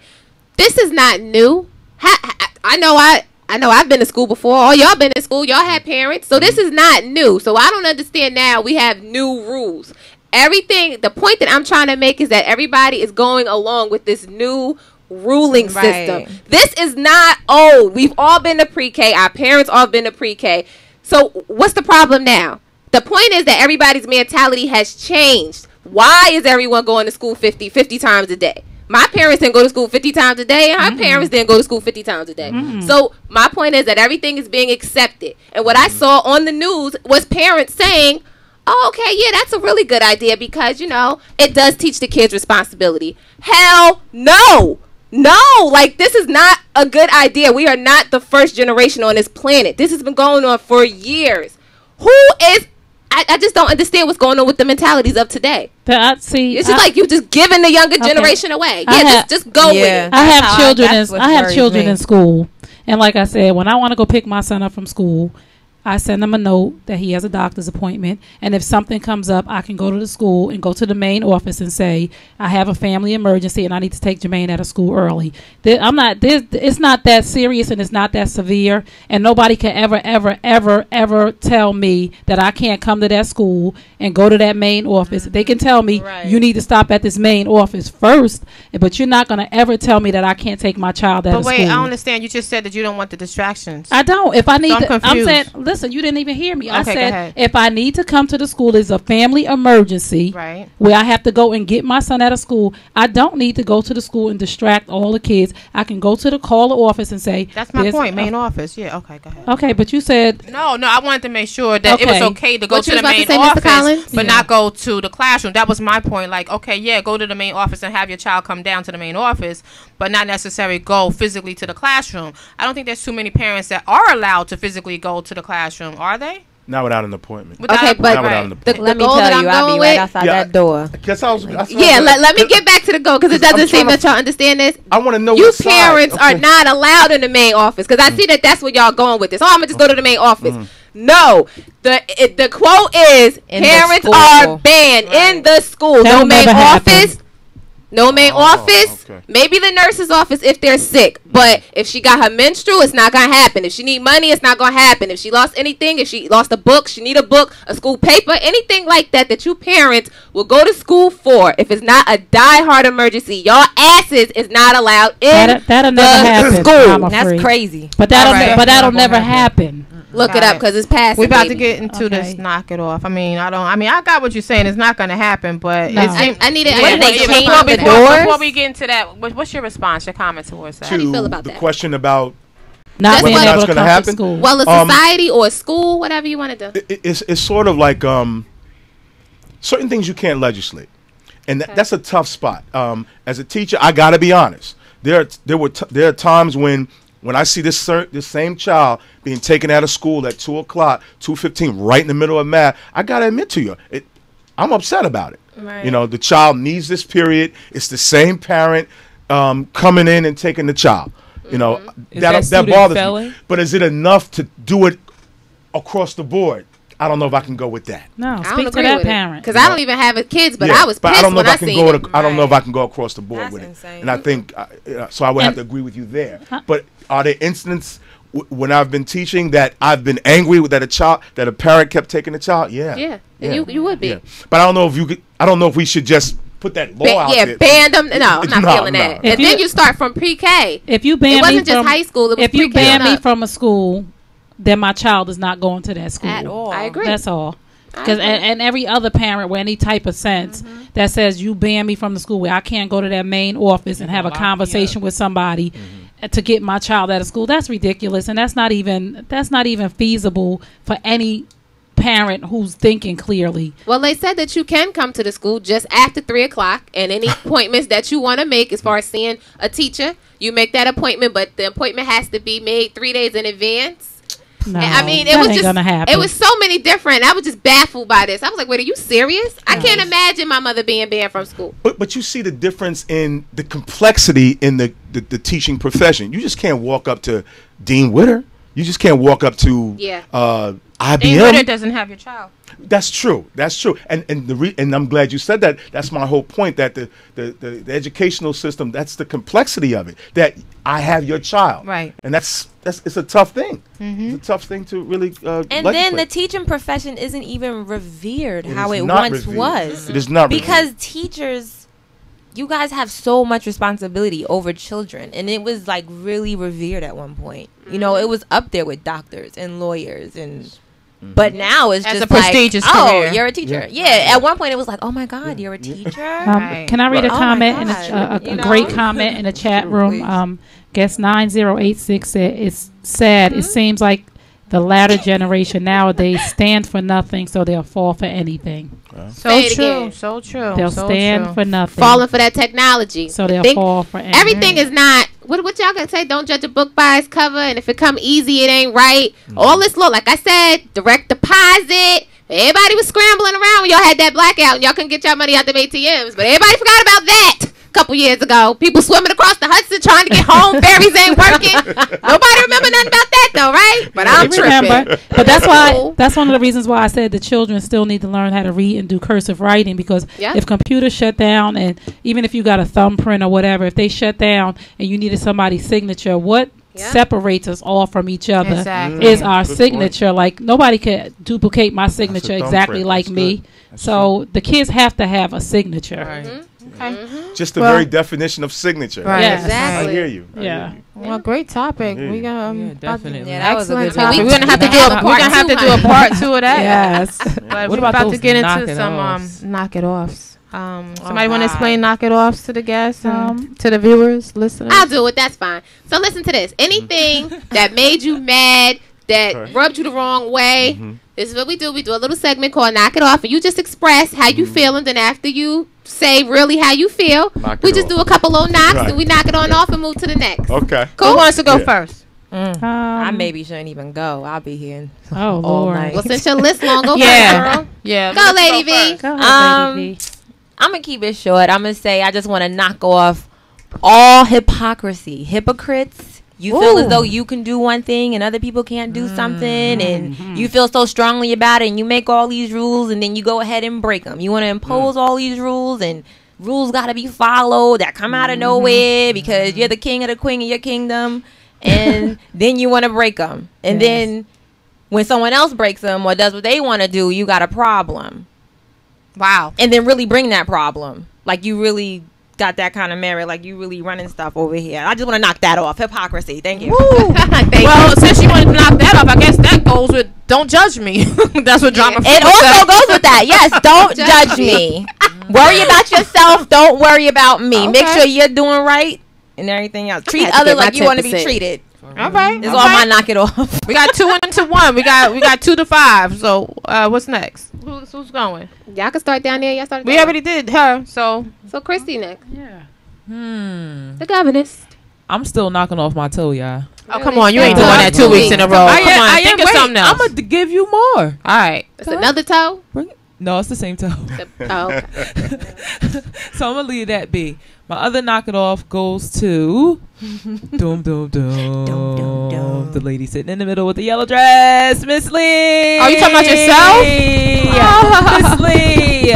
This is not new. I, I know I... I know I've been to school before. All y'all been to school. Y'all had parents. So this is not new. So I don't understand now we have new rules. Everything, the point that I'm trying to make is that everybody is going along with this new ruling system. Right. This is not old. We've all been to pre-K. Our parents all been to pre-K. So what's the problem now? The point is that everybody's mentality has changed. Why is everyone going to school fifty, fifty times a day? My parents didn't go to school fifty times a day, and her mm-hmm. parents didn't go to school fifty times a day. Mm-hmm. So my point is that everything is being accepted. And what mm-hmm. I saw on the news was parents saying, oh, okay, yeah, that's a really good idea because, you know, it does teach the kids responsibility. Hell no. No. Like, this is not a good idea. We are not the first generation on this planet. This has been going on for years. Who is... I, I just don't understand what's going on with the mentalities of today. That, see, it's just I, like you just giving the younger generation okay. away. Yeah, have, just, just go yeah, with it. I have children. I, in, I have children me. in school, and like I said, when I want to go pick my son up from school, I send him a note that he has a doctor's appointment, and if something comes up, I can go to the school and go to the main office and say I have a family emergency and I need to take Jermaine out of school early. There, I'm not. It's not that serious and it's not that severe, and nobody can ever, ever, ever, ever tell me that I can't come to that school and go to that main office. Mm-hmm. They can tell me right. you need to stop at this main office first, but you're not going to ever tell me that I can't take my child out but of wait, school. But wait, I understand. You just said that you don't want the distractions. I don't. If I need, so I'm, to, I'm saying. Listen, you didn't even hear me. Okay, I said, if I need to come to the school, there's a family emergency right. where I have to go and get my son out of school. I don't need to go to the school and distract all the kids. I can go to the caller office and say. That's my point. Main uh, office. Yeah. Okay. Go ahead. Okay. But you said. No, no. I wanted to make sure that okay. it was okay to go to the main to say, office, but yeah. not go to the classroom. That was my point. Like, okay, yeah, go to the main office and have your child come down to the main office, but not necessarily go physically to the classroom. I don't think there's too many parents that are allowed to physically go to the classroom, are they? Not without an appointment. Without okay, but not right. an appointment. The, the let me tell you, I'll be right outside yeah, that door. I guess I was, I yeah, let, let me get back to the goal because it doesn't seem to, that y'all understand this. I want to know you parents okay. are not allowed in the main office because I mm. see that that's where y'all going with this. Oh, I'm going to just go to the main office. Mm. No, the it, the quote is in parents are banned right. in the school. That no main office. Happen. No main oh, office, okay. maybe the nurse's office if they're sick. But if she got her menstrual, it's not going to happen. If she need money, it's not going to happen. If she lost anything, if she lost a book, she need a book, a school paper, anything like that that you parents will go to school for. If it's not a diehard emergency, y'all asses is not allowed in that, that'll the never school. That's crazy. But that'll, right. ne but that'll never happen. happen. Look got it up because it's past. We're about baby. to get into okay. this. Knock it off. I mean, I don't. I mean, I got what you're saying. It's not going to happen, but no. it's, I, I need it. Yeah. They change before, the before, doors? Before we get into that, what, what's your response? Your comment towards that? To How do you feel about the that? question about not whether that's going to happen. Well, a society um, or a school, whatever you want to do. It, it's it's sort of like um, certain things you can't legislate, and okay. that, that's a tough spot. Um, as a teacher, I got to be honest. there there were t there are times when when I see this this same child being taken out of school at two o'clock, two fifteen, right in the middle of math. I gotta admit to you, it, I'm upset about it. Right. You know, the child needs this period. It's the same parent um, coming in and taking the child. You know, mm-hmm. that that, that bothers felon? me. But is it enough to do it across the board? I don't know if I can go with that. No, speak I don't to agree that with parent because I don't even have kids, but yeah, I was. But I don't know if I, I can go. To, I don't right. know if I can go across the board That's with it. Insane. And I think uh, uh, so. I would and, have to agree with you there. Huh? But are there instances w when I've been teaching that I've been angry with that a child that a parent kept taking the child? Yeah, yeah, yeah. You you would be. Yeah. But I don't know if you. Could, I don't know if we should just. Put that law ba out yeah, there. ban them. No, I'm not no, feeling no. that. If and you, then you start from pre-K. If you ban it wasn't me from, just high school. It was if you ban me from a school, then my child is not going to that school at all. I agree. That's all. Because and, and every other parent with any type of sense mm-hmm. that says you ban me from the school where I can't go to that main office and have a conversation with somebody mm-hmm. to get my child out of school. That's ridiculous, and that's not even that's not even feasible for any parent who's thinking clearly. Well, they said that you can come to the school just after three o'clock and any appointments that you want to make as far as seeing a teacher, you make that appointment, but the appointment has to be made three days in advance. No, and, I mean, it was just it was so many different. I was just baffled by this. I was like, wait, are you serious? No. I can't imagine my mother being banned from school. But but you see the difference in the complexity in the, the, the teaching profession. You just can't walk up to Dean Witter. You just can't walk up to yeah. uh, I B M. Doesn't have your child. That's true. That's true. And and the re and I'm glad you said that. That's my whole point. That the the, the the educational system. That's the complexity of it. That I have your child. Right. And that's that's it's a tough thing. Mm-hmm. It's a tough thing to really. Uh, and legislate. Then the teaching profession isn't even revered it how it once revered. was. It is not revered. Because teachers. You guys have so much responsibility over children, and it was like really revered at one point. You know, it was up there with doctors and lawyers, and mm-hmm. but now it's As just a prestigious like, career. Oh, you're a teacher. Yeah. yeah. yeah. At one point, it was like, oh my God, yeah. you're a teacher. Um, right. Can I read right. a comment? Oh in a, a, a, a great comment in the chat room. Um, guess nine zero eight six said it's sad. Mm-hmm. It seems like the latter generation nowadays stand for nothing, so they'll fall for anything. Wow. So true, again. so true. They'll so stand true. for nothing. Falling for that technology. So they'll they, fall for anything. Everything is not, what, what y'all going to say? Don't judge a book by its cover, and if it come easy, it ain't right. Mm-hmm. All this, look, like I said, direct deposit. Everybody was scrambling around when y'all had that blackout, and y'all couldn't get your money out them A T Ms, but everybody forgot about that. Couple years ago, people swimming across the Hudson trying to get home. Ferries ain't working. Nobody remember nothing about that, though, right? But I'm remember. But that's why. That's one of the reasons why I said the children still need to learn how to read and do cursive writing because yeah. if computers shut down, and even if you got a thumbprint or whatever, if they shut down and you needed somebody's signature, what? Yeah. separates us all from each other exactly. is our Good signature point. Like nobody could duplicate my signature exactly like That's me so true. The kids have to have a signature right. mm-hmm. okay. mm-hmm. just the well, very definition of signature right yes. exactly. I hear you I yeah hear you. Well, great topic. We got um, yeah, definitely. Yeah, that was a good topic. We're gonna have to do a we're gonna have to do a part two of that. Yes. But we're about to get into some um knock it offs. Um, somebody oh want to explain knock it offs to the guests, um, mm. to the viewers, listeners? I'll do it. That's fine. So listen to this. Anything that made you mad, that right. rubbed you the wrong way, mm-hmm. this is what we do. We do a little segment called knock it off, and you just express how mm-hmm. you feel, and then after you say really how you feel, knock we just off. do a couple little knocks, right. and we knock it on yeah. off and move to the next. Okay. Cool? Who wants to go yeah. first? Mm. Um, I maybe shouldn't even go. I'll be here oh, all Lord. night. Well, since your list long, go yeah. first, girl. Yeah. Go, Lady V. Go, um, Lady V. I'm going to keep it short. I'm going to say I just want to knock off all hypocrisy. Hypocrites. You Ooh. feel as though you can do one thing and other people can't do mm-hmm. something. And mm-hmm. you feel so strongly about it. And you make all these rules and then you go ahead and break them. You want to impose mm-hmm. all these rules and rules got to be followed that come out of mm-hmm. nowhere because mm-hmm. you're the king or the queen of your kingdom. And then you want to break them. And yes. then when someone else breaks them or does what they want to do, you got a problem. Wow. And then really bring that problem. Like, you really got that kind of merit. Like, you really running stuff over here. I just want to knock that off. Hypocrisy. Thank you. Thank well, you. Since you wanted to knock that off, I guess that goes with don't judge me. That's what drama yeah. It also said. goes with that. Yes, don't judge me. Worry about yourself. Don't worry about me. Okay. Make sure you're doing right and everything else. Treat others like you want to be treated. All right. It's all my knock it off. We got two into one. We got we got two to five. So uh, what's next? Who's, who's going? Y'all can start down there. Y'all started. We already did her. So so Christy next. Yeah. Hmm. The governess. I'm still knocking off my toe, y'all. Oh, come on. You ain't doing that two weeks in a row. Come on. Think of something else. I'm going to give you more. All right. That's another toe? Bring it. No, it's the same toe. Oh, okay. So I'm going to leave that be. My other knock it off goes to doom, doom, doom, doom, doom, doom. The lady sitting in the middle with the yellow dress, Miss Lee. Are you talking about yourself? Miss Lee.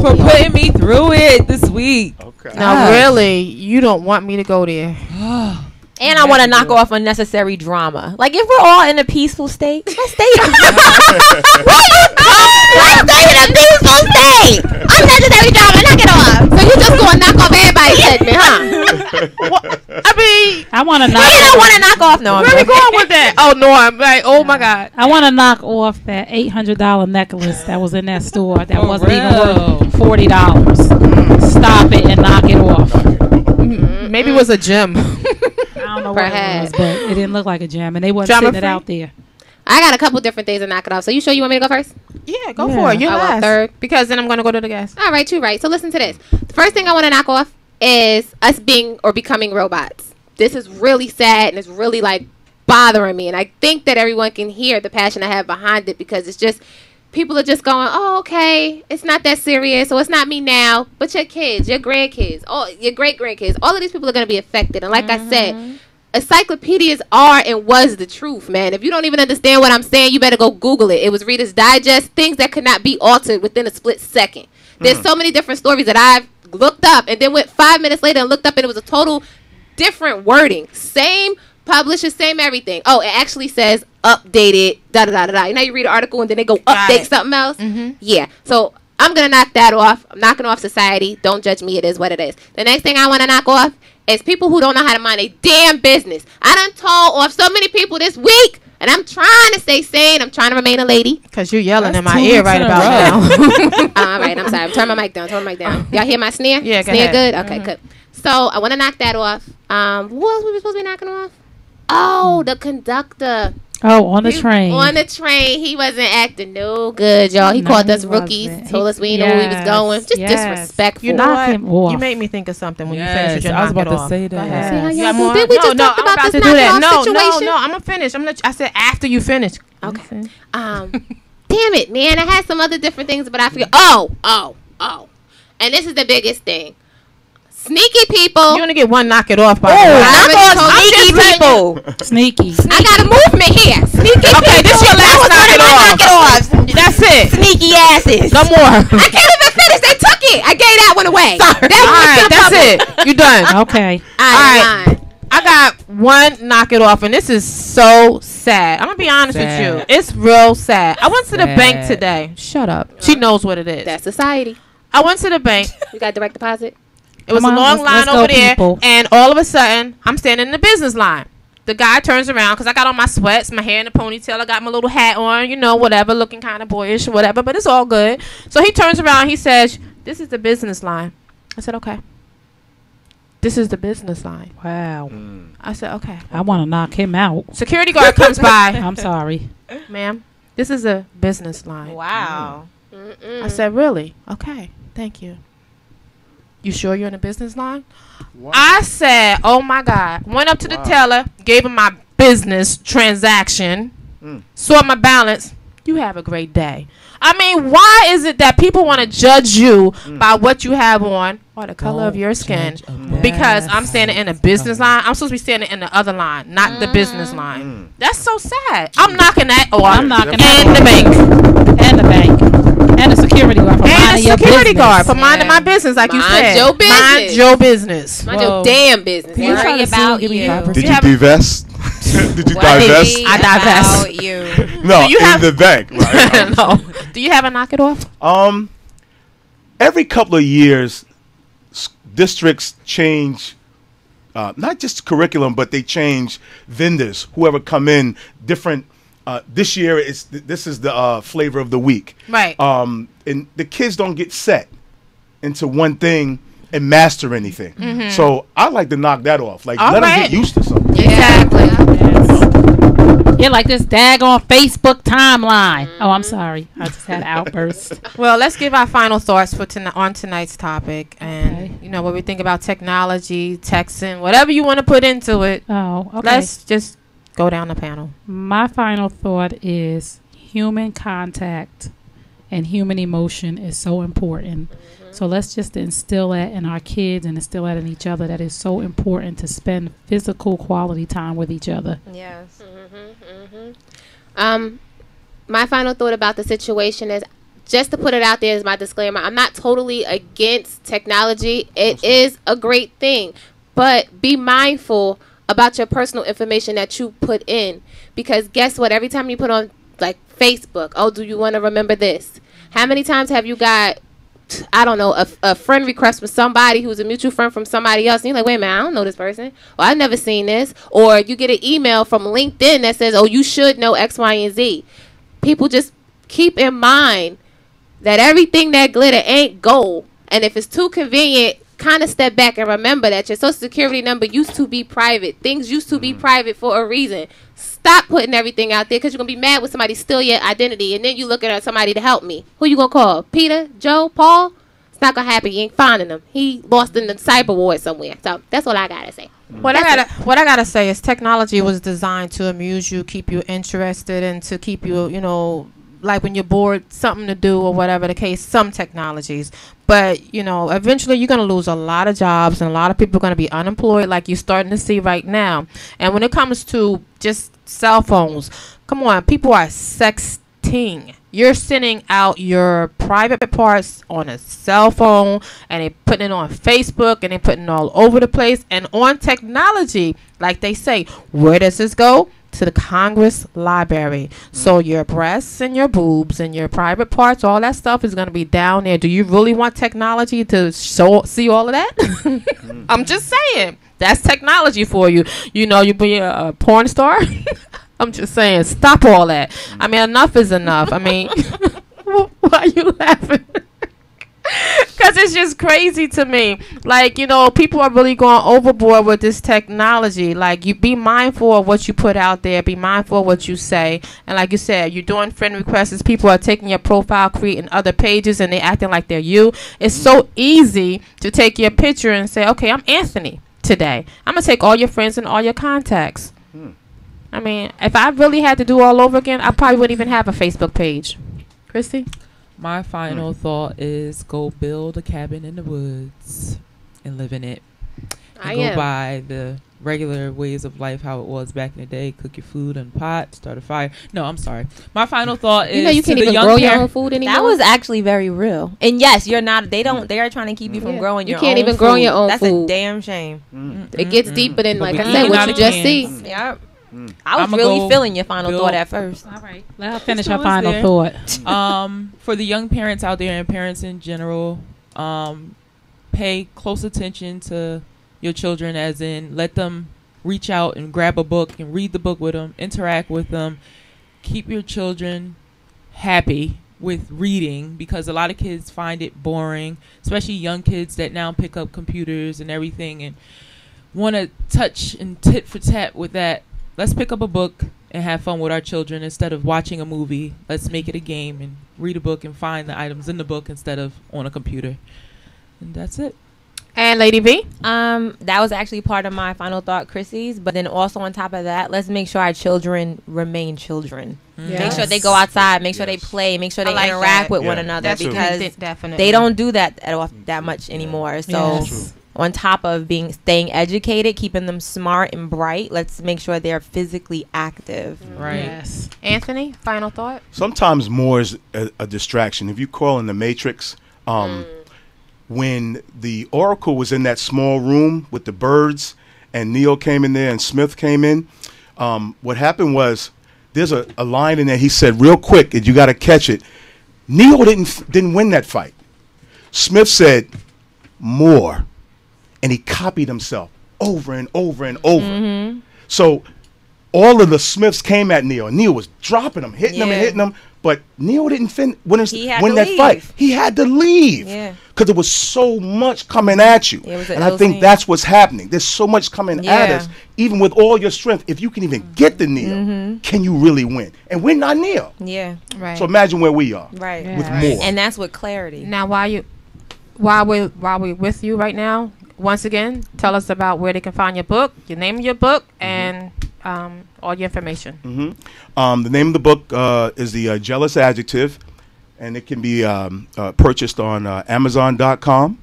For putting me through it this week. Okay. Now, really, you don't want me to go there. And I want to knock off unnecessary drama. Like, if we're all in a peaceful state, let's stay. What you Let's stay in a peaceful state. Unnecessary drama, knock it off. So you just going to knock off everybody's segment, huh? I mean, I want to knock. You don't want to knock off. No, I'm where we going with that? Oh no, I'm like, oh my god. I want to knock off that eight hundred dollar necklace that was in that store that oh, wasn't real. Even worth forty dollars. Stop it and knock it off. Mm-hmm. Maybe it was a gem. I don't know Perhaps. What it was, but it didn't look like a jam, and they wasn't sitting it out there. I got a couple different things to knock it off. So you sure you want me to go first? Yeah, go yeah. for it. You're last. Third, because then I'm going to go to the guest. All right, you're right. So listen to this. The first thing I want to knock off is us being or becoming robots. This is really sad, and it's really, like, bothering me. And I think that everyone can hear the passion I have behind it, because it's just people are just going, oh, okay, it's not that serious, so it's not me now. But your kids, your grandkids, all, your great-grandkids, all of these people are going to be affected. And like mm-hmm. I said, encyclopedias are and was the truth, man. If you don't even understand what I'm saying, you better go Google it. It was Reader's Digest, things that could not be altered within a split second. There's mm. so many different stories that I've looked up and then went five minutes later and looked up, and it was a total different wording. Same publisher, same everything. Oh, it actually says updated, da-da-da-da-da. You know, you read an article and then they go Got update it. Something else? Mm-hmm. Yeah. So I'm going to knock that off. I'm knocking off society. Don't judge me. It is what it is. The next thing I want to knock off is people who don't know how to mind their damn business. I done told off so many people this week, and I'm trying to stay sane. I'm trying to remain a lady. Because you're yelling That's in my ear right about now. All right. I'm sorry. I'm turning my mic down. Turn my mic down. Y'all hear my sneer? Yeah, go Sneer ahead. Good? Okay, mm-hmm. good. So I want to knock that off. Um, what else were we supposed to be knocking off? Oh, the conductor. Oh, on the he, train. On the train. He wasn't acting no good, y'all. He no, called he us rookies, wasn't. Told us we didn't yes, know where he was going. Just yes. disrespectful. You knocked him off. You made me think of something when yes. you finished. Yes. I was about to off. Say that. Yes. Yes. See how Did we no, just no, talk about, about this knock-off no, situation? No, no, no. I'm going to finish. I'm gonna, I said after you finish. Okay. Um, damn it, man. I had some other different things, but I forget. Oh, oh, oh. And this is the biggest thing. Sneaky people. You're going to get one knock it off by oh, I'm sneaky people. Sneaky. Sneaky. I got a movement here. Sneaky okay, people. Okay, this your last knock it, knock it off. That's it. Sneaky asses. No more. I can't even finish. They took it. I gave that one away. Sorry. That All right, that's public. It. You done. Okay. I All right. I got one knock it off, and this is so sad. I'm going to be honest sad. With you. It's real sad. I went sad. To the bank today. Shut up. She knows what it is. That's society. I went to the bank. You got direct deposit? It was Come a long on, let's, line let's over there, people. And all of a sudden, I'm standing in the business line. The guy turns around, because I got on my sweats, my hair in a ponytail, I got my little hat on, you know, whatever, looking kind of boyish, whatever, but it's all good. So he turns around, he says, this is the business line. I said, okay. This is the business line. Wow. Mm. I said, okay. I want to knock him out. Security guard comes by. I'm sorry. Ma'am, this is a business line. Wow. Mm. Mm-mm. I said, really? Okay. Thank you. You sure you're in the business line? Wow. I said, oh, my God. Went up to wow. the teller, gave him my business transaction, mm. saw my balance. You have a great day. I mean, why is it that people want to judge you mm. by what you have on or the color Don't of your skin? Because I'm standing in a business line. I'm supposed to be standing in the other line, not mm. the business line. Mm. That's so sad. I'm knocking that. Oh, I'm knocking that. And the bank. And the bank. And a security guard for and minding a security guard for yeah. minding my business, like mind you said. Your business. Mind your business. Mind your damn business. You worry about you. You. Did you divest? Did you what divest? I divest. You. No, you in have the bank. Right? No. Do you have a knock it off? Um, every couple of years, s districts change. Uh, not just curriculum, but they change vendors. Whoever come in different. Uh, this year, it's th this is the uh, flavor of the week. Right. Um, and the kids don't get set into one thing and master anything. Mm-hmm. So I like to knock that off. Like, All let right. them get used to something. Exactly. Yes. You're like this daggone Facebook timeline. Oh, I'm sorry. I just had an outburst. Well, let's give our final thoughts for tonight on tonight's topic. And, okay. you know, what we think about technology, texting, whatever you want to put into it. Oh, okay. Let's just go down the panel. My final thought is human contact and human emotion is so important. So let's just instill that in our kids and instill that in each other, that it's so important to spend physical quality time with each other. Yes. Mm-hmm, mm-hmm. Um, my final thought about the situation is, just to put it out there as my disclaimer, I'm not totally against technology. It is a great thing, but be mindful about your personal information that you put in, because guess what? Every time you put on, like, Facebook, oh, do you want to remember this? How many times have you got... I don't know, a, a friend request from somebody who's a mutual friend from somebody else. And you're like, wait a minute, I don't know this person. Or I've never seen this. Or you get an email from LinkedIn that says, oh, you should know X, Y, and Z. People, just keep in mind that everything that glitter ain't gold. And if it's too convenient, kind of step back and remember that your social security number used to be private. Things used to be private for a reason. Stop putting everything out there, because you're going to be mad when somebody steal your identity, and then you looking at somebody to help me. Who you going to call? Peter? Joe? Paul? It's not going to happen. You ain't finding him. He lost in the cyber war somewhere. So that's all I got to say. What I gotta, what I gotta say is technology was designed to amuse you, keep you interested, and to keep you, you know, like when you're bored, something to do or whatever the case, some technologies. But, you know, eventually you're going to lose a lot of jobs, and a lot of people are going to be unemployed, like you're starting to see right now. And when it comes to just cell phones, come on, people are sexting. You're sending out your private parts on a cell phone, and they're putting it on Facebook, and they're putting it all over the place. And on technology, like they say, where does this go? To the Congress Library. Mm-hmm. So your breasts and your boobs and your private parts, all that stuff is going to be down there. Do you really want technology to show, see all of that? Mm-hmm. I'm just saying. That's technology for you. You know, you be a, a porn star. I'm just saying, stop all that. Mm-hmm. I mean, enough is enough. I mean, why are you laughing? Because it's just crazy to me. Like, you know, people are really going overboard with this technology. Like, you be mindful of what you put out there. Be mindful of what you say. And like you said, you're doing friend requests. People are taking your profile, creating other pages, and they're acting like they're you. It's so easy to take your picture and say, okay, I'm Anthony today. I'm going to take all your friends and all your contacts. Hmm. I mean, if I really had to do all over again, I probably wouldn't even have a Facebook page. Christy? My final mm. thought is go build a cabin in the woods and live in it. And I go am. by the regular ways of life, how it was back in the day. Cook your food in a pot, start a fire. No, I'm sorry. My final thought is, you know, you can't even grow your own food anymore. That was actually very real. And yes, you're not. They don't. They are trying to keep you from yeah. growing. You your can't own even food. grow your own. That's food. That's a damn shame. Mm. Mm. It gets mm. deeper than, but like I said, what you just see. Mm. Yeah. Mm. I was I'ma really feeling your final thought at first. All right. Let her finish her final there. thought. Um, for the young parents out there and parents in general, um, pay close attention to your children, as in let them reach out and grab a book and read the book with them, interact with them. Keep your children happy with reading, because a lot of kids find it boring, especially young kids that now pick up computers and everything and want to touch and tit for tat with that. Let's pick up a book and have fun with our children instead of watching a movie. Let's make it a game and read a book and find the items in the book instead of on a computer. And that's it. And Lady B? Um, that was actually part of my final thought, Chrissy's. But then also on top of that, let's make sure our children remain children. Yes. Make sure they go outside. Make sure yes. they play. Make sure they like interact that. with yeah. one another, that's because they don't do that at all, that much anymore. So. Yes. On top of being staying educated, keeping them smart and bright, let's make sure they're physically active. Right. Yes. Anthony, final thought? Sometimes more is a, a distraction. If you call in the Matrix, um, mm. when the Oracle was in that small room with the birds and Neo came in there and Smith came in, um, what happened was there's a, a line in there. He said, real quick, you got to catch it. Neo didn't, didn't win that fight. Smith said, more. And he copied himself over and over and over. Mm-hmm. So all of the Smiths came at Neo. Neo was dropping them, hitting yeah. them and hitting them. But Neo didn't fin win, his, win that leave. fight. He had to leave. Yeah. Because there was so much coming at you. Yeah, and I think scene. that's what's happening. There's so much coming yeah. at us. Even with all your strength, if you can even mm-hmm. get to Neo, mm-hmm. can you really win? And we're not Neo. Yeah, right. So imagine where we are. Right. Yeah. With more. And that's with clarity. Now, while, you, while, we're, while we're with you right now, once again, tell us about where they can find your book, your name of your book, mm-hmm. and... Um, all your information. Mm-hmm. um, the name of the book uh, is The uh, Jealous Adjective, and it can be um, uh, purchased on uh, Amazon dot com,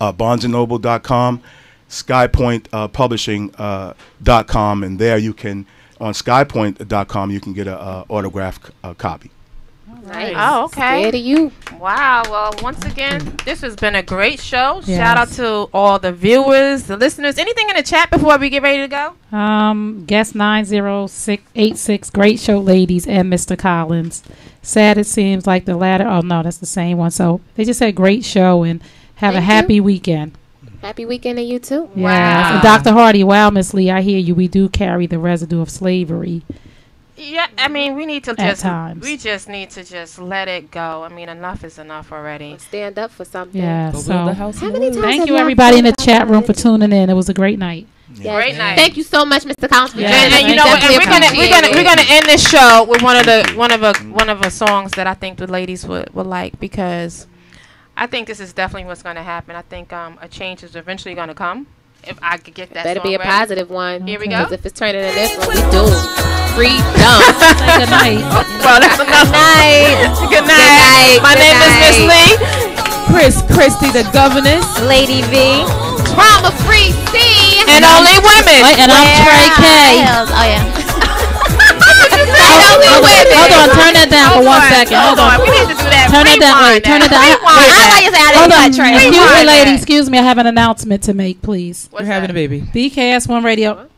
uh, Barnes and Noble dot com, SkyPoint uh, Publishing uh, dot com, and there you can on SkyPoint dot com you can get a uh, autographed uh, copy. Nice. Oh, okay. Stay to you. Wow. Well, once again, this has been a great show. Yes. Shout out to all the viewers, the listeners. Anything in the chat before we get ready to go? Um, guest nine zero six eight six. Great show, ladies, and Mister Collins. Sad it seems like the latter. Oh, no, that's the same one. So they just said great show and have Thank a happy you. weekend. Happy weekend to you, too. Wow. Yes. And Doctor Hardy, wow, Miss Lee, I hear you. We do carry the residue of slavery. Yeah, I mean, we need to just, we just need to just let it go. I mean, enough is enough already. Stand up for something. Yeah, so the house how many times thank you, everybody in the chat room, for tuning in. It was a great night. Yes. Great night. Thank you so much, Mister Collins. Yes. And, and you know what? And we're gonna we're gonna we're gonna end this show with one of the one of a one of the songs that I think the ladies would would like, because I think this is definitely what's gonna happen. I think um a change is eventually gonna come. If I could get that, better song be a right. positive one. Here we go. Because if it's turning into this one, we do free dump. Good night. Well, that's enough. Good night. Good night. My good name night. is Miss Lee. Chris Christie, the governess. Lady V. Trauma Free C. And, and only women. And I'm Trey K. Oh yeah. Hold, hold, hold on, turn that down hold for one on, second. Hold, hold on. on, we need to do that. Turn Rewind that down. Wait, turn it down. Hold on, excuse me, lady. Excuse me, I have an announcement to make, please. What's You're having that? a baby. B K S one Radio.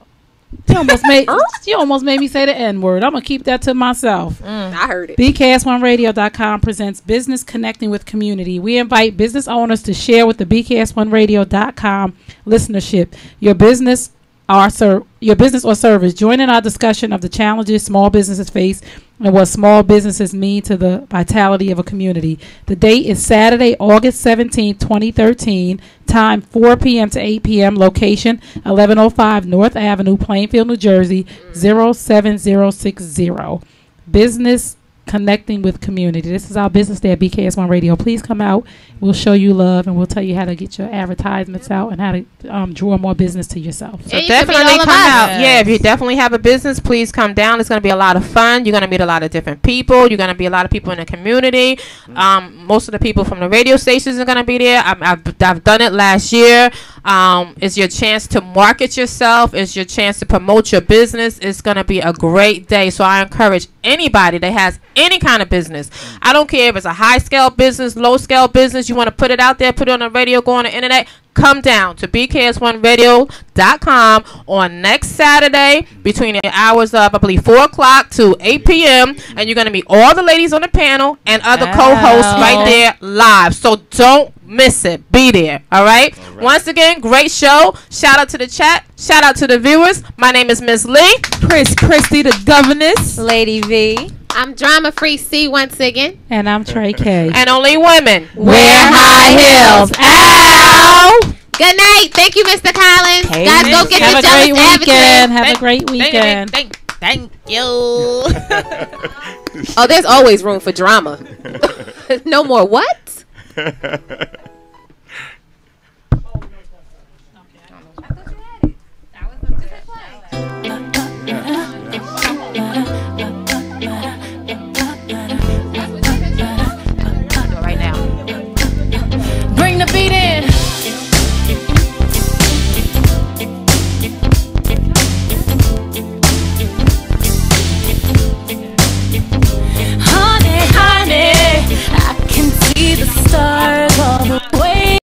You almost made you almost made me say the N word. I'm gonna keep that to myself. Mm, I heard it. B K S one radio dot com presents Business Connecting with Community. We invite business owners to share with the B K S one radio dot com listenership your business. Our ser your business or service. Join in our discussion of the challenges small businesses face and what small businesses mean to the vitality of a community. The date is Saturday, August seventeenth, twenty thirteen. Time four p m to eight p m Location eleven oh five North Avenue, Plainfield, New Jersey, zero seven zero six zero. Business Connecting with Community. This is our business day at B K S one Radio. Please come out. We'll show you love, and we'll tell you how to get your advertisements out and how to um, draw more business to yourself. So you definitely come out. Yes. Yeah, if you definitely have a business, please come down. It's going to be a lot of fun. You're going to meet a lot of different people. You're going to be a lot of people in the community. Um, most of the people from the radio stations are going to be there. I'm, I've, I've done it last year. Um, it's your chance to market yourself. It's your chance to promote your business. It's going to be a great day. So I encourage anybody that has any kind of business. I don't care if it's a high scale business, low scale business. You want to put it out there, put it on the radio, go on the internet. Come down to B K S one radio dot com on next Saturday between the hours of, I believe, four o'clock to eight p m And you're going to meet all the ladies on the panel and other oh. co-hosts right there live. So don't miss it. Be there. All right? all right? Once again, great show. Shout out to the chat. Shout out to the viewers. My name is Miss Lee. Chris Christie, the governess. Lady V. I'm Drama Free C once again. And I'm Trey K. And only women wear high heels. Ow! Good night. Thank you, Mister Collins. Hey, guys, go get your Jealous Advocate. Have a great weekend. Thank, thank, thank, thank you. Oh, there's always room for drama. No more what?